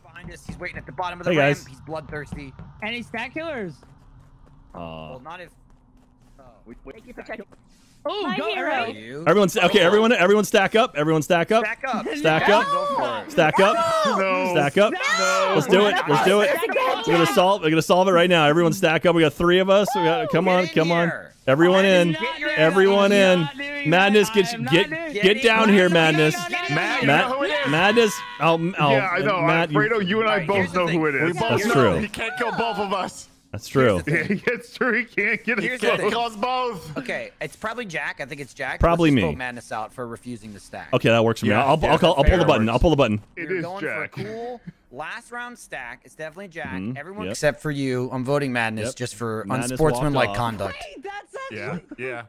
Behind us, he's waiting at the bottom of the ramp. He's bloodthirsty. And he's stat killers. Well, not if. Thank you for checking. Oh, go hero. Everyone stack up. Everyone stack up. Stack up. Stack up. Stack up. Stack up. Let's do it. Let's do it. We're gonna solve it right now. Everyone stack up. We got three of us. Come on. Everyone in. Everyone in. Madness, get down here, Madness. Madness. Yeah, I know. Alfredo, you and I both know who it is. That's true. He can't kill both of us. That's true. It's true. He can't get it. It caused both. Okay, it's probably Jack. I think it's Jack. Probably me. Madness out for refusing to stack. Okay, that works for me. I'll pull the button. I'll pull the button. It is going Jack. For a cool last round stack. It's definitely Jack. Everyone except for you. I'm voting Madness just for unsportsmanlike conduct. Wait, that's yeah.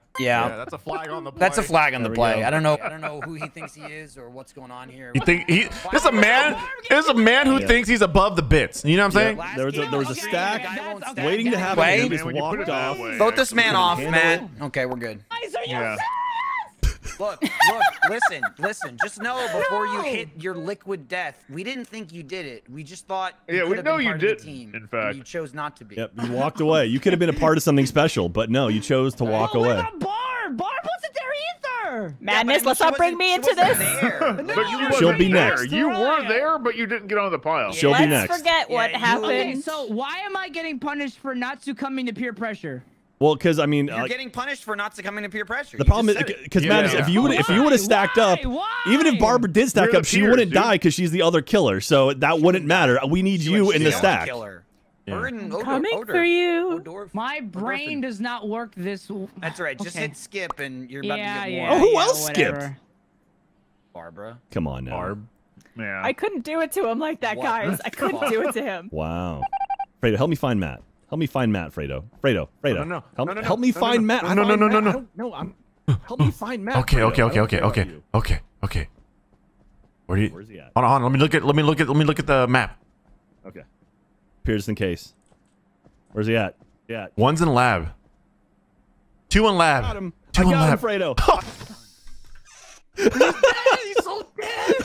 That's a flag on the play. That's a flag on the play. I don't know. I don't know who he thinks he is or what's going on here. You think he? This a man. There's a man who thinks he's above the bits. You know what I'm saying? There was a stack. Waiting to have him just walked off. Vote this man off, Matt. Okay, we're good. Look, listen. Just know before you hit your liquid death, we didn't think you did it. We just thought. Yeah, we know you did. In fact, you chose not to be. Yep, you walked away. You could have been a part of something special, but no, you chose to walk away. Barb wasn't there either. Madness, let's not bring me into this. No, she'll be next. You were there, but you didn't get on the pile. She'll be next. Let's forget what happened. Okay, so why am I getting punished for not succumbing to peer pressure? Well, because I mean, you're getting punished for not succumbing to peer pressure. The problem is, because Madness, if you would have stacked up, even if Barbara did stack up, she wouldn't die because she's the other killer. So that wouldn't matter. We need you in the stack. Killer. Coming for you. My brain does not work this. That's right. Just hit skip, and you're about to get one. Oh, who else skipped? Barbara. Come on now. Barb. Yeah. I couldn't do it to him like that, guys. I couldn't do it to him. Wow. Fredo, help me find Matt. Help me find Matt, Fredo. Fredo. No. Help me find Matt. No. Help me find Matt. Okay. Where's he at? Hold on. Let me look at the map. Okay. Appears in case. Where's he at? Yeah. One's in lab. Two in lab. Got him. I got him, Fredo. He's so dead.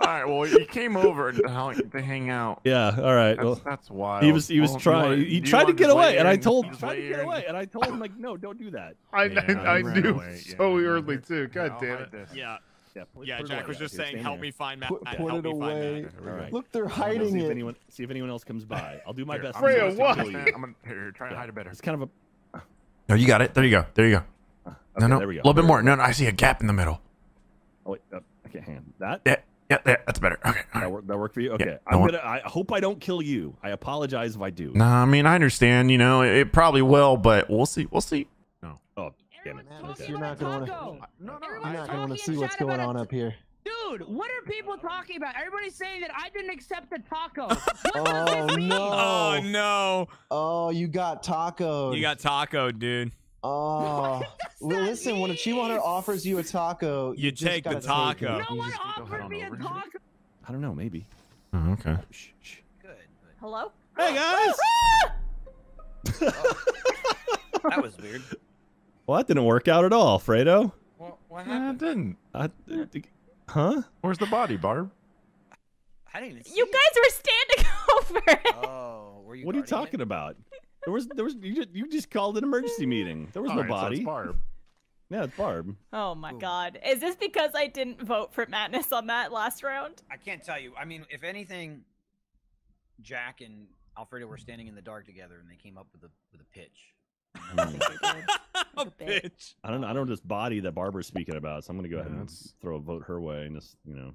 All right. Well, he came over to hang out. Yeah. All right. That's wild. He was trying. He tried to get away, and I told him him like, no, don't do that. I knew so early too. God damn it. Yeah. Jack was just saying, help me find Matt. Put it away. Look, they're hiding it. See if anyone else comes by. I'll do my best. I'm gonna try to hide it better. It's kind of a. No, you got it. There you go. Okay, no, a little bit more. No, I see a gap in the middle. Oh, wait, I can't handle that. Yeah, that's better. Okay, all right. That work for you? Okay, yeah, I hope I don't kill you. I apologize if I do. Nah, I mean, I understand. You know, it probably will, but we'll see. No. Oh, damn it. You're not going to want to see what's going on up here. Dude, what are people talking about? Everybody's saying that I didn't accept the taco. What does this mean? Oh, no. Oh, you got tacoed. You got tacoed, dude. Oh, well, listen, when a Chihuahua offers you a taco, you take the taco. No one offered me a taco. I don't know, maybe. Oh, okay. Good. Hello? Hey, guys! Oh, that was weird. Well, that didn't work out at all, Fredo. Well, what happened? Huh? Where's the body, Barb? I didn't even see you guys were standing over. Oh, were you? What are you talking about? You just called an emergency meeting. There was all no right, body. So it's Barb. Yeah, it's Barb. Oh my God! Is this because I didn't vote for Madness on that last round? I can't tell you. I mean, if anything, Jack and Alfredo were standing in the dark together, and they came up with a pitch. A pitch. I don't know this body that Barbara's speaking about, so I'm gonna go ahead and throw a vote her way and just, you know.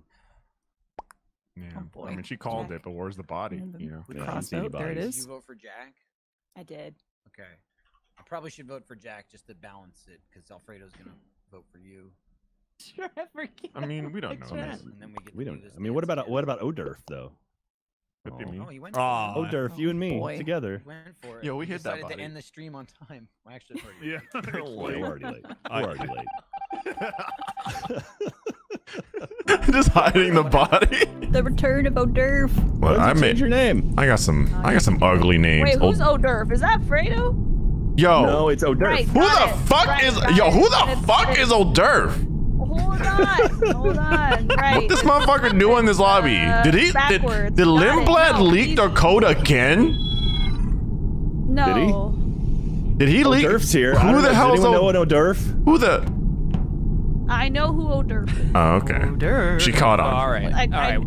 Yeah. Oh boy. I mean, she called Jack. It, but where's the body? You know, cross vote. There it is. Did you vote for Jack? I did. Okay. I probably should vote for Jack just to balance it, because Alfredo's gonna vote for you. Trevor. I mean, we don't know. And then we don't. I mean, what about Odurf though? Oh, Odurf, you and me together. Yo, we hit that body. To end the stream on time. Well, actually, yeah, we're already late. We're already late. Just hiding the body. The return of Odurf. Well, I made your name. I got some ugly names. Wait, who's Odurf? Is that Fredo? Yo, no, it's Odurf. Right, who the fuck is Odurf? Hold on, hold on. Right. What this motherfucker do in this lobby? Did Lindblad leak the code again? No. Did he leak? Odurf's here. Who the hell is Odurf? Who the? I know who Odurf is. Oh, okay. Odurf. She caught on. All right.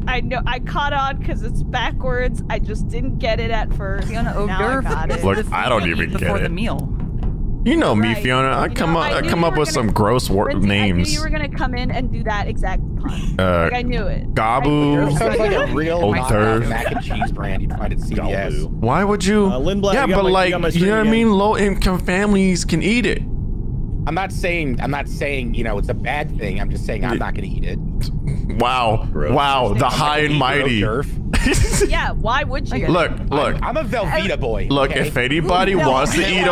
I know. I caught on because it's backwards. I just didn't get it at first. Fiona, Odurf. Look, I don't even get it. Before the meal. You know me, Fiona. I come up with some gross names. I knew you were gonna come in and do that exact pun. Like, I knew it. Gabu. Sounds like a real Odurf mac and cheese brand you tried at CVS. Why would you? Yeah, but like, you know what I mean? Low-income families can eat it. I'm not saying you know it's a bad thing. I'm just saying I'm not gonna eat it. Wow, wow, the high and mighty. Yeah, why would you? Look. I'm a Velveeta boy. Look, okay? If anybody wants to eat,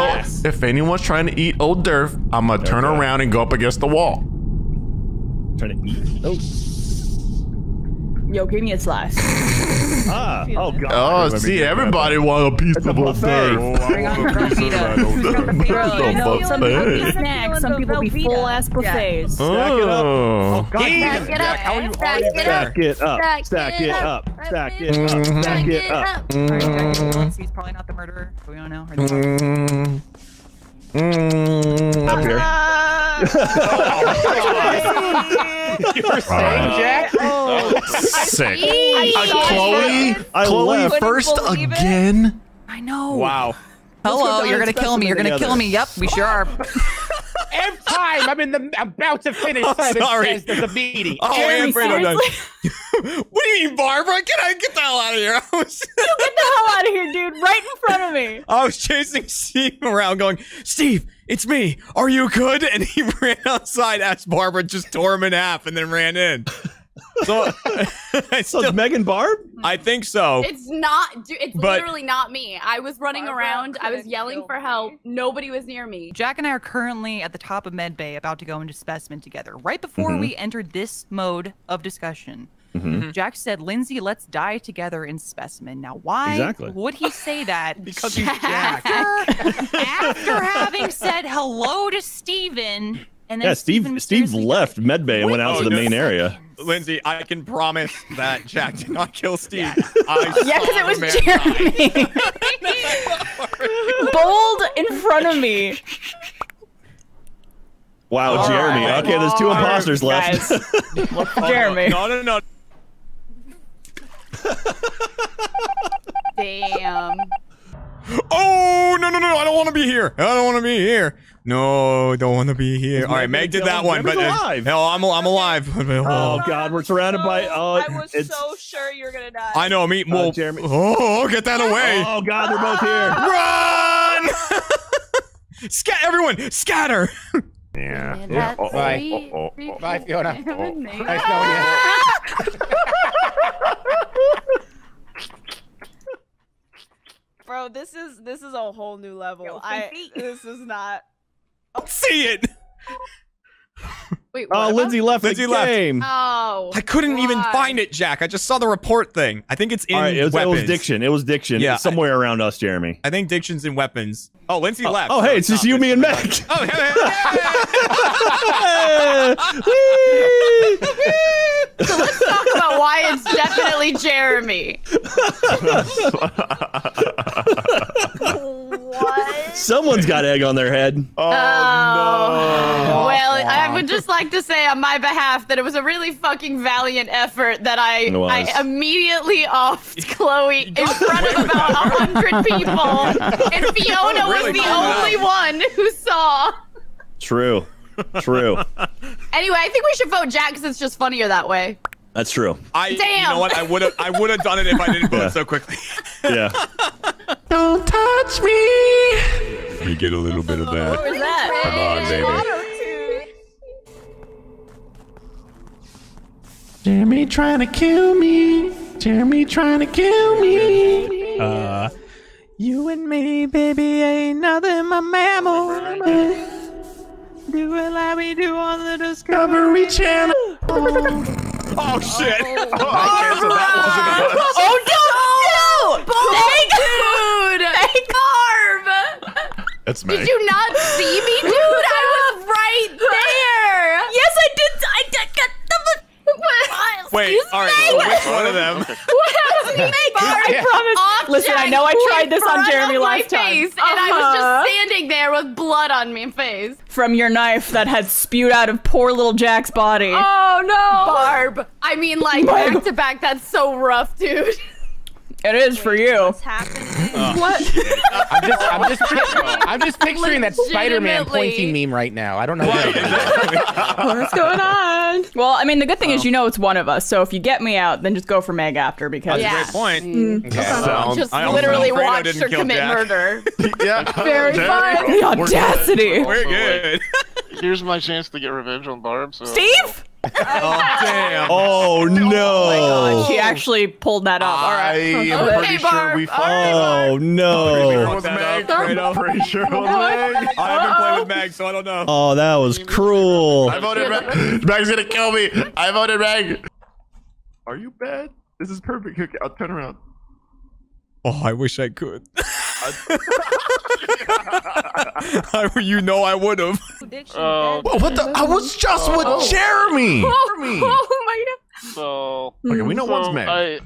if anyone's trying to eat Odurf, I'm gonna turn around and go up against the wall. Trying to eat? Yo, give me a slice. Oh God. Oh, see, everybody want a piece of Odurf. Bring on your Velveeta. Some people be snacks, some people be full-ass buffets. Stack it up. Stack it up. He's probably not the murderer. We don't know. Up here. You were saying, Jack? Oh. Sick. Chloe first again? It. I know. Wow. Hello, you're going to kill me. You're going to kill me. Yep, we sure are. Every time I'm about to finish the meeting. Oh, Alfredo done. What do you mean, Barbara? Get the hell out of here. You get the hell out of here, dude. Right in front of me. I was chasing Steve around going, Steve, it's me. Are you good? And he ran outside, asked Barbara, just tore him in half, and then ran in. So, it's Meg and Barb? I think so. It's not. It's literally not me. I was running around. I was yelling for help. Nobody was near me. Jack and I are currently at the top of Med Bay, about to go into Specimen together. Right before we entered this mode of discussion, Jack said, "Lindsay, let's die together in Specimen." Now, why would he say that? Because he's Jack. After having said hello to Steven. Yeah, Steve left Med Bay and went out to the main area. Lindsay, I can promise that Jack did not kill Steve. Yeah, because it was Jeremy. Bold in front of me. Wow, all Jeremy. Right. Okay, there's two imposters left. Jeremy. No. Damn. Oh, no. I don't want to be here. No, don't want to be here. All right, Meg did that one, but hell, I'm alive. Oh God, we're surrounded by. Oh, I was so sure you were gonna die. I know, me. Well, Jeremy. Oh, get that away. Oh God, they're both here. Run! Everyone, scatter. Yeah. Bye, Fiona. Nice knowing you. Bro, this is a whole new level. Yo, this is not. see it. Wait, what? Lindsay left the game. Left. Oh, I couldn't even find it, Jack. I just saw the report thing. I think it's in weapons. It was Diction. It was Diction. Yeah, was somewhere around us, Jeremy. I think Diction's in weapons. Oh, Lindsay left. Oh, hey, it's just you, me, and Meg. Oh, hey, hey. So let's talk about why it's definitely Jeremy. What? Someone's got egg on their head. Oh, no. Well, I would just like to say on my behalf that it was a really fucking valiant effort that I immediately offed Chloe in front of about 100 people, and Fiona was the only one who saw. True. True. Anyway, I think we should vote Jack because it's just funnier that way. That's true. Damn. You know what? I would have done it if I didn't vote so quickly. Yeah. Don't touch me. We get a little bit of that. What was that? Come on, baby. Jeremy trying to kill me. Jeremy trying to kill me. You and me, baby, ain't nothing but mammals. Do it like we do on the Discovery Channel. Oh shit! Oh, dude! Thank Barb! That's me. Did you not see me, dude? I was right there. Yes, I did. I did get the. Wait, alright, which one of them? What happened to Meg? I promise. Listen, I know I tried this on Jeremy last time. And I was just standing there with blood on me face. From your knife that had spewed out of poor little Jack's body. Oh no! Barb. I mean, like, back to back, that's so rough, dude. It is for you. What's happening? What? I'm just picturing that Spider-Man pointing meme right now. I don't know what's going on. Well, I mean, the good thing is you know it's one of us. So if you get me out, then just go for Meg after because that's a great point. Mm. Okay. So, just I literally watched her commit murder. Yeah. Very fun. The audacity. We're good. Here's my chance to get revenge on Barb. So. Steve. Oh damn! Oh no! Oh, my God. She actually pulled that up. All right. I'm pretty sure we fought. Oh no! I'm pretty sure it was Meg. I haven't played with Meg, so I don't know. Oh, that was cruel. I voted Meg. Meg's gonna kill me. I voted Meg. Are you bad? This is perfect. Okay, I'll turn around. Oh, I wish I could. You know I would have. What the? I was just with Jeremy. Oh my God. So okay, we know one's Meg.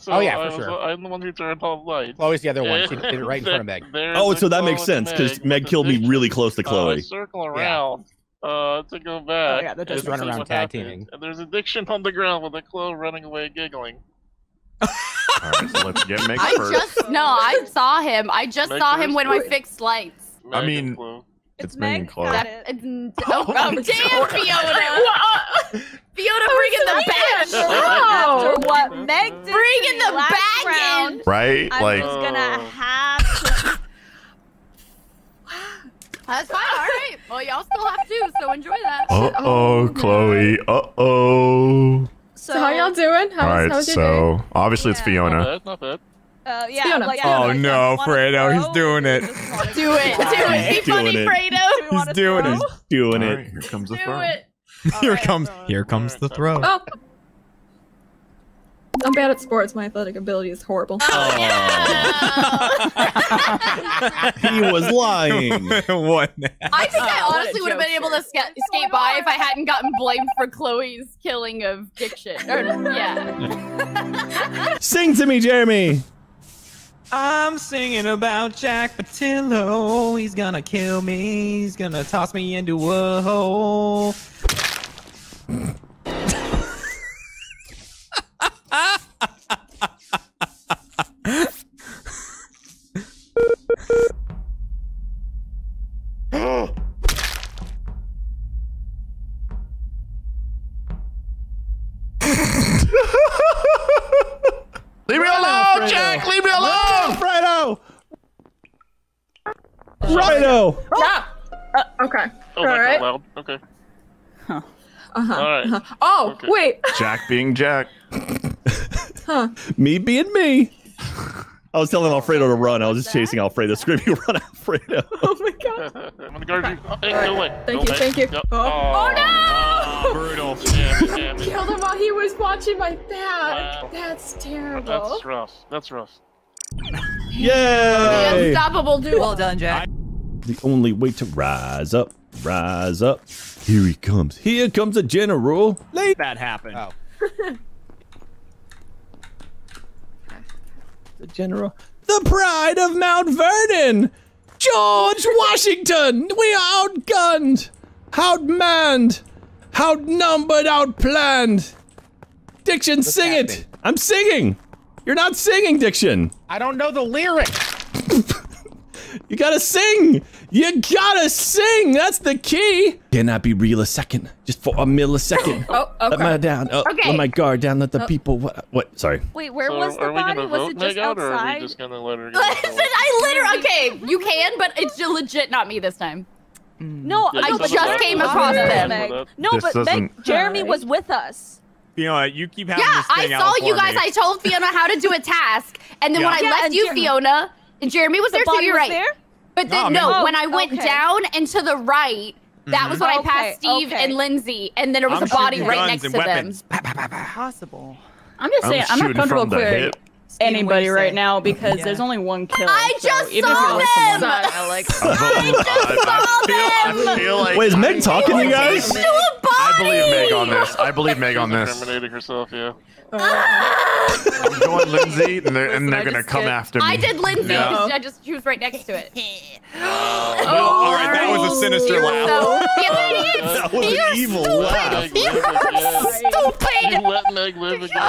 So I'm the one who turned off lights. Chloe's the other one. She did it right in front of Meg. Oh, so that makes sense because Meg killed me really close to Chloe. I circle around to go back. Oh, yeah, that just run around tag teaming. And there's Diction on the ground with a Chloe running away giggling. All right, so let's get Meg first. I saw him. I just saw him when I fixed lights. I mean, it's Meg. Oh, damn, Fiona! Fiona, bring in the baggage. No, what Meg did? Bring in the baggage. Right? Like. I was gonna have to. That's fine. All right. Well, y'all still have to, so enjoy that. Oh, Chloe. So how y'all doing? All right, so obviously it's Fiona. Not bad. Yeah, Fiona. Like, oh no, Fredo, he's doing it. Do it. Be funny, Fredo. He's doing it. He's doing it. Here comes the throw. Here comes the throw. Oh. I'm bad at sports. My athletic ability is horrible. Oh, yeah. He was lying. What? I think I honestly would have been able to skate by if I hadn't gotten blamed for Chloe's killing of Diction. Sing to me, Jeremy. I'm singing about Jack Patillo. He's gonna kill me. He's gonna toss me into a hole. Leave me alone, Jack! Leave me alone! Fredo! Fredo! Okay. Oh, that's loud. Okay. Huh. Uh-huh. All right. Uh-huh. Oh, okay. Wait. Jack being Jack. Me being me. I was telling Alfredo to run. I was just chasing Alfredo, screaming, "Run, Alfredo!" Oh my god! I'm gonna guard you. Oh, hey, no way. Thank you. No. Oh no! Brutal. Damn. Killed him while he was watching my back. That's terrible. That's rough. Yeah. The unstoppable duo. Well done, Jack. The only way to rise up, Here he comes. Here comes the general. Let that happen. Oh. The general, the pride of Mount Vernon, George Washington. We are outgunned, outmanned, outnumbered, outplanned. Diction, what's sing happening? It. I'm singing. You're not singing, Diction. I don't know the lyrics. You gotta sing. You gotta sing. That's the key. Cannot be real a second, just for a millisecond. Oh, okay. Let my down. Oh, okay. Let my guard down. Let the people. What? Sorry. Wait, where was the body? Was it just outside? Or are we just gonna let her go? Okay, you can, but it's legit not me this time. No, yeah, I just came across them. No, but Meg, Jeremy was with us. Fiona, you keep having this thing. Yeah, I saw you guys. I told Fiona how to do a task, and then when I left you, Fiona. Jeremy was there, so you're right. But then, no, when I went down and to the right, that was when I passed Steve and Lindsay, and then there was a body right next to them. Possible. I'm just saying, I'm not comfortable querying anybody right now because there's only one kill. I just saw them! Wait, is Meg talking to you guys? I believe Meg on this. Terminating herself, yeah. I'm going Lindsay, and they're gonna come after me. I did Lindsay because she was right next to it. All right, that was a sinister laugh. That was an evil laugh. You're stupid. You let Meg live again.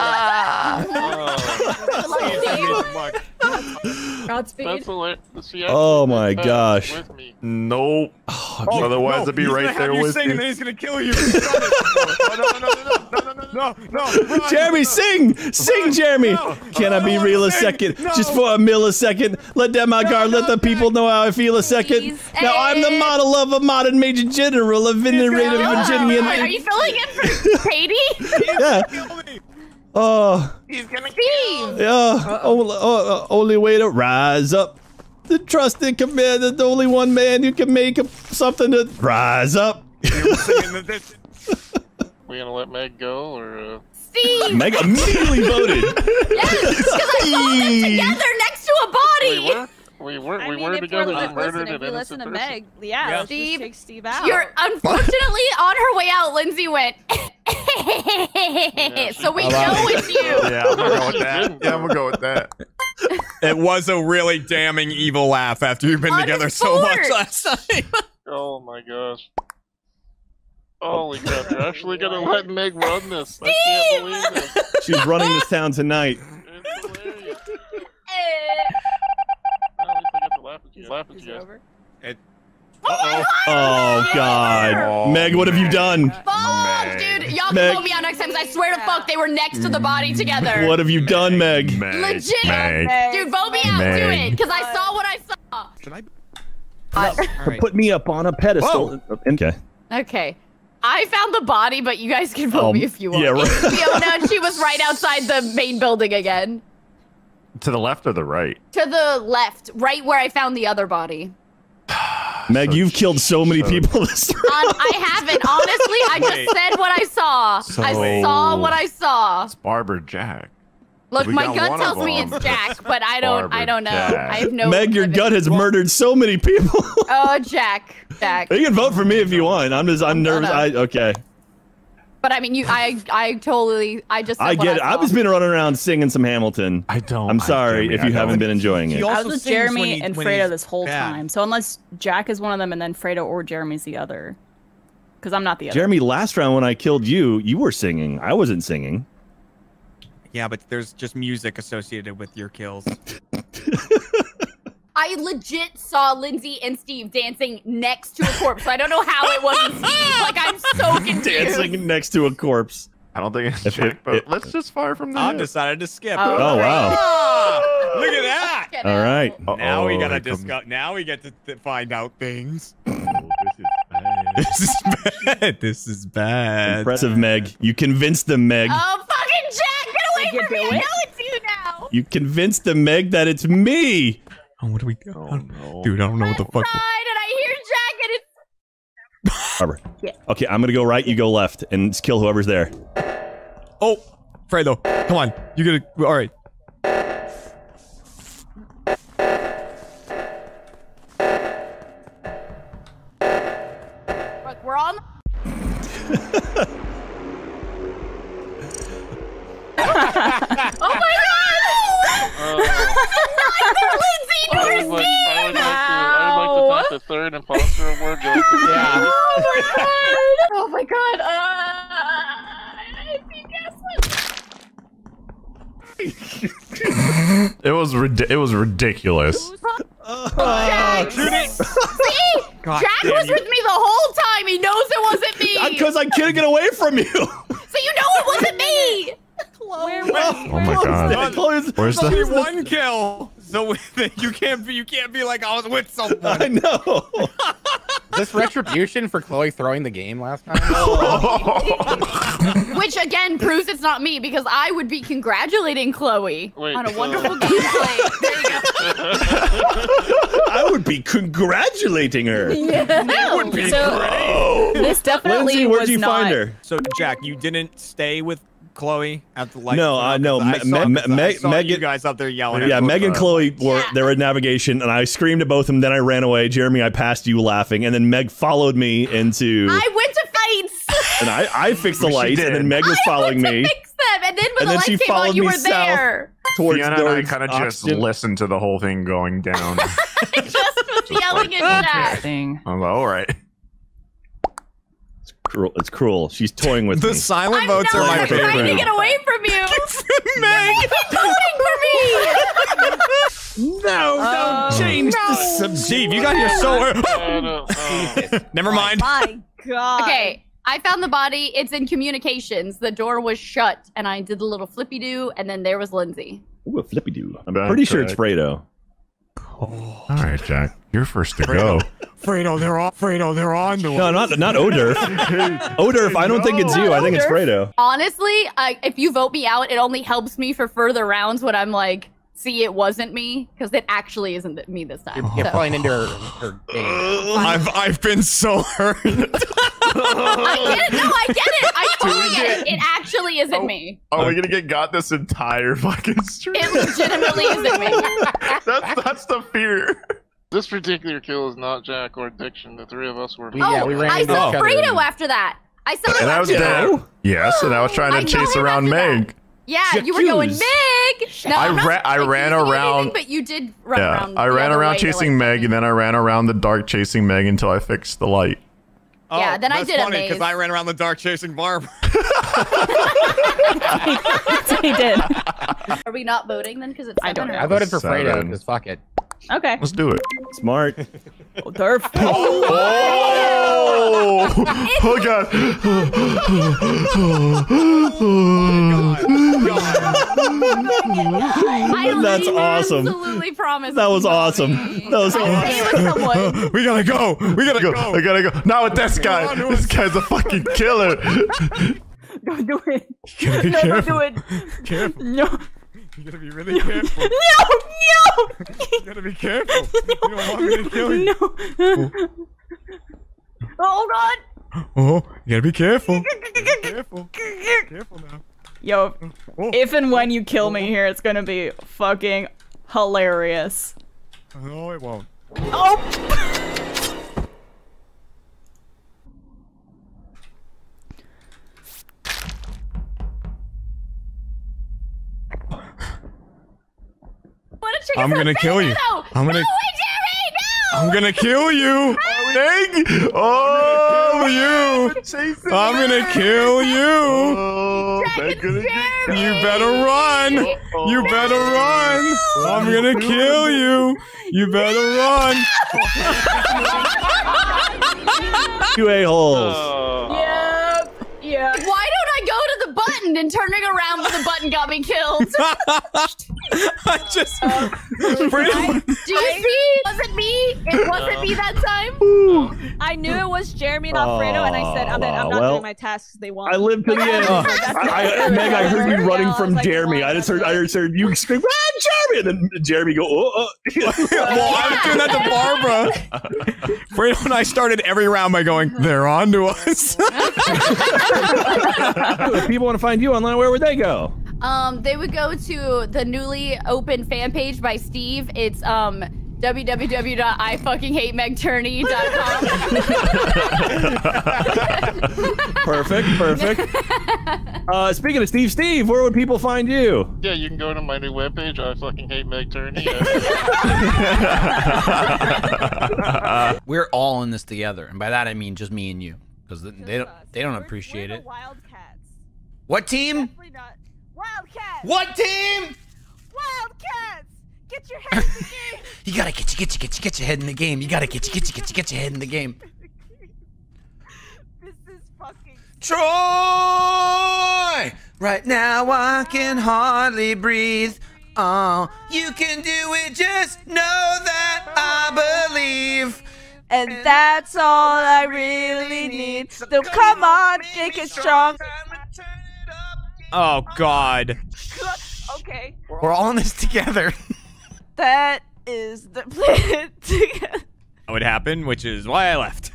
Oh my gosh. No. Otherwise, it'd be right there with me. He's gonna kill you. No, Jeremy, sing, Jeremy. Can I be real a second? Just for a millisecond. Let down my guard. Let the people know how I feel a second. Now I'm the model of a modern major general of venerated virginity. Are you filling in for Katie? Yeah. Oh, he's gonna leave. Yeah, only way to rise up. The trusted commander, the only one man who can make something to rise up. We gonna let Meg go or? Steve. Meg immediately voted. Yes, because I saw them together next to a body. We were together and murdered an innocent person. Meg. Yeah, Steve, take Steve out. You're unfortunately on her way out. Lindsay went. So we know it's you. Yeah, I'm gonna go with that. It was a really damning evil laugh after you've been together so much last time. Oh my gosh. Holy crap, you're actually gonna let Meg run this. Steve! I can't believe it. She's running this town tonight. It's hilarious. Well, at least I got to laugh at you. Oh god. Oh, Meg, what have you done? Follow up, dude. Y'all can blow me out next time because I swear to fuck, they were next to the body together. What have you done, Meg? Legit. Dude, blow me out. Do it. Because I saw what I saw. Should I? Put me up on a pedestal. Okay. I found the body, but you guys can vote me if you want. Yeah, right. Fiona, she was right outside the main building again. To the left or the right? To the left, right where I found the other body. Meg, you've killed so many people this round. I haven't. Honestly, I just said what I saw. I saw what I saw. It's Barbara Jack. Look, my gut tells me it's Jack, but I don't know. Jack. I have no. Meg, your gut has murdered so many people. Oh, Jack. You can vote for me if you want. I'm nervous. Okay. But I mean, I get it. I've just been running around singing some Hamilton. I'm sorry if you haven't been enjoying it. I was with Jeremy and Fredo this whole time. So unless Jack is one of them, and then Fredo or Jeremy's the other, because I'm not the other. Jeremy, last round when I killed you, you were singing. I wasn't singing. Yeah, but there's just music associated with your kills. I legit saw Lindsay and Steve dancing next to a corpse. So I don't know how it wasn't Steve. Like, I'm so confused. Dancing next to a corpse. I don't think it's Jack, but let's just fire from there. I've decided to skip. Oh wow. Oh, look at that. All right. Now we gotta discuss. Now we get to find out things. This is bad. Impressive, Meg. You convinced them, Meg. Oh, fucking Jack, get away from me. I know it's you now. You convinced the Meg that it's me. Oh, what do we? Oh, no. Dude, I don't know what the fuck. Barbara. Yeah. Okay, I'm gonna go right, you go left, and kill whoever's there. Oh! Fredo, come on. You're gonna- alright. Look, we're on- Oh my god! Neither Lindsay nor Steve! I would like to think the third imposter award goes to Steve. Yeah. Oh my god! I think that's what... It was ridiculous. Jack! See? God, Jack was with me the whole time! He knows it wasn't me! Because I couldn't get away from you! So you know it wasn't me! Where, oh my god! Where's the one kill? So you can't be like I was with someone. I know. Is this retribution for Chloe throwing the game last time? Which again proves it's not me because I would be congratulating Chloe on a wonderful gameplay. There you go. I would be congratulating her. Yeah. That would be great. This definitely Lindsay, where'd you find her? So Jack, you didn't stay with Chloe at the light. No, no. Meg, you guys up there yelling. Yeah, Meg and Chloe were they were in navigation, and I screamed at both of them. Then I ran away. Jeremy, I passed you laughing, and then Meg followed me into. I went to fights. And I fixed the lights, and then Meg was following me. Fix them, and then when the lights came on, you were there. Fiona and I kind of just listened to the whole thing going down. Just was yelling at Jack. I'm all right. It's cruel. She's toying with me. The silent votes are my favorite. I'm trying to get away from you. Meg, voting for me. No, don't change the Steve, you got here so early. Never mind. My God. Okay, I found the body. It's in communications. The door was shut, and I did the little flippy do, and then there was Lindsay. Ooh, a flippy do. I'm pretty sure it's Fredo. Oh. All right, Jack. You're first to go. Fredo, they're on to us. No, not Odurf. Odurf, I don't think it's you. I think it's Fredo. Honestly, if you vote me out, it only helps me for further rounds when I'm like, see, it wasn't me, because it actually isn't me this time. You're playing into her game. I've been so hurt. I get it. No, I get it. I totally get it. It actually isn't me. Are we gonna get got this entire fucking stream? It legitimately isn't me. That's the fear. This particular kill is not Jack or Diction. The three of us were. Yeah, we ran into each other. Fredo after that. I saw him after that. Yes, and I was trying to chase around Meg. That. Yeah, you were going Meg. No, I ran around, anything, but you did run around. I ran around chasing Meg, and then I ran around the dark chasing Meg until I fixed the light. Oh, yeah, then I did a maze. Because I ran around the dark chasing Barbara. He did. Are we not voting then? Because it's I voted for Fredo because fuck it. Okay. Let's do it. Smart. Odurf. Oh god. That's awesome. Absolutely promise. That was awesome. That was awesome. We gotta go. I gotta go. Not with this guy. This guy's a fucking killer. Don't do it. No, don't do it. Careful. No. You gotta be really careful. No! You gotta be careful. No, you don't want me to kill you. No. Oh god! Oh, you gotta be careful. Careful now. Yo, if and when you kill me here, it's gonna be fucking hilarious. No, it won't. Oh! I'm gonna kill you. I'm gonna. No, Jerry, no! I'm gonna kill you. Meg. Oh, you. I'm gonna kill you. You better run. You better run. I'm gonna kill you. You better run. You a-holes. Yep. Yeah. Why don't I go to the button and turning around when the button got me killed? I just. Do you see? It wasn't me. It wasn't me that time. I I knew it was Jeremy and Alfredo, and I said, I'm not doing my tasks they want. I lived to the end. Meg, I heard you running from Jeremy. I just heard you scream, ah, Jeremy! And then Jeremy go, Well, I was doing that to Barbara. Fredo and I started every round by going, they're on to us. If people want to find you online, where would they go? They would go to the newly opened fan page by Steve. It's www.ifuckinghatemegturney.com. Perfect. Speaking of Steve, where would people find you? Yeah, you can go to my new webpage, I fucking hate Meg Turney. We're all in this together, and by that I mean just me and you, because they don't appreciate it. Wildcats. What team? Definitely not. Wildcats. What team? Wildcats. Get your head in the game. You gotta get your head in the game. You gotta get your head in the game. This is fucking Troy! Right now I can hardly breathe. Oh, you can do it, just know that I believe. And that's all I really need. So come on, make it strong. Oh God. Okay. We're all in this together. That is the plan together. That would happen, which is why I left.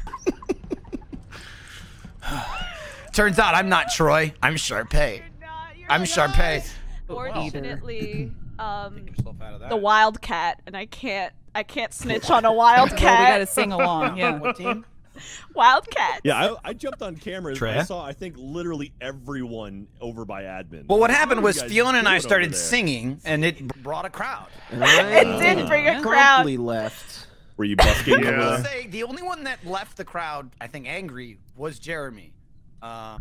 Turns out I'm not Troy. I'm Sharpay. I'm Sharpay. Fortunately, the Wildcat, and I can't snitch on a Wildcat. Well, we gotta sing along. Yeah. What team? Wildcats. Yeah, I jumped on camera and I saw, I think, literally everyone over by admin. Well, what happened was Fiona and I started singing, and it brought a crowd. It did bring a crowd. Promptly left. Were you busking? Yeah. I will say, the only one that left the crowd, I think, angry, was Jeremy. So,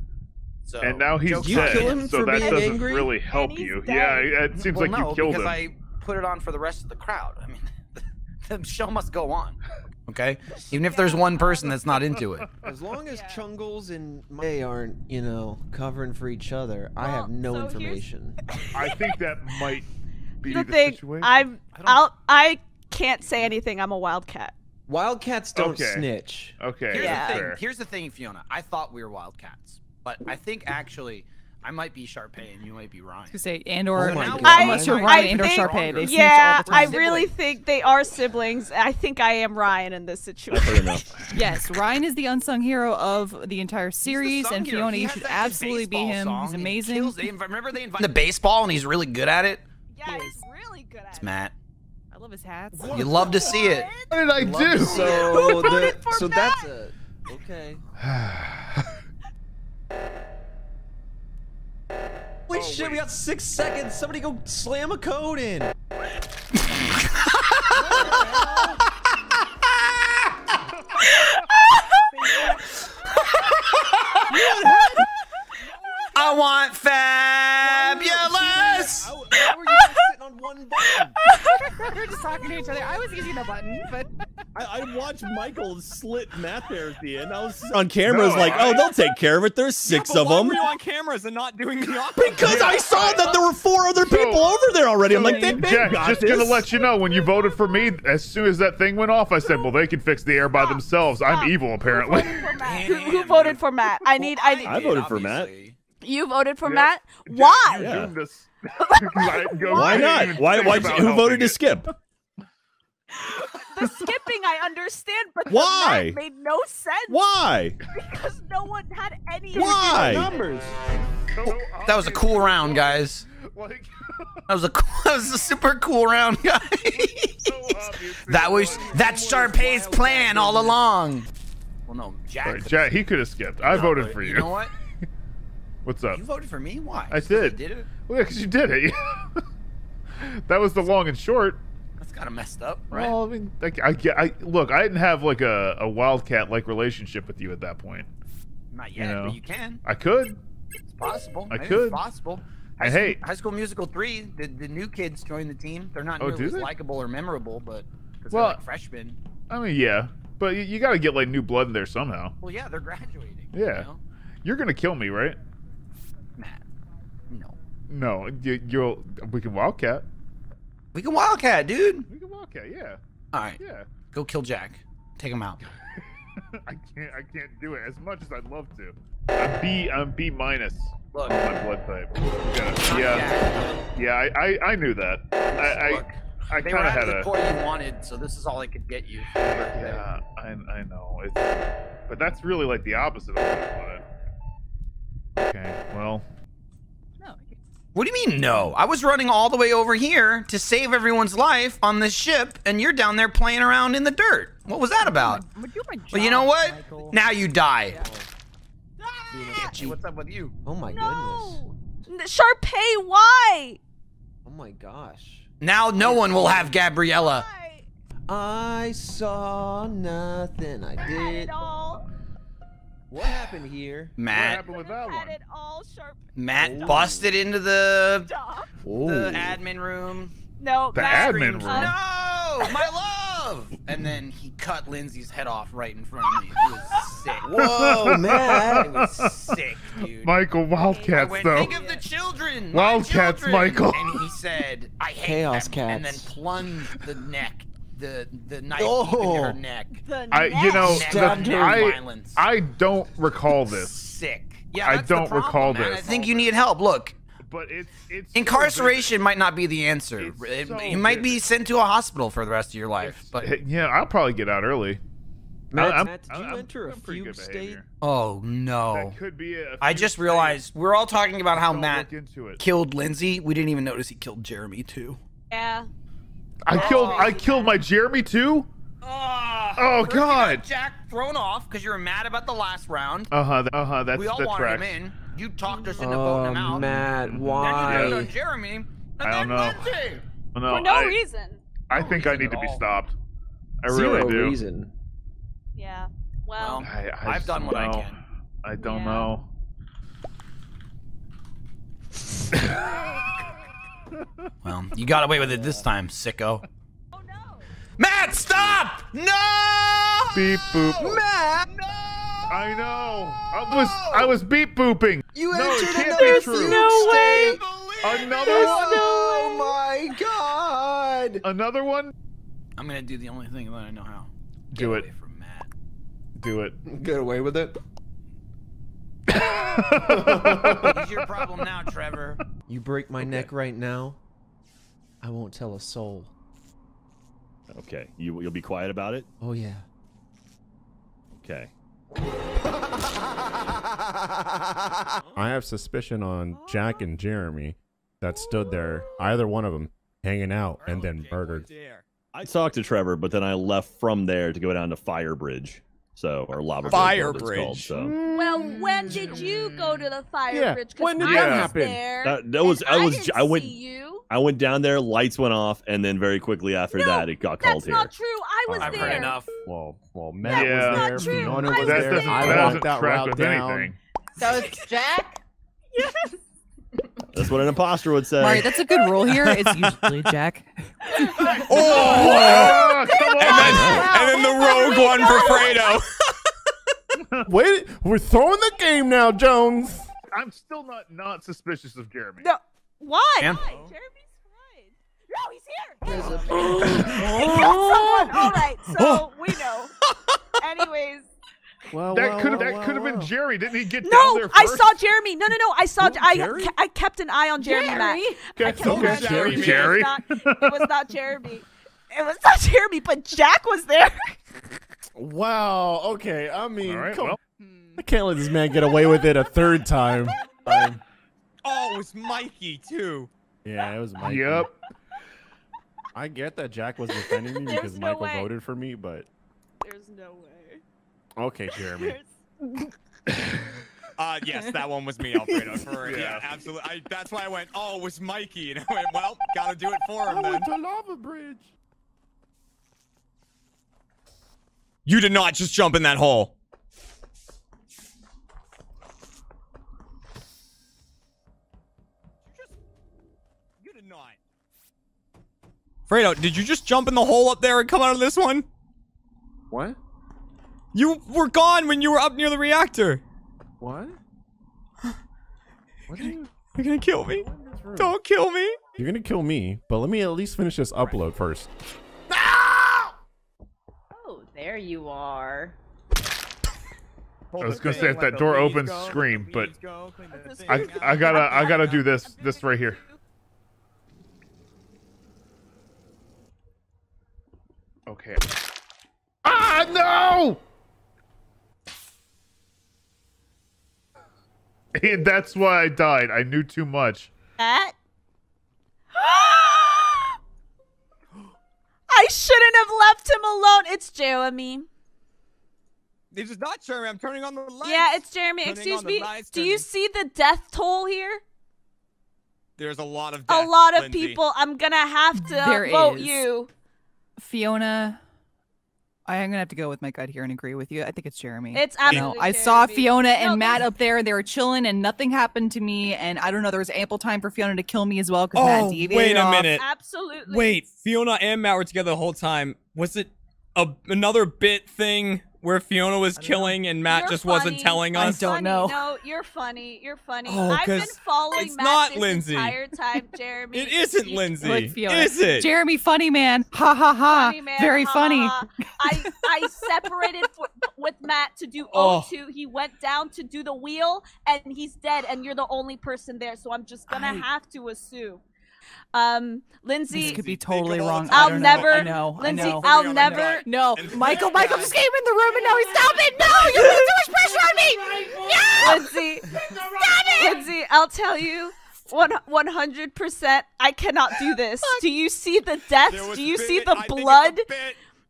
and now he's dead, so that doesn't really help you. Dead. Yeah, it seems like you killed him. Because I put it on for the rest of the crowd. I mean, the show must go on. Okay, even if there's one person that's not into it. As long as Chungles and May aren't, you know, covering for each other, I have no information. I think that might be the situation. I can't say anything. I'm a Wildcat. Wildcats don't snitch. Okay. Here's the thing, Fiona. I thought we were Wildcats, but I think actually I might be Sharpay and you might be Ryan. I really think they are siblings. I think I am Ryan in this situation. Yes, Ryan is the unsung hero of the entire series, and Fiona, you should absolutely be him. He's amazing. Remember they invited the baseball, and he's really good at it. Yeah, he's really good at it. It's Matt. I love his hats. You love to see it. What did I do? So that's it. Okay. Holy shit, we got 6 seconds. Somebody go slam a code in. I want fabulous. How were you guys sitting on one button? We were just talking to each other. I was using a button, but I watched Michael slit Matt there at the end. I was on cameras like, oh, they'll take care of it. There's six of them. Why were you on cameras and not doing the opposite? Because I saw that there were 4 other people over there already. I'm like, they've got this. Just gonna let you know, when you voted for me, as soon as that thing went off, I said, well, they can fix the air by themselves. I'm evil, apparently. Who voted for Matt? I voted for Matt. You voted for Matt? Why? Why not? Why? Who voted to skip? The skipping I understand, but why? Made no sense. Why? Because no one had any numbers. That was a cool round, guys. That was a super cool round, guys. That's Sharpay's plan all along. Well, no, Jack, he could have skipped. I voted for you. You know what? What's up? You voted for me? Why? I did. You did it? Well, yeah, because you did it. That was the long and short. That's kind of messed up, right? Well, I mean, look, I didn't have like a Wildcat-like relationship with you at that point. Not yet, you know? But you can. I could. It's possible. It's possible. High School Musical 3, the new kids join the team. They're not nearly as likable or memorable, but because they're like freshmen. I mean, yeah, but you got to get like new blood in there somehow. Well, yeah, they're graduating. Yeah. You know? You're gonna kill me, right? Matt, no. We can Wildcat, dude. We can Wildcat, yeah. All right. Yeah. Go kill Jack. Take him out. I can't do it as much as I'd love to. I'm B minus. Look. My blood type. Yeah, I knew that. I kind of had a. They were out of the toy you wanted, so this is all I could get you. For your birthday. Yeah, I know. But that's really like the opposite of what I wanted. Okay, well. No. What do you mean no? I was running all the way over here to save everyone's life on this ship, and you're down there playing around in the dirt. What was that about? Well, you know what? Michael. Now you die. Yeah. What's up with you? Oh my goodness. Sharpay, why? Oh my gosh. Now no one will have Gabriella. I saw nothing. I did. What happened here? Matt. What happened with that one? It all, Matt busted into the admin room. No, the admin room. No, my love. And then he cut Lindsay's head off right in front of me. It was sick. Whoa, Matt. It was sick, dude. Michael, Wildcats, though. Think of the children. Wildcats, children. Michael. And he said, I hate Chaos them. Cats. And then plunged the neck. The knife in her neck. I don't recall this. Sick. Yeah, I don't recall this. I think you need help. Look, but it's incarceration might not be the answer. You might be sent to a hospital for the rest of your life. But yeah, I'll probably get out early. Matt, did you enter a fugue state? Oh no! That could be a I just realized we're all talking about how Matt killed Lindsay. We didn't even notice he killed Jeremy too. Yeah. I killed my Jeremy too. Oh God! Jack thrown off because you were mad about the last round. That's we all wanted him in. You talked us into voting him out. Matt, why? Then you on Jeremy. And I don't know. Lindsay. No, for no reason. I think I need to be stopped. I really do. Zero reason. Yeah. Well, I've done what I can. I don't know. Well, you got away with it this time, sicko. Oh no! Matt, stop! No! Beep boop. Matt! No! I know. I was beep booping. You entered another fugue state. Another one. Oh my God! Another one. I'm gonna do the only thing that I know how. Do it. Get away from Matt. Do it. Get away with it. It's your problem now, Trevor. You break my neck right now, I won't tell a soul. Okay, you'll be quiet about it? Oh yeah. Okay. I have suspicion on Jack and Jeremy that stood there, either one of them, hanging out and then murdered. I talked to Trevor, but then I left from there to go down to Firebridge. So, or lava bridge. So. Well, when did you go to the fire bridge? When did that happen? I went down there. Lights went off, and then very quickly after that, it got called here. That's not true. I was there. I've heard enough. Well, Matt was there. Fiona was there. I walked that route down. So it's Jack. Yes. That's what an imposter would say. Mari, that's a good rule here. It's usually Jack. And then the rogue one for Fredo. Wait, we're throwing the game now, Jones. I'm still not suspicious of Jeremy. No, why? Jeremy's fine. No, he's here. There's a... He killed someone. All right, so we know. Anyways. Well, that could have been Jerry. Didn't he get down there first? I saw Jeremy. No. I saw. I kept an eye on Jeremy. Matt. Jerry. It was not Jeremy, but Jack was there. Wow. Okay. I mean, right, come I can't let this man get away with it a third time. It was Mikey too. Yeah, it was Mikey. Yep. I get that Jack was defending me because Michael voted for me, but there's no way. Okay, Jeremy. Yes, that one was me, Alfredo. Yeah, absolutely. That's why I went, it was Mikey. And I went, well, gotta do it for him then. I went to Lava Bridge. You did not just jump in that hole. You did not. Fredo, did you just jump in the hole up there and come out of this one? What? You were gone when you were up near the reactor. What? What are you? You're gonna kill me. Don't kill me. You're gonna kill me, but let me at least finish this upload first. No! Oh, there you are. I was gonna say if that door opens, scream, but I gotta do this right here. Okay. Ah no! And that's why I died. I knew too much. That? I shouldn't have left him alone. It's Jeremy. This is not Jeremy. I'm turning on the lights. Yeah, it's Jeremy. Excuse me. Do you see the death toll here? There's a lot of death, Lindsay. People. I'm going to have to vote you. Fiona, I'm gonna have to go with my gut here and agree with you. I think it's Jeremy. It's absolutely Jeremy. I saw Fiona and Matt up there. They were chilling and nothing happened to me. And I don't know. There was ample time for Fiona to kill me as well because Matt deviated. Wait a minute. Absolutely. Wait, Fiona and Matt were together the whole time. Was it another bit thing where Fiona was killing and Matt wasn't telling us? I don't know. No, you're funny. You're funny. Oh, I've been following Matt this entire time, Jeremy. It isn't Lindsay. Is it? Jeremy, funny man. Ha ha ha. Funny man, very funny. I separated with Matt to do O2. He went down to do the wheel and he's dead and you're the only person there. So I'm just going to have to assume. Lindsay, this could be totally wrong. I'll never. No, Michael just came in the room and now he's stopping. No, you're putting too much pressure on me. No, Lindsay, stop it. Lindsay, I'll tell you, 100%. I cannot do this. Do you see the deaths? Do you see the blood?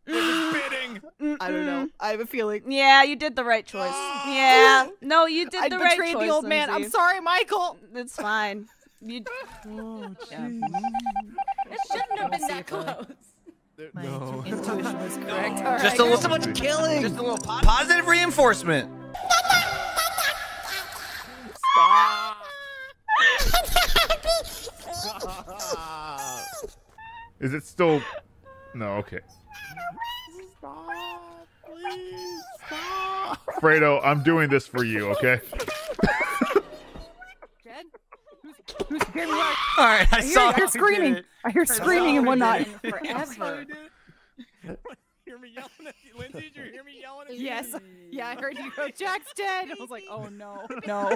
I don't know. I have a feeling. Yeah, you did the right choice. Yeah, no, you did the right choice. I betrayed the old man. I'm sorry, Michael. It's fine. It shouldn't have been that close. My intuition was correct. Right. Just a little so much killing. Just a little positive reinforcement. Stop. Stop. Is it still? No. Okay. Stop, please. Stop. Fredo, I'm doing this for you. Okay. All right, I saw her screaming. I hear screaming and whatnot. Forever. Hear me yelling at you, Lindsay? Did you hear me yelling at you? Yes. Yeah, I heard you go, Jack's dead. I was like, oh no, no.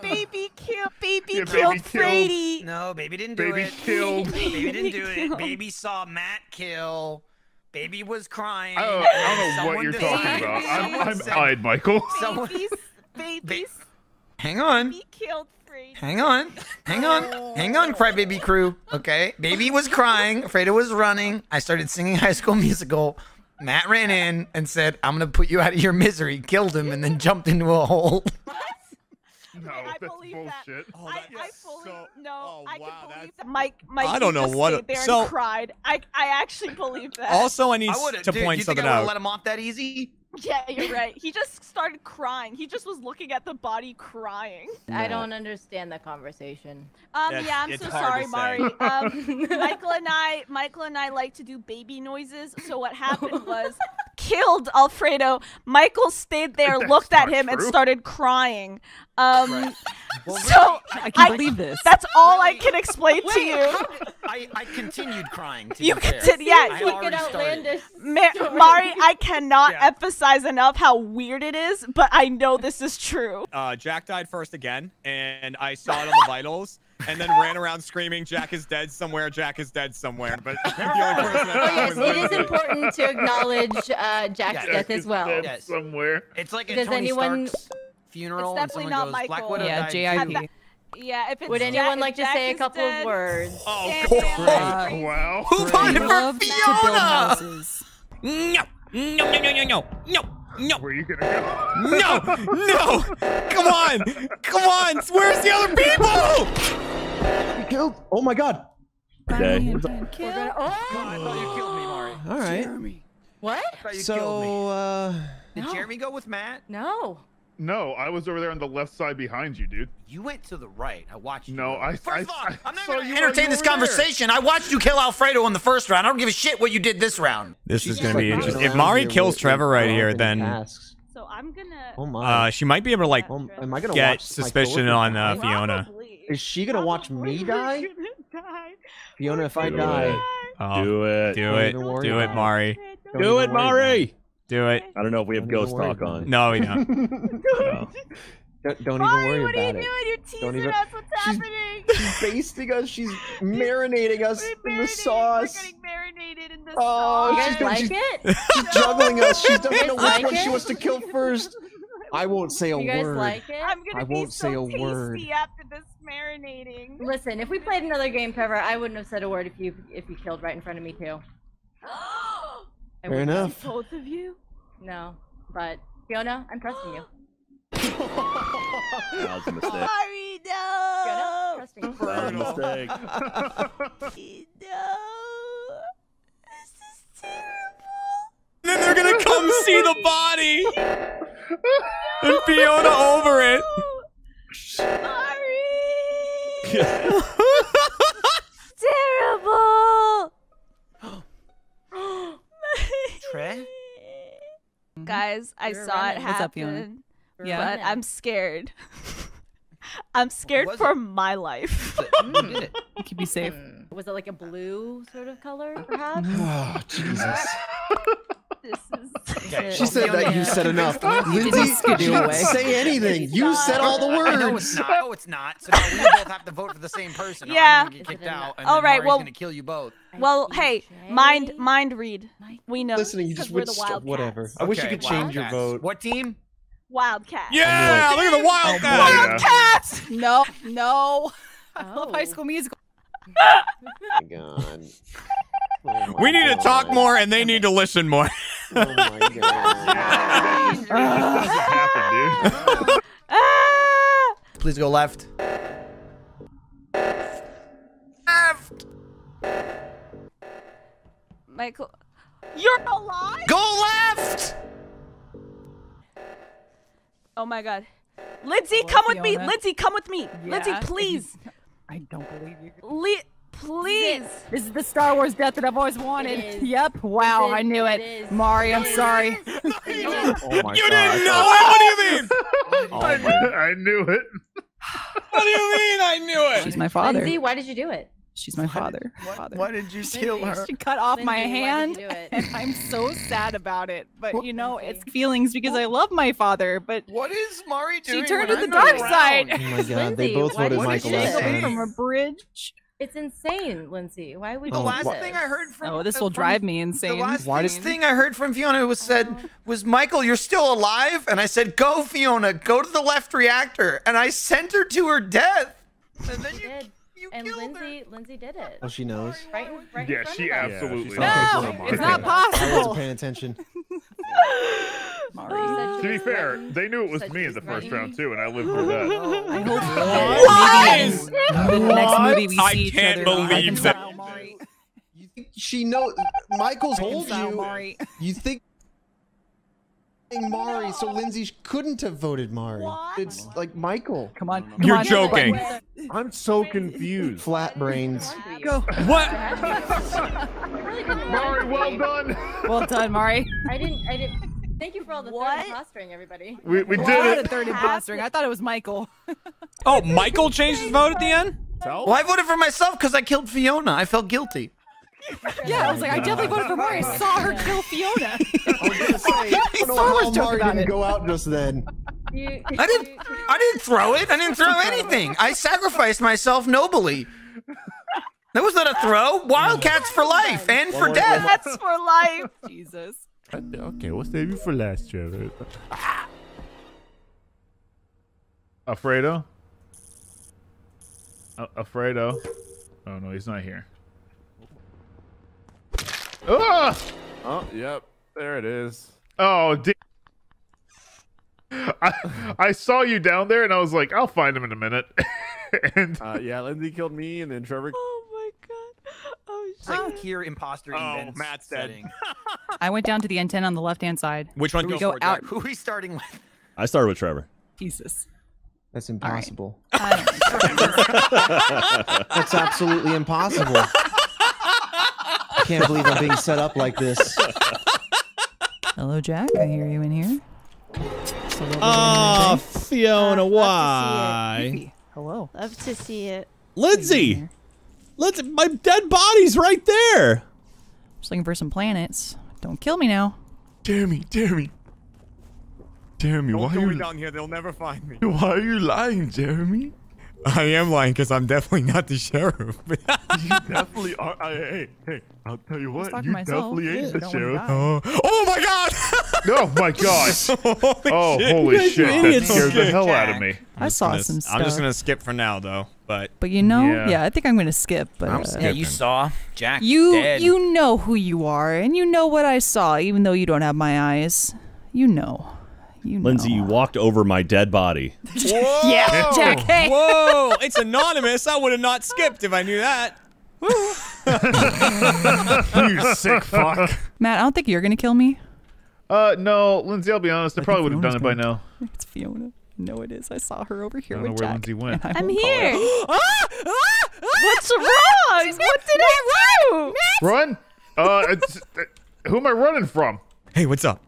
Baby killed Frady. No, baby didn't do it. Baby didn't do it. Baby saw Matt kill. Baby was crying. I don't know what you're talking about. I'm eyed, Michael. Baby. Hang on. Baby killed. Hang on, Crybaby crew. Okay, baby was crying. Fredo was running. I started singing High School Musical. Matt ran in and said, "I'm gonna put you out of your misery." Killed him and then jumped into a hole. What? No, I believe bullshit. That. Oh, I fully no. I can believe that. Mike. I don't know just what. There so and cried. I actually believe that. Also, I need to point something out. You think I would let him off that easy? Yeah, you're right. He just started crying. He just was looking at the body crying. No. I don't understand that conversation. Yeah, I'm so sorry, Mari. Michael and I like to do baby noises. So what happened was, killed Alfredo. Michael stayed there, looked at him, and started crying. Right. Well, so I can believe this. That's all I can explain to you. I continued crying. You continued, yeah. Mari, I cannot emphasize enough how weird it is, but I know this is true. Jack died first again, and I saw it on the vitals, and then ran around screaming, "Jack is dead somewhere! Jack is dead somewhere!" But the only person it is important to acknowledge Jack's death as well. Yes. Somewhere. It's like a Tony Stark's funeral. It's definitely not Michael. Yeah, JIP. Yeah, if it's would anyone like to say a couple of words? Oh, wow! Who voted for Fiona? No. Where are you gonna go? No! Come on! Where's the other people? You killed! Oh my God! Okay. I thought you killed me, Mari. All right. Jeremy. What? I thought you killed me. Did Jeremy go with Matt? No. No, I was over there on the left side behind you, dude. You went to the right. I watched you. No, First of all, I'm not going to entertain this conversation. I watched you kill Alfredo in the first round. I don't give a shit what you did this round. This is going to be interesting. If Mari kills Trevor right here, then so I'm gonna, she might be able to, like, am I gonna get suspicion on Fiona. Is she going to watch me die? Fiona, if I die. Do it. Do it, Mari. Do it, Mari. Do it. I don't know if we have ghost talk on. No, we don't. No. Don't even worry about it. What are you doing? You're teasing us. What's happening? She's basting us. She's marinating us in the sauce. We're getting marinated in the sauce. Oh, she's juggling us. She doesn't know which one she wants to kill first. I won't say a word. You guys like it? I'm gonna be so tasty after this marinating. Listen, if we played another game, Trevor, I wouldn't have said a word if you killed right in front of me too. Fair enough. Both of you? No, but Fiona, I'm trusting you. That was a mistake. Sorry, no. Fiona, trust me. That was a mistake. No, this is terrible. Then they're gonna come see the body. And Fiona over it. Sorry. Terrible. Trey? Guys, I saw it happen, but I'm scared. I'm scared for my life. You can be safe. Was it like a blue sort of color, perhaps? Oh, Jesus. This is she said that you said enough. Lindsay, you didn't say anything. You said all the words. No, it's not. No, it's not. So now we both have to vote for the same person. Yeah. Get kicked out. And all right. Mari's gonna kill you both. Well, hey, mind read. We know. Listening, you just would whatever. I wish you could change your vote. What team? Wildcats. Yeah, look at the Wildcats. Wildcats. No, no. I love High School Musical. God. Oh we need to talk more, and they need to listen more. Oh my God! This doesn't happen, dude. Please go left. Left. Michael, you're alive. Go left. Oh my God, Lindsay, come with me. Lindsay, come with me. Yeah. Lindsay, please. I don't believe you. Please! This is the Star Wars death that I've always wanted. Yep. Wow, I knew it. Mari, I'm sorry. Oh my you God. Didn't know it? What do you mean? Oh I knew it. What do you mean I knew it? She's my father. Lindsay, why did you do it? She's my father. Why did you kill her? She cut off my hand, and I'm so sad about it. But you know, it's feelings because I love my father. But what is Mari doing? She turned to the dark side. Oh my God! They both voted Michael last time. From a bridge. It's insane, Lindsay. Why would you do this? The last thing I heard from this will drive me insane. The last thing I heard from Fiona was said, Michael, you're still alive? And I said, go, Fiona, go to the left reactor. And I sent her to her death. And then you killed her. Lindsay did it. Oh, she knows. Right yeah, she absolutely knows. No, it's not possible. I wasn't paying attention. To be fair, they knew it was me in the first round too, and I lived through that. I hope the next movie we see each other. I can't believe that. You think she knows? Michael's told you. You think Mari? So Lindsay couldn't have voted Mari. What? It's like Michael. Come on, you're joking. I'm so confused. Flat brains. Go. What? Mari, well done. Well done, Mari. I didn't. Thank you for all the third impostering, everybody. We did it. Third impostering. I thought it was Michael. Oh, Michael changed his vote at the end? Well, I voted for myself because I killed Fiona. I felt guilty. Yeah, I was like, I definitely voted for Mari. I saw her kill Fiona. I didn't go out just then. I didn't throw it. I didn't throw anything. I sacrificed myself nobly. That was not a throw. Wildcats for life and for death. That's for life. Jesus. Okay, we'll save you for last, Trevor. Alfredo? Alfredo? Oh no, he's not here. Oh! Oh, yep. There it is. Oh, I saw you down there and I was like, I'll find him in a minute. And yeah, Lindsay killed me and then Trevor. It's like here, imposter. Oh, Matt's setting. I went down to the antenna on the left-hand side. Which one do we go out? Who are we starting with? I started with Trevor. Jesus. That's impossible. Right. That's absolutely impossible. I can't believe I'm being set up like this. Hello, Jack. I hear you in here. Oh, Fiona, why? Hello. Love to see it. Lindsay! My dead body's right there. Just looking for some planets. Don't kill me now. Jeremy, don't why are you down here? They'll never find me. Why are you lying, Jeremy? I am lying because I'm definitely not the sheriff. You definitely are. Hey, I'll tell you what. You definitely ain't the sheriff. Oh my god! Oh my gosh! Holy shit! That scared the hell out of me. I saw some stuff. I'm just gonna skip for now, though. But you know, yeah, I think I'm gonna skip. But yeah, you saw Jack. You know who you are, and you know what I saw, even though you don't have my eyes. You know. You know. Lindsay, you walked over my dead body. Whoa! Yeah, Jack, hey. Whoa! It's anonymous. I would have not skipped if I knew that. You sick fuck. Matt, I don't think you're gonna kill me. No, Lindsay. I'll be honest. I probably would have done it by now. It's Fiona. No, it is. I saw her over here with Jack. I don't know where Lindsay went. I'm here. What's wrong? What did I do? Run? Who am I running from? Hey, what's up?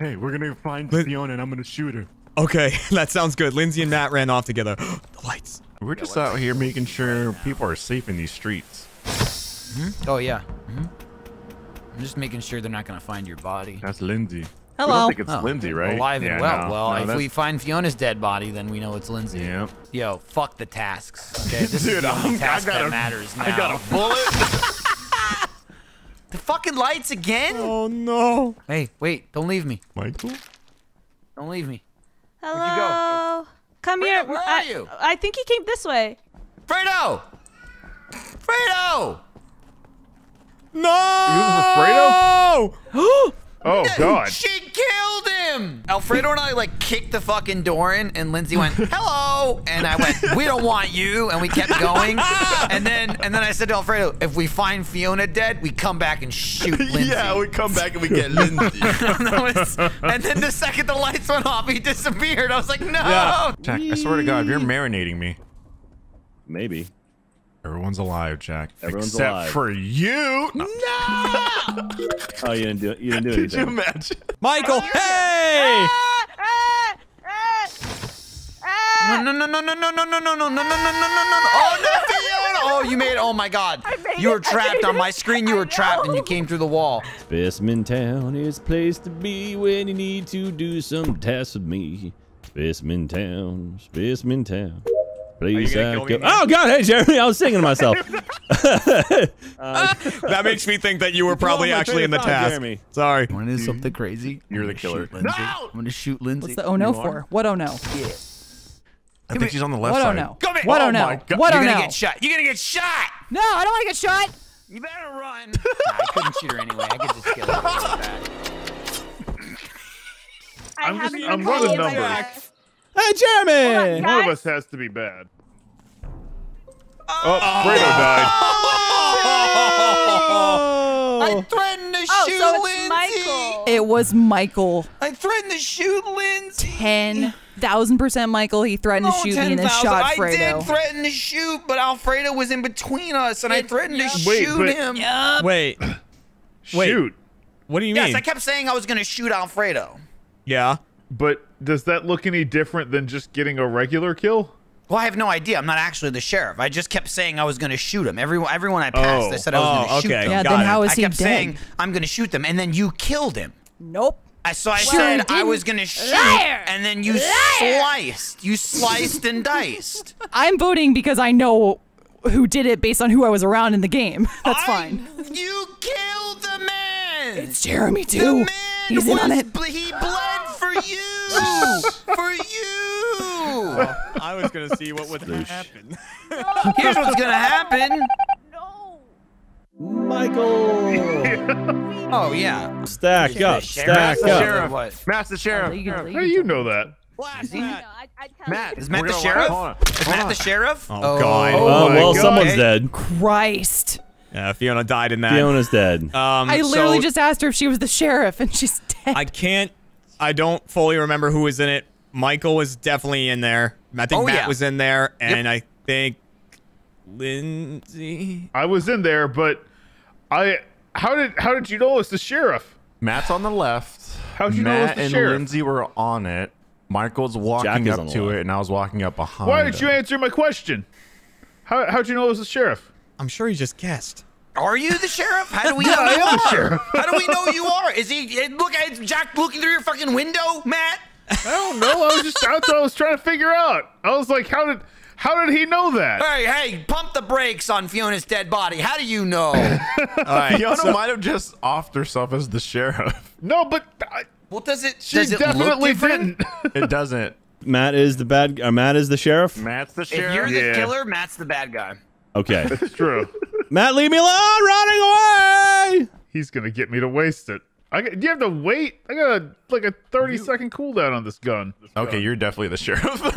Hey, we're gonna find Fiona and I'm gonna shoot her. Okay, that sounds good. Lindsay and Matt ran off together. The lights. We're just out here making sure people are safe in these streets. Mm-hmm. Oh, yeah. Mm-hmm. I'm just making sure they're not gonna find your body. That's Lindsay. Hello. I don't think it's Lindsay, right? Alive and well. No. Well, if we find Fiona's dead body, then we know it's Lindsay. Yep. Yo, fuck the tasks. Okay, this is the only task that matters now. I got a bullet. The fucking lights again? Oh no. Hey, wait, don't leave me. Michael? Don't leave me. Hello. Where'd you go? Come here. Where are you? I think he came this way. Fredo! Fredo! No! Are you Fredo? Oh god. She killed him! Alfredo and I like kicked the fucking door in and Lindsay went, hello! And I went, we don't want you, and we kept going. And then I said to Alfredo, if we find Fiona dead, we come back and shoot Lindsay. Yeah, we come back and we get Lindsay. And then the second the lights went off, he disappeared. I was like, no! Yeah. Jack, I swear to God, you're marinating me. Maybe. Everyone's alive, Jack. Except for you. No! Oh, you didn't do anything. Could you imagine? Michael, hey! No! Oh, no, Fiona! Oh, you made it. Oh, my God. You were trapped on my screen. You were trapped, and you came through the wall. Specimen Town is a place to be when you need to do some tasks with me. Specimen Town, Specimen Town. Oh God! Hey Jeremy, I was singing to myself. That makes me think that you were probably actually in the task. Jeremy. Sorry. Want to do something crazy? You're the killer. No! I'm gonna shoot Lindsay. What's the oh no for? What oh no? Yeah. I think she's on the left side. What oh no? Come in. What oh no? What oh no? You're gonna get shot. You're gonna get shot. No, I don't want to get shot. You better run. Nah, I couldn't shoot her anyway. I could just kill her. I'm running numbers. Hey, Jeremy! One of us has to be bad. Oh, Fredo died. Oh, I threatened to shoot Lindsay. Michael. It was Michael. I threatened to shoot Lindsay. 10,000% Michael. He threatened to shoot me and then shot Fredo. I did threaten to shoot, but Alfredo was in between us, and I threatened to shoot him. Yep. Wait. Shoot. What do you mean? Yes, I kept saying I was going to shoot Alfredo. Yeah. But does that look any different than just getting a regular kill? Well, I have no idea. I'm not actually the sheriff. I just kept saying I was going to shoot him. Everyone I passed, I said I was going to shoot them. Yeah, then how is he dead? I kept saying I'm going to shoot them, and then you killed him. Nope. So I said I was going to shoot, and then you sliced. You sliced and diced. I'm voting because I know who did it based on who I was around in the game. That's fine. You killed the man. It's Jeremy, too. The man He's in on it. He bled for you! For you! I was gonna see what would happen. No. Here's what's gonna happen. No. Michael! Oh, yeah. Stack up, stack up. Matt's the sheriff. How do you know that? Matt, is Matt the sheriff? Is Matt the sheriff? Oh, God. Oh, well, someone's dead. Christ. Yeah, Fiona died in that. Fiona's dead. I literally just asked her if she was the sheriff, and she's dead. I don't fully remember who was in it. Michael was definitely in there. I think Matt was in there, and I think Lindsay. I was in there, but how did you know it's the sheriff? Matt's on the left. How did you know it's the sheriff? Matt and Lindsay were on it. Michael's walking up to it, and I was walking up behind. Why did you answer my question? How'd you know it was the sheriff? I'm sure he just guessed. Are you the sheriff? How do we know you are? The sheriff. How do we know you are? Is he look at Jack looking through your fucking window, Matt? I don't know. I was just that's what I was trying to figure out. I was like, how did he know that? Hey, pump the brakes on Fiona's dead body. How do you know? All right. Fiona might have just offed herself as the sheriff. No, but what does it? She does it definitely look different? It doesn't. Matt is the bad. Matt is the sheriff. Matt's the sheriff. If you're the killer, Matt's the bad guy. Okay, that's true. Matt, leave me alone! Running away! He's gonna get me to waste it. You have to wait. I got like a 30-second cooldown on this gun. Okay, you're definitely the sheriff. There's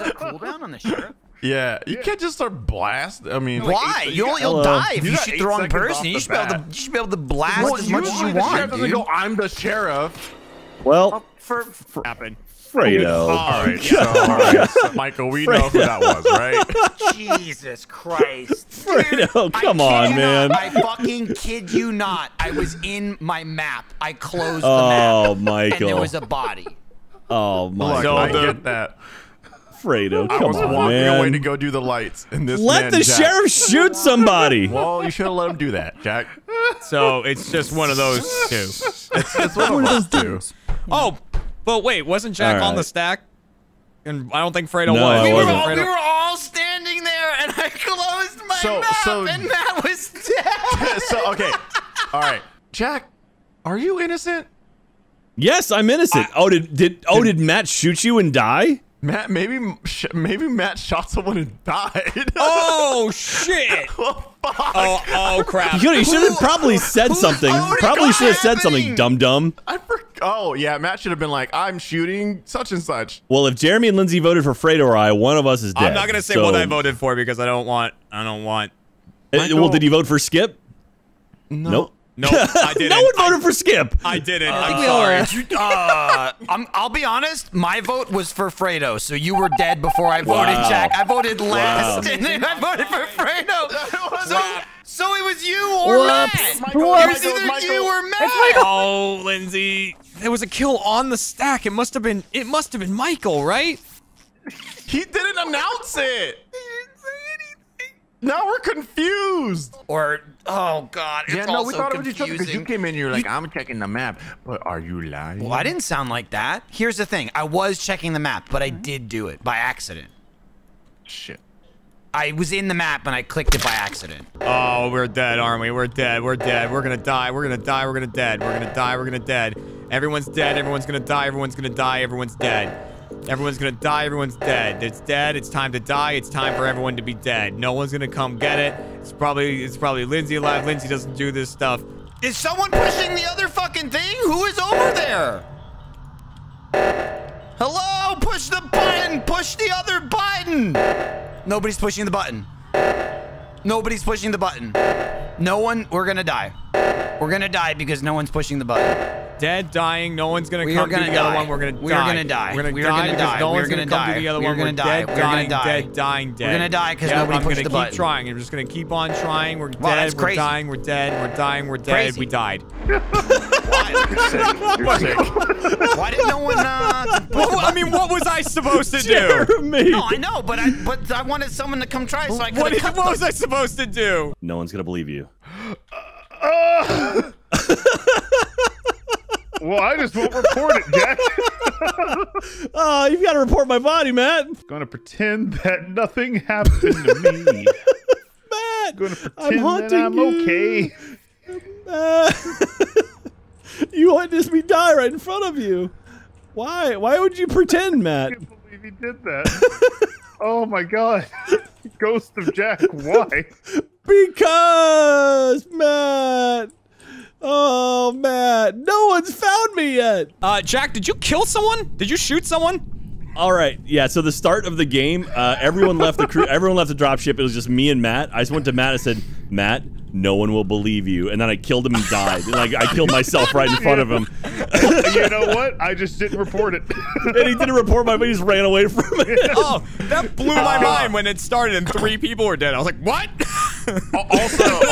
a cooldown on the sheriff. Yeah, you can't just start blast. I mean, why? You'll die if you shoot the wrong person. You should be able to blast as much as you want. Dude. Go, I'm the sheriff. Well, Fredo. All right. So, Michael, we know who that was, right? Jesus Christ. Fredo, come on, man. I fucking kid you not. I was in my map. I closed the map. Oh, Michael. And there was a body. Oh, Michael. I get that. Fredo, come on, man. I was walking away to go do the lights. And this let the sheriff shoot somebody. Well, you should have let him do that, Jack. So, it's just one of those two. It's one of those two. Oh, but wait, wasn't Jack on the stack? And I don't think Fredo was. We were all standing there, and I closed my map, and Matt was dead. Okay. All right. Jack, are you innocent? Yes, I'm innocent. Did Matt shoot you and die? Matt, maybe Matt shot someone and died. Oh, shit. Oh, crap. You should have probably said something. Probably should have said something, dum-dum. I forgot. Oh, yeah, Matt should have been like, I'm shooting such and such. Well, if Jeremy and Lindsay voted for Fredo or I, one of us is dead. I'm not going to say what I voted for because I don't want. Well, did you vote for Skip? No. Nope. No, I didn't. No one voted for Skip. I didn't. I'm sorry. I'll be honest. My vote was for Fredo, so you were dead before I voted, Jack. I voted last, and then I voted for Fredo. So it was you or Matt. It was either you or Matt. Oh, Lindsay. There was a kill on the stack. It must have been Michael, right? He didn't announce it. Now we're confused. Or, oh God, it's we thought it was each other because you came in and you were like, I'm checking the map, but are you lying? Well, I didn't sound like that. Here's the thing. I was checking the map, but I did do it by accident. Shit. I was in the map and I clicked it by accident. Oh, we're dead, aren't we? We're dead, we're dead. We're gonna die, we're gonna die, we're gonna dead. We're gonna die, we're gonna dead. Everyone's dead, everyone's gonna die, everyone's gonna die, everyone's dead. Everyone's gonna die, everyone's dead. It's dead, it's time to die, it's time for everyone to be dead. No one's gonna come get it. It's probably Lindsay alive. Lindsay doesn't do this stuff. Is someone pushing the other fucking thing? Who is over there? Hello, push the button, push the other button. Nobody's pushing the button. Nobody's pushing the button. No one, we're gonna die. We're gonna die because no one's pushing the button. Dead, dying, no one's gonna come to the other one, we're gonna die. We're gonna die. We're gonna die. No one's gonna come to the other one, we're dead, dying, dead, dying, dead. We're gonna die because nobody pushed the button. I'm gonna keep trying, I'm just gonna keep on trying, we're dead, we're dying, we're dead, we're dying, we're dead, we died. Why did no one, I mean, what was I supposed to do? No, I know, but I wanted someone to come try so I could. What was I supposed to do? No one's gonna believe you. Well, I just won't report it, Jack. Oh, you've got to report my body, Matt. I'm going to pretend that nothing happened to me. Matt, I'm going to pretend I'm okay. You witnessed me die right in front of you. Why? Why would you pretend, Matt? I can't believe he did that. Oh, my God. Ghost of Jack, why? Because, Matt. Oh, Matt. No one's found me yet. Jack, did you kill someone? Did you shoot someone? All right. Yeah, so the start of the game, everyone left the crew. Everyone left the dropship. It was just me and Matt. I just went to Matt and said, Matt, no one will believe you. And then I killed him and died. And I killed myself right in front of him. You know what? I just didn't report it. And he didn't report my, but he just ran away from it. Oh, that blew my mind when it started and 3 people were dead. I was like, what?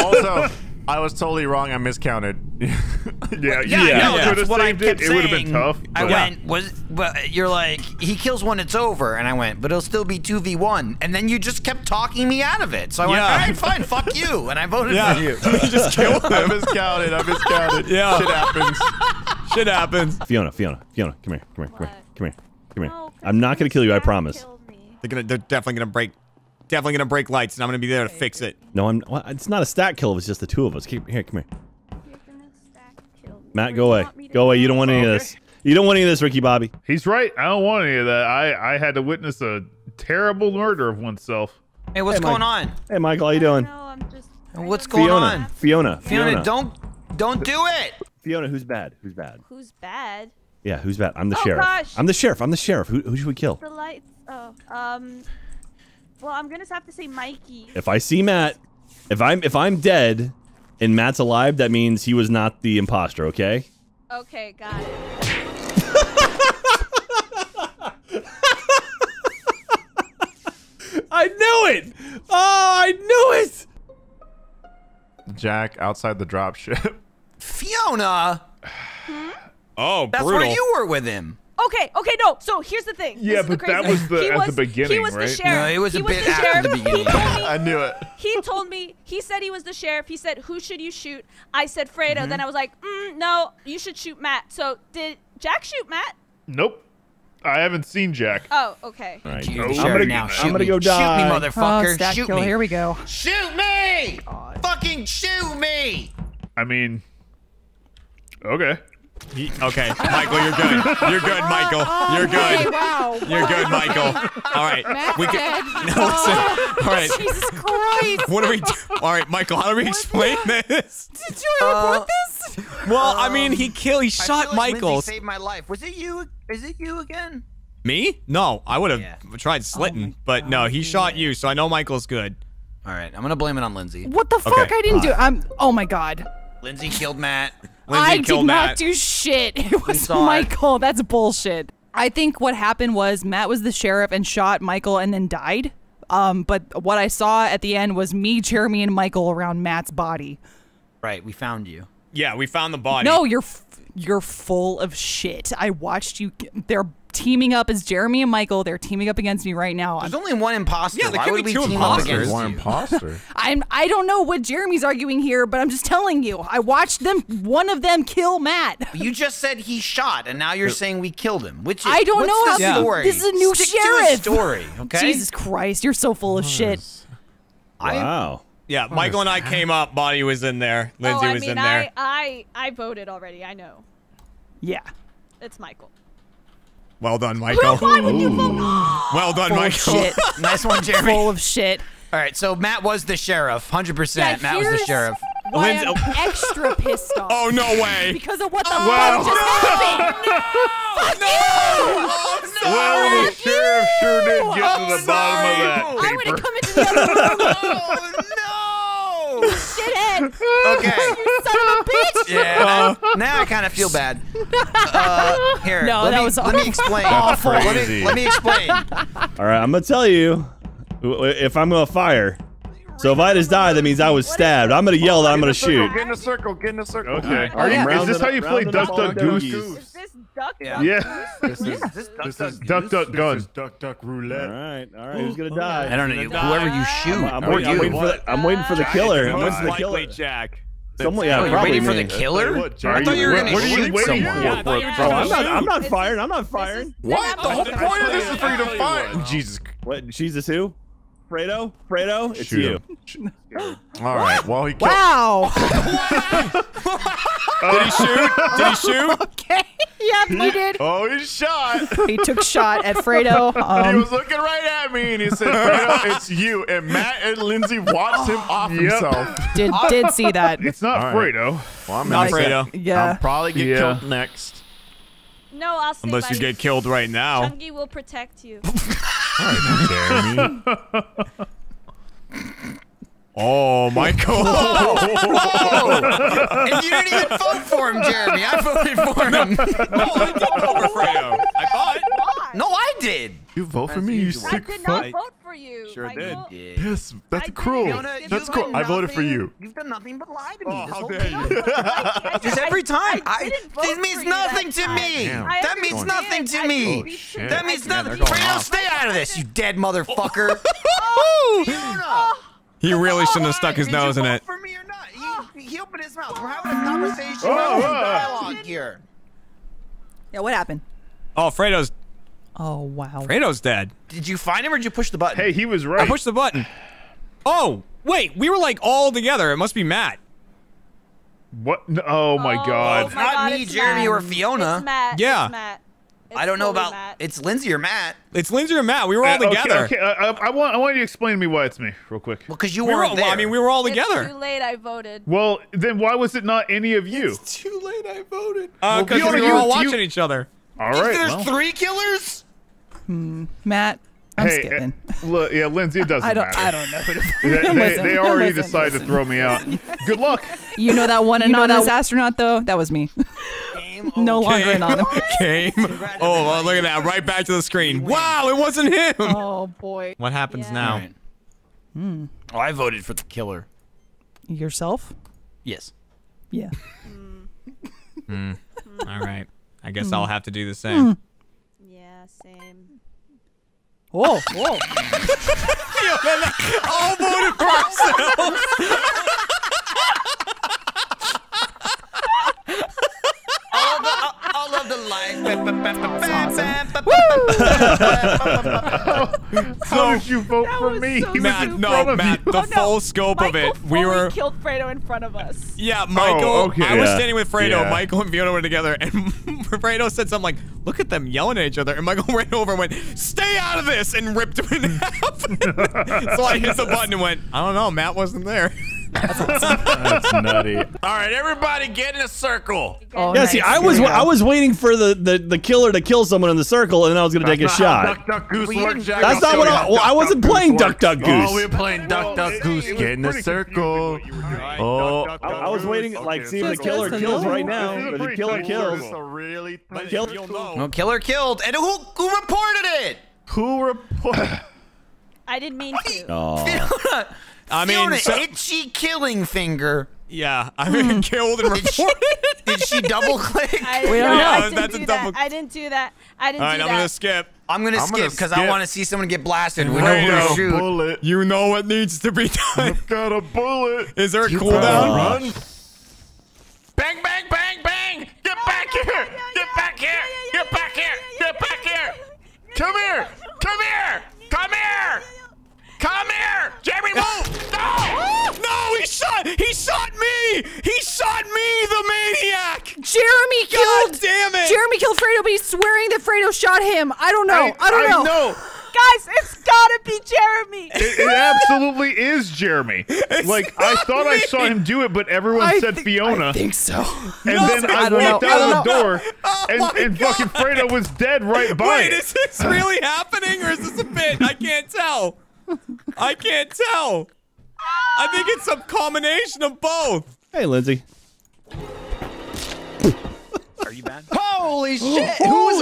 Also, I was totally wrong. I miscounted. That's what I kept saying. It would have been tough. I went, but you're like, he kills one, it's over. And I went, but it'll still be 2v1. And then you just kept talking me out of it. So I went, all right, fine, fuck you. And I voted for you. You just killed him. I miscounted. I miscounted. Yeah. Shit happens. Shit happens. Fiona, come here. Come here. No, I'm not going to kill you, I promise. They're definitely going to break. Definitely gonna break lights, and I'm gonna be there to fix it. No, I'm. Well, it's not a stack kill. It's just the two of us. Here, come here. You're gonna stack kill me. Matt, go away. Go away. You don't want any of this. You don't want any of this, Ricky Bobby. He's right. I don't want any of that. I had to witness a terrible murder of oneself. Hey, what's going on? Hey, Michael, how you doing? I'm just. What's going on? Fiona, don't do it. Fiona, who's bad? Who's bad? Who's bad? Yeah, who's bad? I'm the sheriff. Gosh. I'm the sheriff. Who should we kill? The lights. Oh, well, I'm gonna have to say Mikey. If I see Matt, if I'm dead, and Matt's alive, that means he was not the imposter. Okay. Okay, got it. I knew it! Oh, I knew it! Jack outside the dropship. Fiona. Oh, that's brutal. That's where you were with him. Okay, no. So here's the thing. Yeah, but that was at the beginning, right? He was the sheriff. No, it was a bit after the beginning. I knew it. He told me, he said he was the sheriff. He said, who should you shoot? I said, Fredo. Then I was like, no, you should shoot Matt. So did Jack shoot Matt? Nope. I haven't seen Jack. Oh, okay. Right. No. I'm going to go die. Shoot me, motherfucker. Oh, shoot me. Here we go. Shoot me! God. Fucking shoot me! I mean, okay. Okay, Michael, you're good. You're good, Michael. You're good. Wow. You're good, Michael. All right. We can, no, listen. All right. Jesus Christ. What do we do? All right, Michael, how do we explain this? Did you report this? Well, I mean, he shot Michael. Lindsay saved my life. Was it you? Is it you again? Me? No, I would have tried slitting, but no, he shot you, so I know Michael's good. All right, I'm going to blame it on Lindsay. What the fuck? I didn't do it. Oh, my God. Lindsay killed Matt. I did not do shit. It was Michael. That's bullshit. I think what happened was Matt was the sheriff and shot Michael and then died. But what I saw at the end was me, Jeremy, and Michael around Matt's body. Right. We found you. Yeah, we found the body. No, you're full of shit. I watched you. They're teaming up as Jeremy and Michael. They're teaming up against me right now. There's only one imposter. Yeah, there could be two imposters. One imposter. I don't know what Jeremy's arguing here, but I'm just telling you. I watched one of them kill Matt. You just said he shot, and now you're saying we killed him. Which is, I don't know how. Yeah. This is a new sheriff. To story. Okay. Jesus Christ, you're so full of shit. Wow. Yeah, Michael and I came up. Body was in there. Lindsay was in there. I voted already. I know. Yeah. It's Michael. Well done, Michael. Why would you vote? Well done, Michael. Nice one, Jeremy. Full of shit. All right, so Matt was the sheriff, 100%. Yeah, Matt was the sheriff. I'm extra pissed off. Oh, no way. Because of what the fuck just happened. No. Well, the sheriff sure did get to the bottom of that paper. I would have come into the other room. Oh, no. Shithead. Okay. You son of a bitch. Yeah. Now I kind of feel bad. Here. No, that was awful. Let me explain. Awful. Let me explain. All right, I'm going to tell you. If I'm gonna fire, so if I just die, that means I was stabbed. I'm gonna yell that I'm gonna shoot. Get in a circle. Get in a circle. Okay. Is this how you play Duck Duck Goose? Is this Duck Duck Goose? This is Duck Duck Gun. This is Duck Duck Roulette. All right. All right. Who's gonna die? I don't know. Whoever you shoot. I'm waiting for the killer. I'm waiting for the killer. Jack. Someone, you're waiting for the killer? I thought you were going to shoot someone. I'm not firing. I'm not firing. What? The whole point of this is for you to fire. Jesus. What? Jesus who? Fredo, it's you. All right, well, he killed. Wow! Did he shoot? Okay, yep, he did. Oh, he shot. He took shot at Fredo. He was looking right at me, and he said, Fredo, it's you. And Matt and Lindsay watched him off himself. Did see that. It's not Fredo. Well, I'm not Fredo. Yeah. I'll probably get killed next. No, I'll see. Unless you get killed right now. Chungi will protect you. Jeremy. Oh, Michael. Whoa. And you didn't even vote for him, Jeremy. I voted for him. No, I didn't vote for Fredo. I thought. Why? No, I did. You vote for me, you sick fuck. I did not vote for you. Sure did. Yes, that's cruel. That's cruel. I voted for you. You've done nothing but lie to me. Oh, how dare you. Just every time. This means nothing to me. That means nothing to me. That means nothing. Fredo, stay out of this, you dead motherfucker. He really shouldn't have stuck his nose in it. He opened his mouth. We're having a conversation. Dialogue here. Yeah, what happened? Oh, Fredo's. Oh, wow. Fredo's dead. Did you find him or did you push the button? Hey, he was right. I pushed the button. Oh, wait. We were like all together. It must be Matt. What? Oh, my God. It's not me, Jeremy, or Fiona. It's Matt. Yeah. It's Matt. I don't know about Matt. It's Lindsay or Matt. It's Lindsay or Matt. We were all together. Okay, I want you to explain to me why it's me, real quick. Well, because you weren't there. I mean, we were all together. It's too late. I voted. Well, then why was it not any of you? It's too late. I voted. Because we were all watching each other. All right. There's three killers. Matt. I'm skipping. Look, yeah, Lindsay, it doesn't matter. I don't know. They already decided to throw me out. Good luck. You know that one anonymous astronaut, though? That was me. No longer anonymous. Game. Oh, well, look at that. Right back to the screen. Wow, it wasn't him. Oh, boy. What happens now? Right. Oh, I voted for the killer. Yourself? Yes. Yeah. All right. I guess I'll have to do the same. Yeah, same. Whoa, whoa. All voted for ourselves. All of the life. Awesome. How did you vote for me? So Matt, no, Matt, the full scope of it. We were killed Fredo in front of us. Yeah, Michael. Oh, okay. I was standing with Fredo. Yeah. Michael and Fiona were together, and Fredo said something like, "Look at them yelling at each other." And Michael ran over and went, "Stay out of this," and ripped him in half. So I hit the button and went, "I don't know. Matt wasn't there." That's nutty. All right, everybody, get in a circle. Oh, yeah, nice. See, I was waiting for the killer to kill someone in the circle, and I was gonna take a shot. Duck, duck, goose, lurk, Jack. That's not what I. Well, I wasn't playing duck, duck, goose. Oh, we were playing duck, duck, goose. Get in the circle. Oh, I was waiting, like, see if the killer kills right now. But the killer kills. No, killer killed. And who reported it? Who reported? I didn't mean to. Oh. I mean, Fiona, itchy killing finger. Yeah, I mean, killed and reported. Did she double click? I didn't do that. I didn't do that. All right, I'm gonna skip. I'm gonna skip because I want to see someone get blasted. We know who to shoot. Bullet. You know what needs to be done. I've got a bullet. Is there a cooldown? Run. Bang! Bang! Bang! Bang! Get back here! Get back here! Get back here! Get back here! Come here! Come here! Come here! Come here! Jeremy, move! No! No, he shot! He shot me! He shot me, the maniac! Jeremy killed! God damn it! Jeremy killed Fredo, but he's swearing that Fredo shot him. I don't know. I don't know. Guys, it's gotta be Jeremy. It absolutely is Jeremy. Like, I thought I saw him do it, but everyone said Fiona. I think so. And then I walked out the door, and fucking Fredo was dead right by it. Wait, is this really happening, or is this a bit? I can't tell. I can't tell. I think it's some combination of both. Hey, Lindsay. Are you bad? Holy shit! Who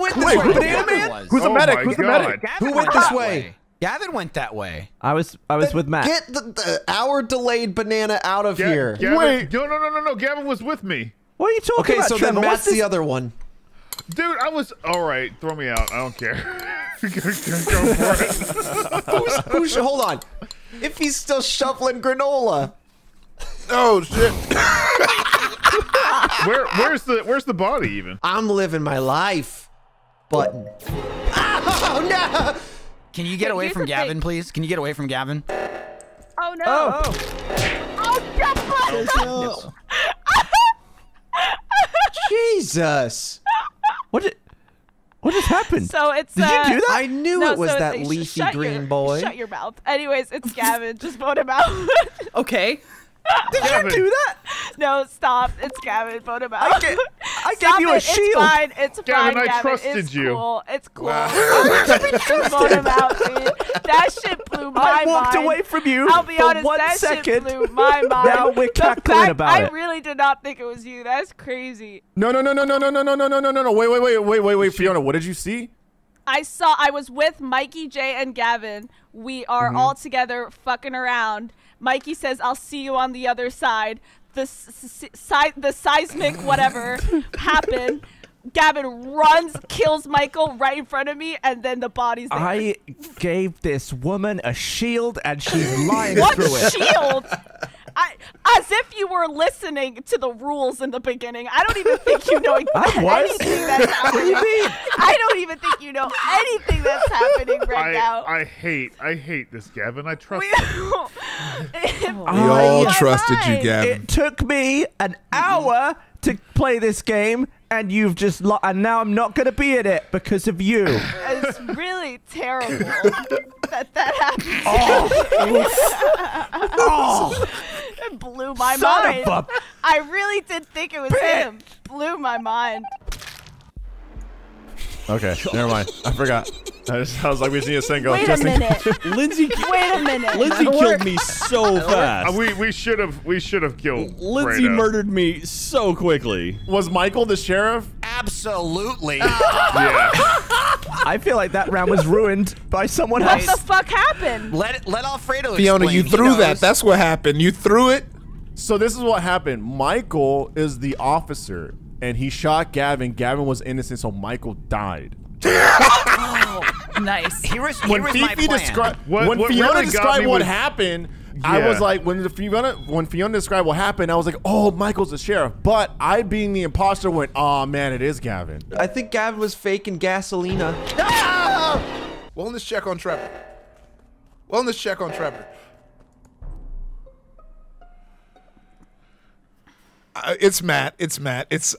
went this way? Banana Man? Who's the medic? Who's the medic? Who went this way? Gavin went that way. I was with Matt. Get the hour-delayed banana out of here. Gavin, wait. No. Gavin was with me. What are you talking about? Okay, so then Matt's the other one. Dude, I was alright, throw me out. I don't care. Go for it. Hold on. If he's still shoveling granola. Oh shit. Where's the body even? I'm living my life. Button. Oh no! Can you get away from Gavin, please? Can you get away from Gavin? Oh no! Oh Jesus! What just happened? So it's did you do that? I knew it was that leafy green boy. Shut your mouth. Anyways, it's Gavin. Just vote him out. Okay. Did you do that? No, stop. It's Gavin. Vote him out. I, I gave you a shield. It's fine. It's Gavin, fine. I trusted it's you. Cool. It's cool. Wow. That shit blew my mind. I walked away from you. I'll be honest. That shit blew my mind. Now we're cackling about it. I really did not think it was you. That's crazy. No. Wait, Fiona. What did you see? I was with Mikey, Jay, and Gavin. We are all together fucking around. Mikey says, "I'll see you on the other side." The seismic whatever happened. Gavin runs, kills Michael right in front of me, and then the body's there. I gave this woman a shield, and she's lying through it. What shield? As if you were listening to the rules in the beginning. I don't even think you know anything that's happening. What do you mean? I don't even think you know anything that's happening right now. I hate this, Gavin. I trust you. We all trusted you, Gavin. It took me an hour to play this game, and you've just and now I'm not going to be in it because of you. It's really terrible that happened. It blew my mind. I really did think it was him. Blew my mind. Okay, never mind. I forgot. I was like, we just need a single. Wait a minute. Lindsay. Wait a minute. Lindsay killed me so fast. We should have. We should have killed. Lindsay murdered me so quickly. Was Michael the sheriff? Absolutely. Yeah. I feel like that round was ruined by someone else. What the fuck happened? Let Alfredo. Fiona, explain. You threw that. That's what happened. You threw it. So this is what happened. Michael is the officer, and he shot Gavin. Gavin was innocent, so Michael died. Oh, nice. When Fiona described what happened, yeah. I was like, when Fiona described what happened, I was like, oh, Michael's the sheriff. But I, being the imposter, went, oh man, it is Gavin. I think Gavin was faking gasolina. No! Wellness check on Trevor. It's Matt.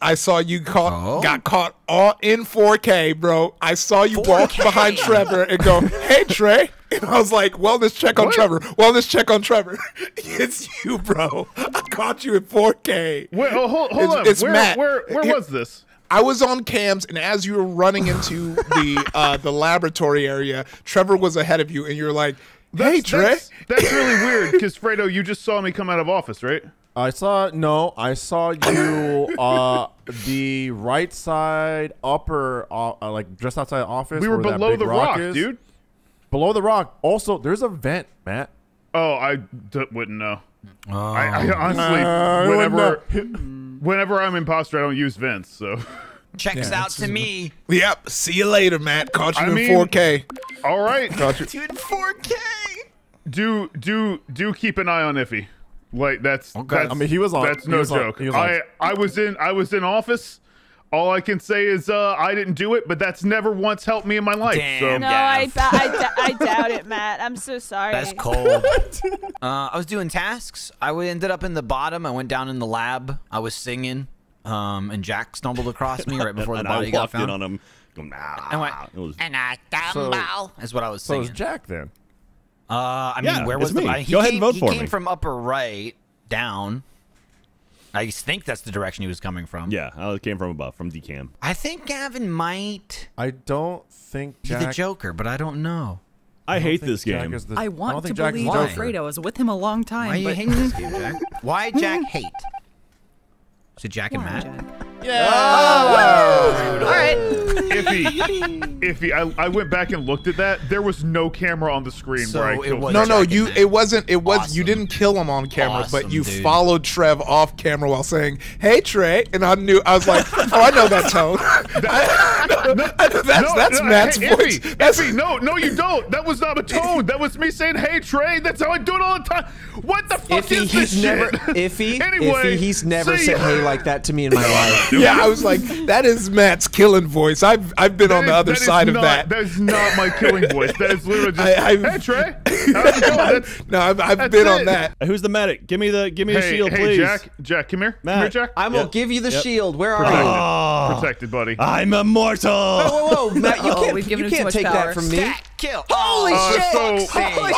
I saw you got caught all in 4K, bro. I saw you walk behind Trevor and go, "Hey, Trey." And I was like, "Wellness check on Trevor. Wellness check on Trevor." It's you, bro. I caught you in 4K. Wait, hold on. It's Matt. Where was this? I was on cams, and as you were running into the laboratory area, Trevor was ahead of you, and you're like, "Hey, Trey." That's really weird because Fredo, you just saw me come out of office, right? I saw you the right side upper like just outside the office. We were below the rock, dude. Below the rock. Also, there's a vent, Matt. Oh, I wouldn't know. Oh. I honestly, whenever I'm imposter, I don't use vents. So checks out to me. Yep. See you later, Matt. Caught you in 4K. All right. Caught you in 4K. Do keep an eye on Iffy. Like that's I mean, he was on. That's no joke. I was in office. All I can say is I didn't do it, but that's never once helped me in my life. Damn, so. No, I doubt it, Matt. I'm so sorry. That's cold. I was doing tasks. I ended up in the bottom. I went down in the lab. I was singing, and Jack stumbled across me right before the body got found. I walked in on him. And I stumbled. That's what I was singing. So it was Jack then. Where was the body? Go ahead and vote for me. He came from upper right down. I think that's the direction he was coming from. Yeah, I came from above, from DCAM. I think Gavin might. I don't think Jack. He's the Joker, but I don't know. I hate this game. I want to believe Alfredo was with him a long time. Why you hate this game, Jack? Why Jack hate? Is it Jack and Matt? Yeah. Oh, all right. Iffy, I went back and looked at that. There was no camera on the screen. So where I killed him. It wasn't. You didn't kill him on camera, but you followed Trev off camera while saying, "Hey, Trey," and I knew. I was like, "Oh, I know that tone. That's Matt's voice." Iffy, no, you don't. That was not a tone. That was me saying, "Hey, Trey." That's how I do it all the time. What the fuck is this shit? Iffy, he's never said "Hey" like that to me in my life. Yeah, I was like, that is Matt's killing voice. I've been on the other side of that. That is not my killing voice. That is literally just, hey, Trey. I've been on that. Who's the medic? Give me the shield, please. Hey, Jack, come here. Matt. Come here, Jack. I will give you the shield. Where are you? Protected, buddy. I'm immortal. Whoa, Matt, you can't take that from me. Stack, kill. Holy shit.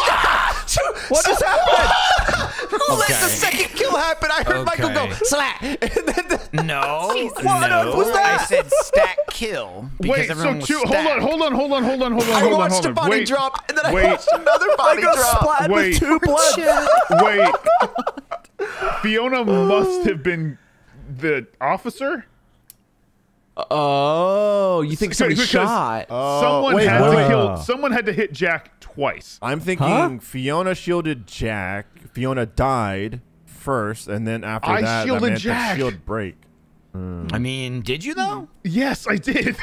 What just happened? Who let the second kill happen? I heard Michael go, slap. No. Jeez, what on earth was that? I said stack kill. Wait, so two, hold on. I watched a body drop, and then I watched another body drop. I got splatted with two blood. Wait. Fiona must have been the officer? Oh, you think somebody shot? Someone someone had to hit Jack twice. I'm thinking Fiona shielded Jack. Fiona died first, and then after that, shielded Jack. Shield break. I mean, did you though? Yes, I did.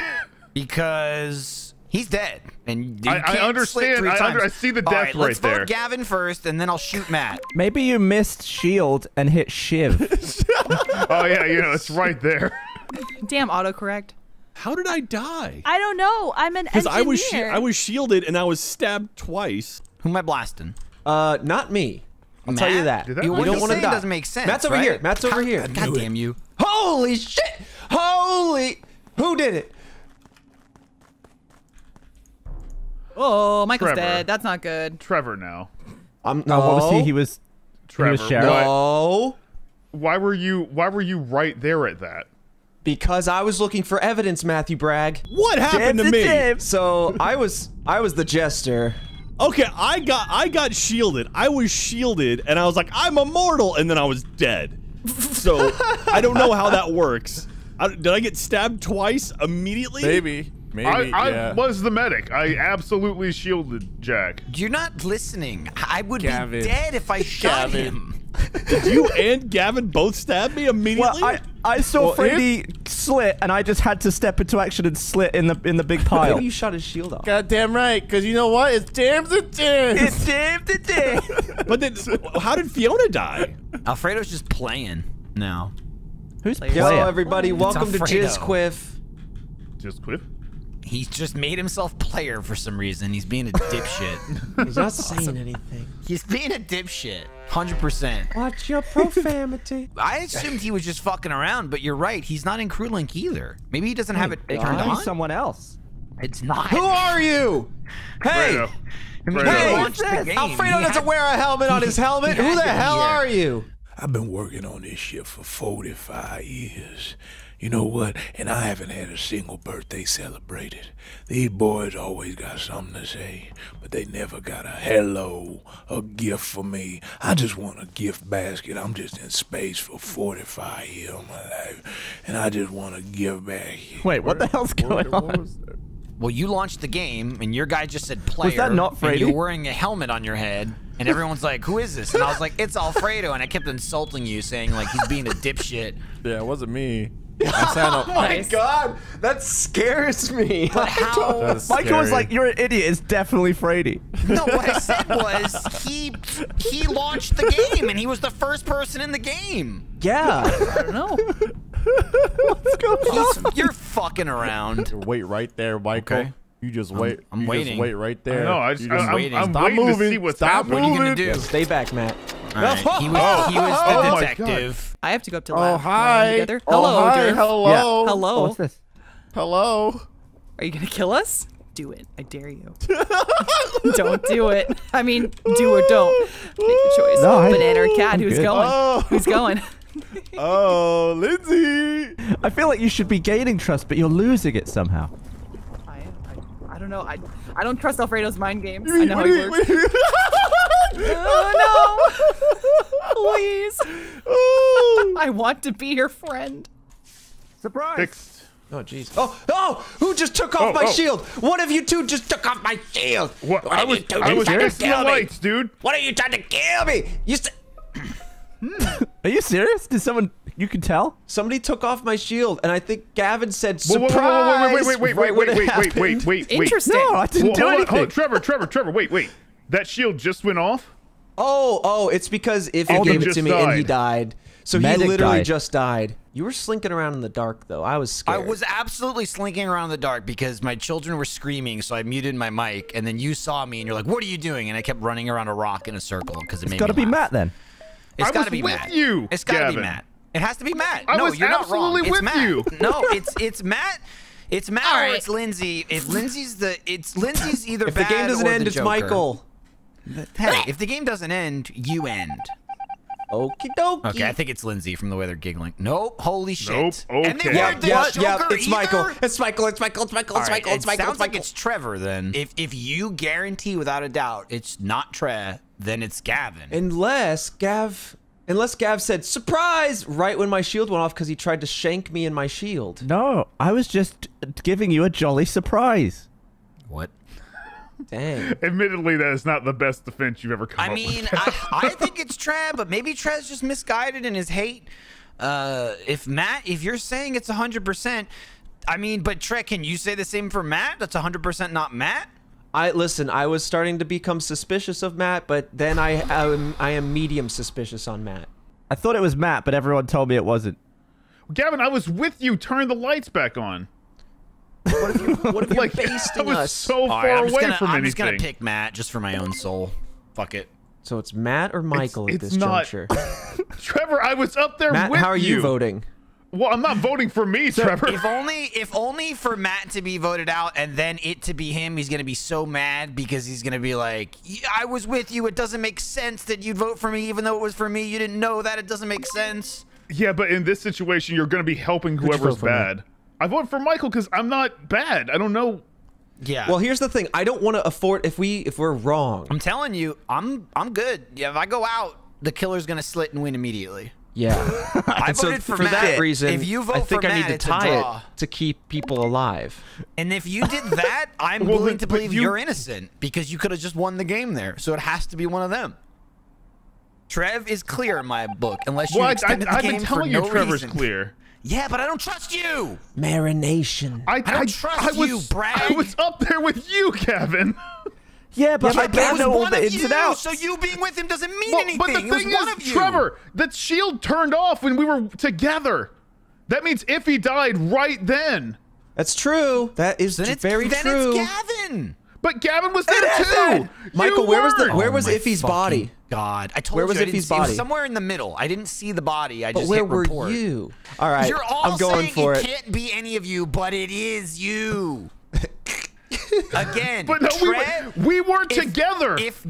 Because he's dead, and you can't understand. I see the death right there. Let's vote Gavin first, and then I'll shoot Matt. Maybe you missed shield and hit Shiv. Oh yeah, you know it's right there. Damn autocorrect. How did I die? I don't know. I'm an engineer. Because I was shielded and I was stabbed twice. Who am I blasting? Not me. I'll tell you that. You don't want to die. Doesn't make sense. Matt's over here. Matt's over here. God damn you! Holy shit! Holy! Who did it? Oh, Michael's dead. That's not good. Trevor now. No. What was he? He was. Trevor. He was no. Why were you? Why were you right there at that? Because I was looking for evidence, Matthew Bragg. What happened to me? So I was the jester. Okay, I got shielded. I was shielded, and I was like, I'm immortal, and then I was dead. So I don't know how that works. Did I get stabbed twice immediately? Maybe. Maybe, I was the medic. I absolutely shielded Jack. You're not listening. I would be dead if I shot him. Did you and Gavin both stab me immediately? Well, I saw Freddy slit, and I just had to step into action and slit in the big pile. Maybe you shot his shield off. Goddamn right, because you know what? It's damn the damn. It's damn the damn. But then, how did Fiona die? Alfredo's just playing now. Who's playing? Yo, everybody, welcome to Jizquiff. Jizquiff? He's just made himself player for some reason. He's being a dipshit. He's not saying anything. He's being a dipshit. 100%. Watch your profanity. I assumed he was just fucking around, but you're right. He's not in crew link either. Maybe he doesn't have it turned on. Someone else. It's not. Who are you? Hey. Fredo. Hey. Alfredo doesn't wear a helmet on his helmet. Who the hell are you? I've been working on this shit for 45 years. You know what? And I haven't had a single birthday celebrated. These boys always got something to say, but they never got a hello, a gift for me. I just want a gift basket. I'm just in space for 45 years of my life, and I just want a gift basket. Wait, what the hell's going on? Well, you launched the game, and your guy just said player. Was that not Freddie? You're wearing a helmet on your head. And everyone's like, who is this? And I was like, it's Alfredo. And I kept insulting you, saying, like, he's being a dipshit. Yeah, it wasn't me. Oh my god, that scares me. But how? Michael was like, you're an idiot. It's definitely Freddy. No, what I said was he launched the game and he was the first person in the game. Yeah. I don't know. What's going on? You're fucking around. Wait right there, Michael. Okay. You just wait. I'm waiting. Just wait right there. No, I'm waiting to see what's happening. What are you going to do? Stay back, Matt. All right. He was the detective. I have to go up to the lab. Oh, hi. Hello. Oh, hi. Hello. Yeah. Hello. Oh, what's this? Hello. Are you going to kill us? Do it. I dare you. Don't do it. I mean, do or don't. Make your choice. No, banana or cat. Who's going? Who's going? Oh, Lindsay. I feel like you should be gaining trust, but you're losing it somehow. I don't know. I don't trust Alfredo's mind games. I know how he works. No. Please. I want to be your friend. Surprise. Fixed. Oh, jeez. Oh, who just took off my shield? One of you two just took off my shield. What? I was fixing the lights, dude. What are you trying to kill me? Are you serious? Did someone... You can tell? Somebody took off my shield, and I think Gavin said, surprise! Wait. Interesting. No, I didn't do anything. Hold on. Trevor, wait. That shield just went off? Oh, it's because Iffy gave it to me and he died. So he literally just died. You were slinking around in the dark, though. I was scared. I was absolutely slinking around in the dark because my children were screaming, so I muted my mic, and then you saw me, and you're like, what are you doing? And I kept running around a rock in a circle because it made me laugh. It's got to be Matt, then. It's got to be Matt. It's got to be Matt. It has to be Matt. You're not wrong. It's Matt. No, it's Matt. It's Matt or it's Lindsay. If Lindsay's Lindsay's either bad or the Joker. If the game doesn't end, it's Michael. Hey, if the game doesn't end, you end. Okie dokie. Okay, I think it's Lindsay from the way they're giggling. Nope. Holy shit. Nope. Okay. And they weren't the Joker either? It's Michael. It's Michael. It's Michael. It's Michael. It's Michael. It's Michael. Sounds like it's Trevor then. If you guarantee without a doubt it's not Tre, then it's Gavin. Unless Gav said surprise right when my shield went off because he tried to shank me in my shield. No, I was just giving you a jolly surprise. What? Dang. Admittedly, that is not the best defense you've ever come up with. I think it's Tre, but maybe Tre's just misguided in his hate. If Matt, if you're saying it's 100%, I mean, but Tre, can you say the same for Matt? That's 100% not Matt. Listen, I was starting to become suspicious of Matt, but then I am medium suspicious on Matt. I thought it was Matt, but everyone told me it wasn't. Well, Gavin, I was with you. Turn the lights back on. What if like, you're basting us? I was so far away from anything. I'm just gonna pick Matt just for my own soul. Fuck it. So it's Matt or Michael at this juncture. Trevor, I was up there Matt, with you. Matt, how are you voting? Well, I'm not voting for me, Trevor. If only for Matt to be voted out and then it to be him, he's going to be so mad because he's going to be like, I was with you. It doesn't make sense that you'd vote for me, even though it was for me. You didn't know that. It doesn't make sense. Yeah, but in this situation, you're going to be helping whoever's bad. I vote for Michael because I'm not bad. I don't know. Yeah. Well, here's the thing. I don't want to afford if we're wrong. I'm telling you, I'm good. Yeah, if I go out, the killer's going to slit and win immediately. Yeah, I voted for Matt. That reason, if you vote for Matt, I need to tie it to keep people alive. And if you did that, I'm willing to believe you're innocent because you could have just won the game there. So it has to be one of them. Trev is clear in my book, unless you extended the game for no reason. I've been telling you Trevor's clear. Yeah, but I don't trust you. Marination. I don't trust you, Brad. I was up there with you, Kevin. Yeah, but I don't know all the ins and outs. So you being with him doesn't mean anything. But the thing is, Trevor, that shield turned off when we were together. That means Iffy died right then. That's true. That is very true. Then it's Gavin. But Gavin was there too. Michael, where was Iffy's body? God, I told you. Where was Iffy's body? It was somewhere in the middle. I didn't see the body. I just hit report. But where were you? All right, I'm going for it. You're all saying it can't be any of you, but it is you. Again, but no, we were together. If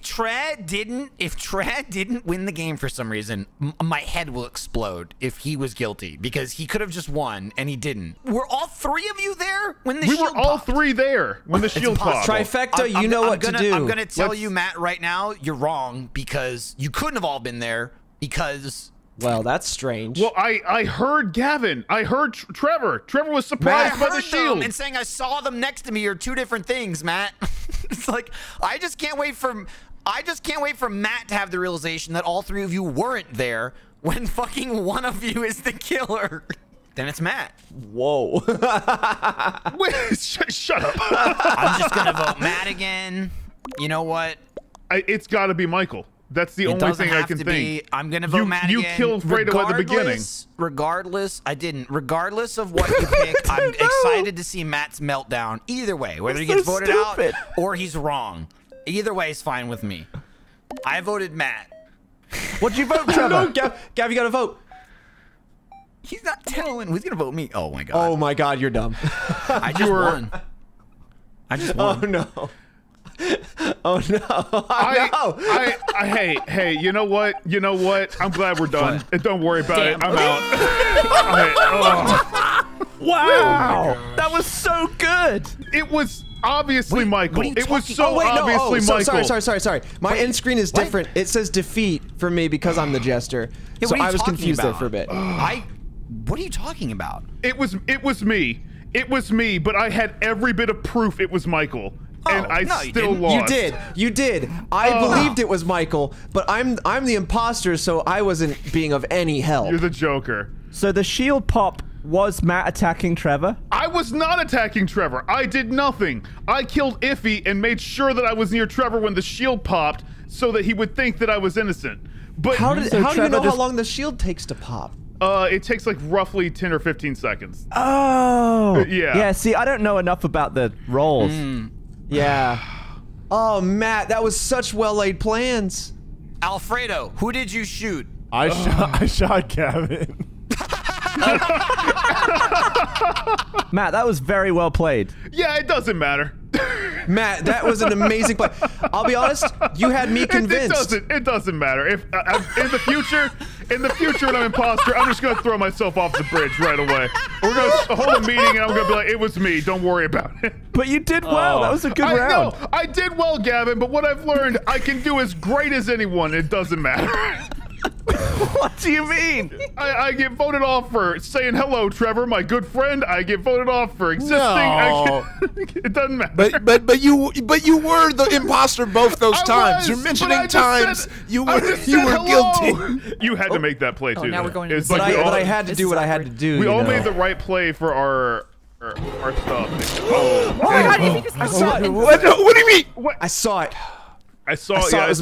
Tre didn't win the game for some reason, my head will explode if he was guilty because he could have just won and he didn't. Were all three of you there when the shield popped? We were all three there when the shield popped. Trifecta, you know what to do. I'm gonna tell you, Matt, right now, you're wrong because you couldn't have all been there because. Well, that's strange. Well, I heard Gavin. I heard Trevor. Trevor was surprised by the shield and saying I saw them next to me are two different things, Matt. It's like I just can't wait for Matt to have the realization that all three of you weren't there when fucking one of you is the killer. Then it's Matt. Whoa. Wait, shut up. I'm just gonna vote Matt again. You know what? It's got to be Michael. That's the only thing I can think. I'm going to vote Matt again. You killed Fredo at the beginning. Regardless, I didn't. Regardless of what you pick, I'm excited to see Matt's meltdown. Either way, whether he gets voted out or he's wrong. Either way is fine with me. I voted Matt. What'd you vote, Trevor? No, Gav, you got to vote. He's not telling. Who's going to vote me? Oh, my God. Oh, my God, you're dumb. I just won. I just won. Oh, no. Oh no! I hey, you know what? You know what? I'm glad we're done. And don't worry about it. I'm out. Wow, oh that was so good. It was obviously Michael. It was so obviously Michael. Sorry. My end screen is different. It says defeat for me because I'm the jester. Yeah, so I was confused there for a bit. What are you talking about? It was me. It was me. But I had every bit of proof. It was Michael. And I still lost. You did. I believed it was Michael, but I'm the imposter, so I wasn't being of any help. You're the Joker. So the shield pop was Matt attacking Trevor? I was not attacking Trevor. I did nothing. I killed Iffy and made sure that I was near Trevor when the shield popped so that he would think that I was innocent. But how do you know how long the shield takes to pop? It takes like roughly 10 or 15 seconds. Oh. Yeah. Yeah, see, I don't know enough about the roles. Mm. Yeah. Oh, Matt, that was such well-laid plans. Alfredo, who did you shoot? I shot Gavin. Matt, that was very well played. Yeah, it doesn't matter. Matt, that was an amazing play. I'll be honest, you had me convinced. It doesn't matter. If in the future, when I'm imposter, I'm just gonna throw myself off the bridge right away. We're gonna hold a meeting, and I'm gonna be like, "It was me. Don't worry about it." But you did well. That was a good round. No, I did well, Gavin. But what I've learned, I can do as great as anyone. It doesn't matter. What do you mean? I get voted off for saying hello, Trevor, my good friend. I get voted off for existing. No. It doesn't matter. But you were the imposter both those times. You're mentioning times you were guilty. You had to make that play too. Oh, now we're going to I had to do what I had to do. We all made the right play for our stuff. Oh my God! You think I saw it? What do you mean? What? I saw it. I saw it. I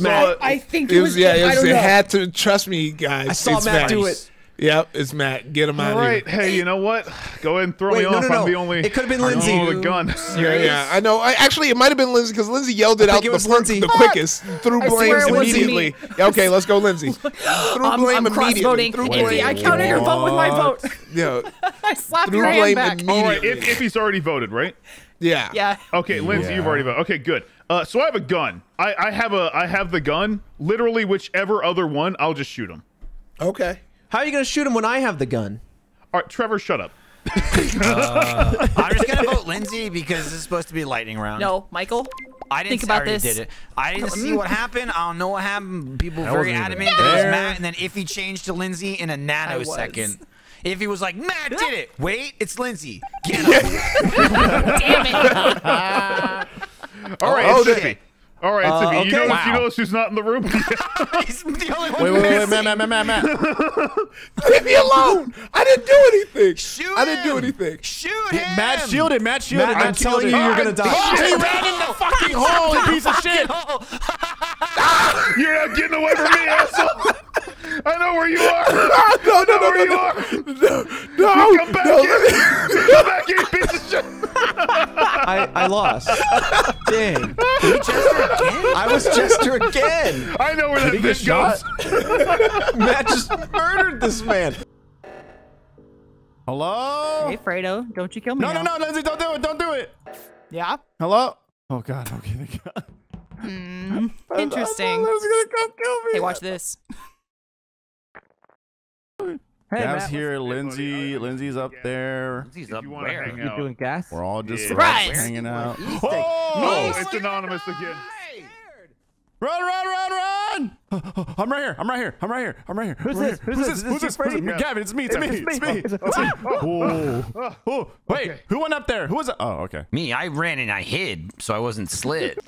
think it was Matt. It had to. Trust me, guys. I saw Matt do it. Yep, it's Matt. Get him out of here. Hey, you know what? Go ahead and throw me off. I'm the only. It could have been Lindsay. The gun. Yeah, I know. Actually, it might have been Lindsay because Lindsay yelled it out the quickest. Threw blame immediately. Okay, let's go, Lindsay. Threw blame immediately. I counted your vote with my vote. Yeah. I slapped your hand back. All right, if he's already voted, right? Yeah. Yeah. Okay, Lindsay, you've already voted. Okay, good. So I have a gun. I have the gun. Literally, whichever other one, I'll just shoot him. Okay. How are you gonna shoot him when I have the gun? All right, Trevor, shut up. I'm just gonna vote Lindsay because this is supposed to be a lightning round. No, Michael. I didn't think about this. Did it. I didn't see what happened. I don't know what happened. People were very adamant that it was Matt, and then Iffy changed to Lindsay in a nanosecond. Iffy was like, Matt did it. Wait, it's Lindsay. Get him. Damn it. All right, it's Iffy. All right, it's Iffy. You notice who's not in the room? He's the only one. Wait, Matt. Leave me alone. I didn't do anything. Shoot him. Matt shielded. I'm telling you, you're going to die. He ran in the fucking hole, you piece of shit. You're not getting away from me, asshole. I know where you are. No, come back here. Come back here, piece of shit. I lost. Dang. I was Chester again. I know where this goes. Matt just murdered this man. Hello? Hey, Fredo, don't you kill me. No, Lindsay, don't do it. Don't do it. Yeah? Hello? Oh, God. Okay, thank God. Interesting. Gonna come kill me. Hey, watch this. Hey, Gav's here. Lindsay's up there. Lindsay's up there. You're doing gas? We're all just hanging out. Oh, it's anonymous again. Run! I'm right here. Who's this? Gavin, it's me. Oh, wait, who went up there? Who was it? Oh, okay. Me, I ran and I hid, so I wasn't slid.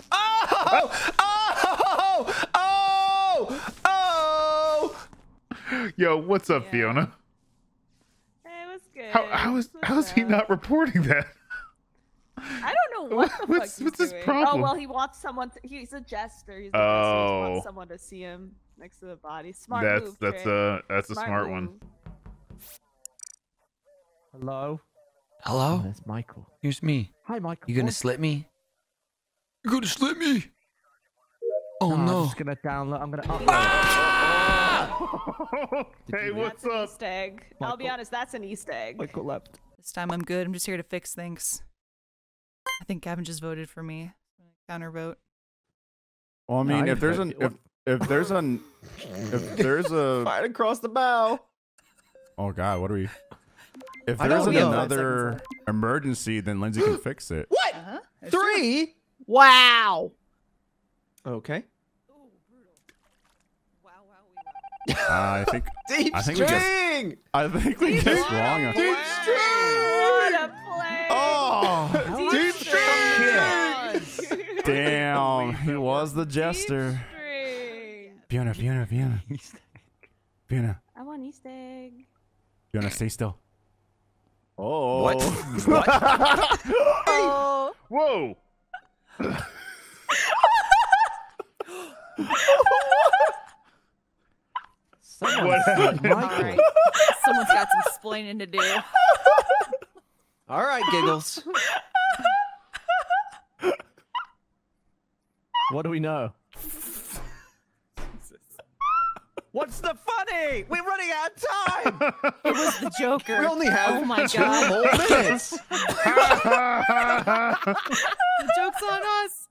Yo, what's up, Fiona? It was good. How's he not reporting that? I don't know what's his problem. Oh well, he wants someone. He's a jester. He's he wants someone to see him next to the body. Smart move. That's a smart one. Hello. Oh, that's Michael. Here's me. Hi, Michael. You gonna slip me? You gonna slip me? Oh no! I'm just gonna download. I'm gonna upload. Hey, what's up? Easter egg. I'll be honest, that's an Easter egg. Michael left. This time I'm good. I'm just here to fix things. I think Gavin just voted for me. Counter vote. Well, I mean, if there's a fight across the bow. Oh God, what are we? If there's another emergency, then Lindsay can fix it. What? Uh-huh. 3? True. Wow. Okay. I think we guessed wrong. Deep string! What a play! Oh, deep string! Oh, damn, he was the jester. Fiona. Fiona. I want Easter egg. Fiona, stay still. Oh. What? What? Oh. Whoa. Someone's got some explaining to do. All right, Giggles. What do we know? What's the funny? We're running out of time. It was the Joker. We only have two whole minutes. The joke's on us.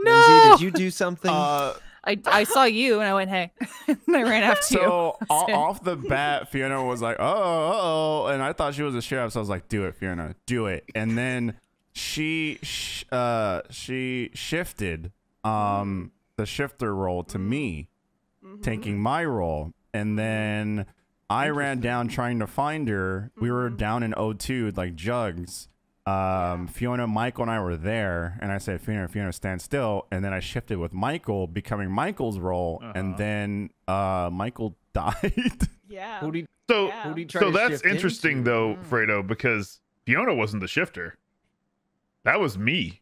No. Lindsay, did you do something? I saw you and I went, hey. And I ran after you. So off the bat, Fiona was like, oh, and I thought she was a sheriff. So I was like, do it, Fiona, do it. And then she shifted the shifter role to me, taking my role. And then I ran down trying to find her. We were down in O2, like jugs. Fiona, Michael, and I were there, and I said, Fiona, stand still. And then I shifted with Michael, becoming Michael's role, and then Michael died. Yeah. So that's interesting, though, Fredo, because Fiona wasn't the shifter. That was me.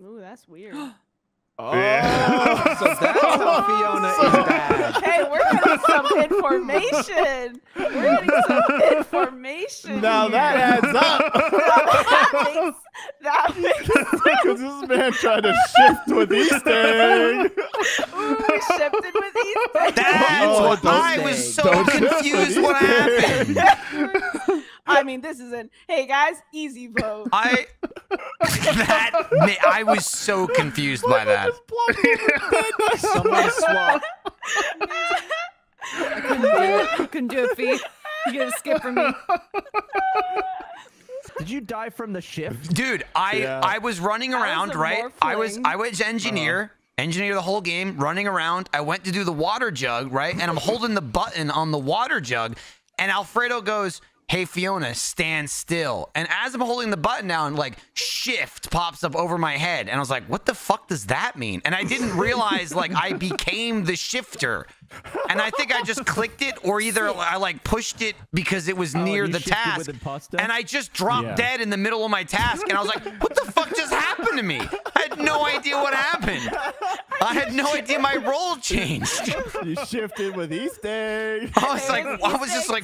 Ooh, that's weird. Oh, yeah. So that's how Fiona is bad. Hey, we're getting some information. Now that adds up. That makes sense. Because this man tried to shift with Easter Egg. Ooh, we shifted with Easter Egg. I was so confused what happened. I mean, this is an, hey guys, easy vote. I was so confused by that. Somebody swap. I couldn't do it, Fee. You gotta skip for me. Did you die from the shift? Dude, I was running around, right? I was engineer the whole game, running around. I went to do the water jug, right? And I'm holding the button on the water jug, and Alfredo goes, hey, Fiona, stand still. And as I'm holding the button down, like, shift pops up over my head. And I was like, what the fuck does that mean? And I didn't realize, like, I became the shifter. And I think I just clicked it, or either I, like, pushed it because it was near the task. And I just dropped dead in the middle of my task. And I was like, what the fuck just happened to me? I had no idea what happened. I had no idea my role changed. You shifted with Easter Egg. I was just like,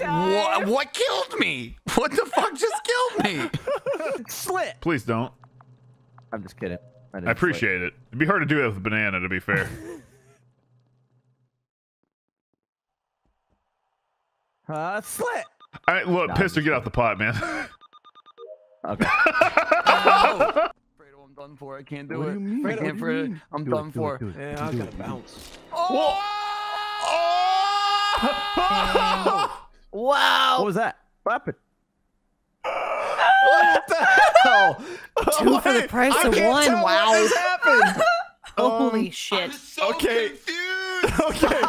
what killed me? What the fuck just killed me? Slit. Please don't. I'm just kidding. I appreciate it. It'd be hard to do it with a banana, to be fair. Slit. All right, look, Pistol, get out the pot, man. Okay. Oh. Fredo, I'm done for. I can't do it. Fredo, I'm done for. Yeah, I gotta bounce. Oh! Oh! Wow! What was that? What happened? What the hell? Two for the price of one. Wow! What just happened? Holy shit! I'm so confused. Okay,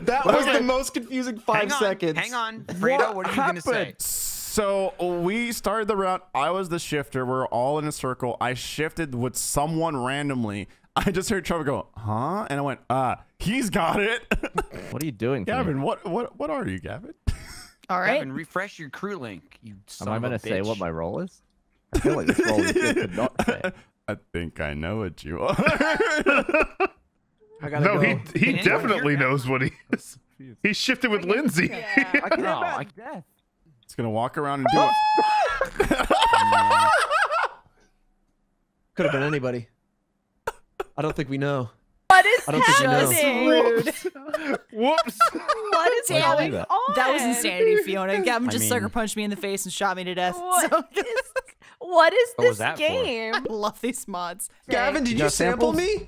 that was the most confusing 5 seconds. Hang on, Fredo, what are you gonna say? So we started the round. I was the shifter. We're all in a circle. I shifted with someone randomly. I just heard Trevor go, huh? And I went, he's got it. What are you doing, Gavin? What are you, Gavin? All right, Gavin, refresh your crew link. You son of a bitch. Am I gonna say what my role is? I feel like this role is good to not say. I think I know what you are. No, he definitely knows what he is. He shifted with Lindsay. Yeah. He's gonna walk around and do it. Could have been anybody. I don't think we know. What is happening? Whoops. What is happening? That was insanity, Fiona. Gavin just sucker punched me in the face and shot me to death. What is this game? I love these mods. Gavin, did you sample me?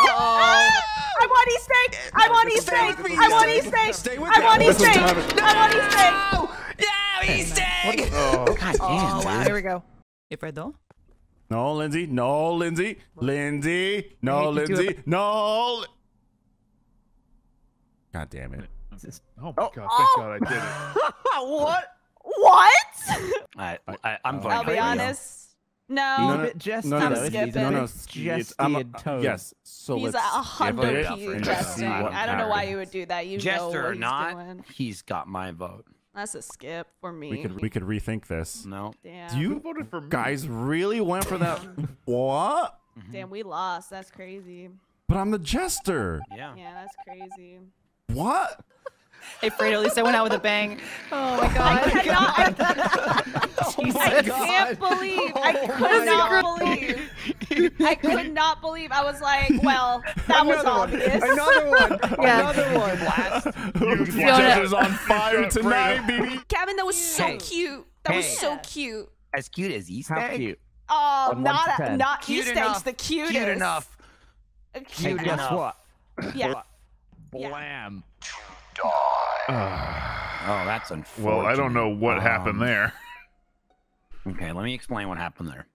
I want Easter Egg! I want Easter Egg! I want Easter Egg! I want Easter Egg! I want Easter Egg! Yeah, Easter Egg! Oh, God damn, wow. Here we go. Fredo? No, Lindsay. No, Lindsay. Lindsay. No, Lindsay. No. God damn it. Oh, my God. Thank God I did it. What? What? I'm voting. I'll be honest. No, just I'm skipping. No, just yes. So he's 100. I don't know why you would do that. You know what he's doing. He's got my vote. That's a skip for me. We could rethink this. No. Damn. You voted for me. Guys really went for that. What? Damn, we lost. That's crazy. But I'm the jester. Yeah. Yeah, that's crazy. What? Hey, Fredo, at least I went out with a bang. Oh, my God. I cannot believe. I could not believe. I could not believe. I was like, well, that was obvious. Another one. Yeah. Another one. Blast. Fiona is on fire tonight, baby. Gavin, that was so cute. That was so cute. As cute as Easter Egg? How cute? Oh, not Easter Egg's the cutest. Cute enough. Cute enough. What? Yeah. Blam. To die. Oh, that's unfortunate. Well, I don't know what happened there. Okay, let me explain what happened there.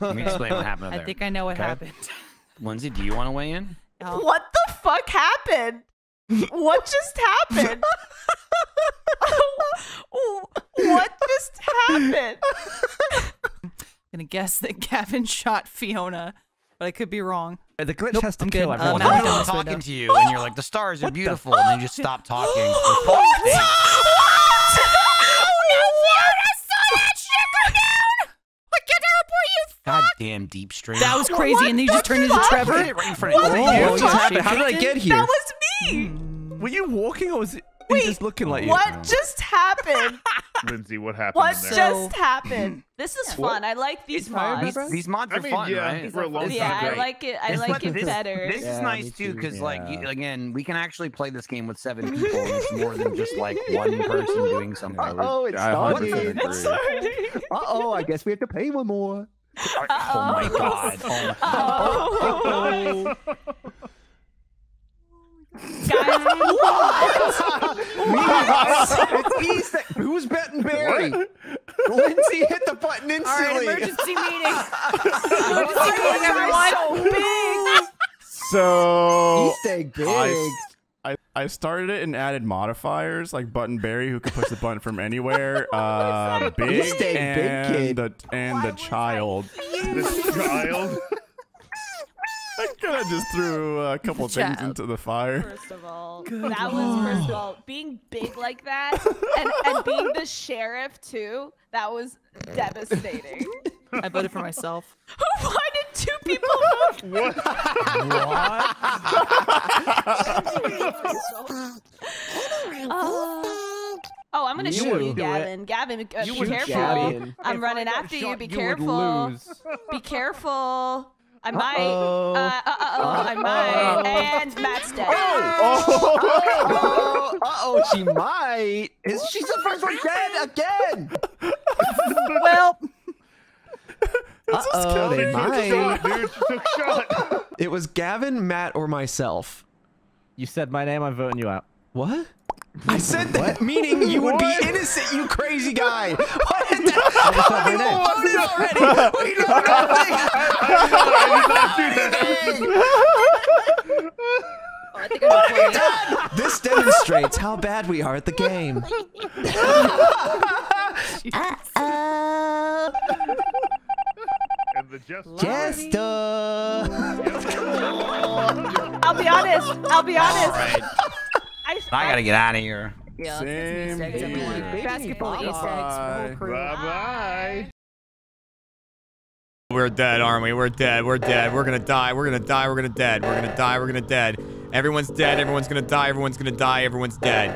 I think I know what happened. Lindsay, do you want to weigh in? No. What the fuck happened? What just happened? What just happened? I'm going to guess that Gavin shot Fiona, but I could be wrong. The glitch has to kill everyone. I'm talking to you, and you're like, the stars are beautiful, and then you just stop talking. Goddamn deep stream. That was crazy, and then you just turned into Trevor. How did I get here? That was me. Were you walking, or was it just looking like you? What just happened? Lindsay, what happened? What just happened? This is fun. I like these mods. These mods are fun, right? Yeah, I like it. I like it better. This is nice too, because like again, we can actually play this game with 7 people. It's more than just like one person doing something. Oh, it's started. Oh, I guess we have to pay one more. Oh my god. Oh. Guys, what? It's Easter. Who's betting Barry? What? Lindsay hit the button instantly. All right, emergency meeting. Emergency meeting, everyone. So big. So Easter big. I started it and added modifiers like Button Barry, who could push the button from anywhere, the child. The child. I kind of just threw a couple things into the fire. First of all, first of all, being big like that and being the sheriff too, that was devastating. I voted for myself. Why did 2 people vote? What? What? Oh, I'm gonna shoot you, Gavin. Gavin, be careful. I'm running after you. Be careful. Be careful. I might. I might. And Matt's dead. She might. She's the first one dead again. Well. Uh-oh, they might. It was Gavin, Matt, or myself. You said my name, I'm voting you out. What? I said that, meaning you would be innocent, you crazy guy. What is that? We voted already. We don't know. I think I'm This demonstrates how bad we are at the game. And the Jester. I'll be honest. Right. I gotta get out of here. Yeah. Same here. Basketball Easter eggs. Bye-bye. We're dead, aren't we? We're dead. We're dead. We're gonna die. We're gonna die. We're gonna dead. We're gonna die. We're gonna dead. Everyone's dead. Everyone's gonna die. Everyone's gonna die. Everyone's dead.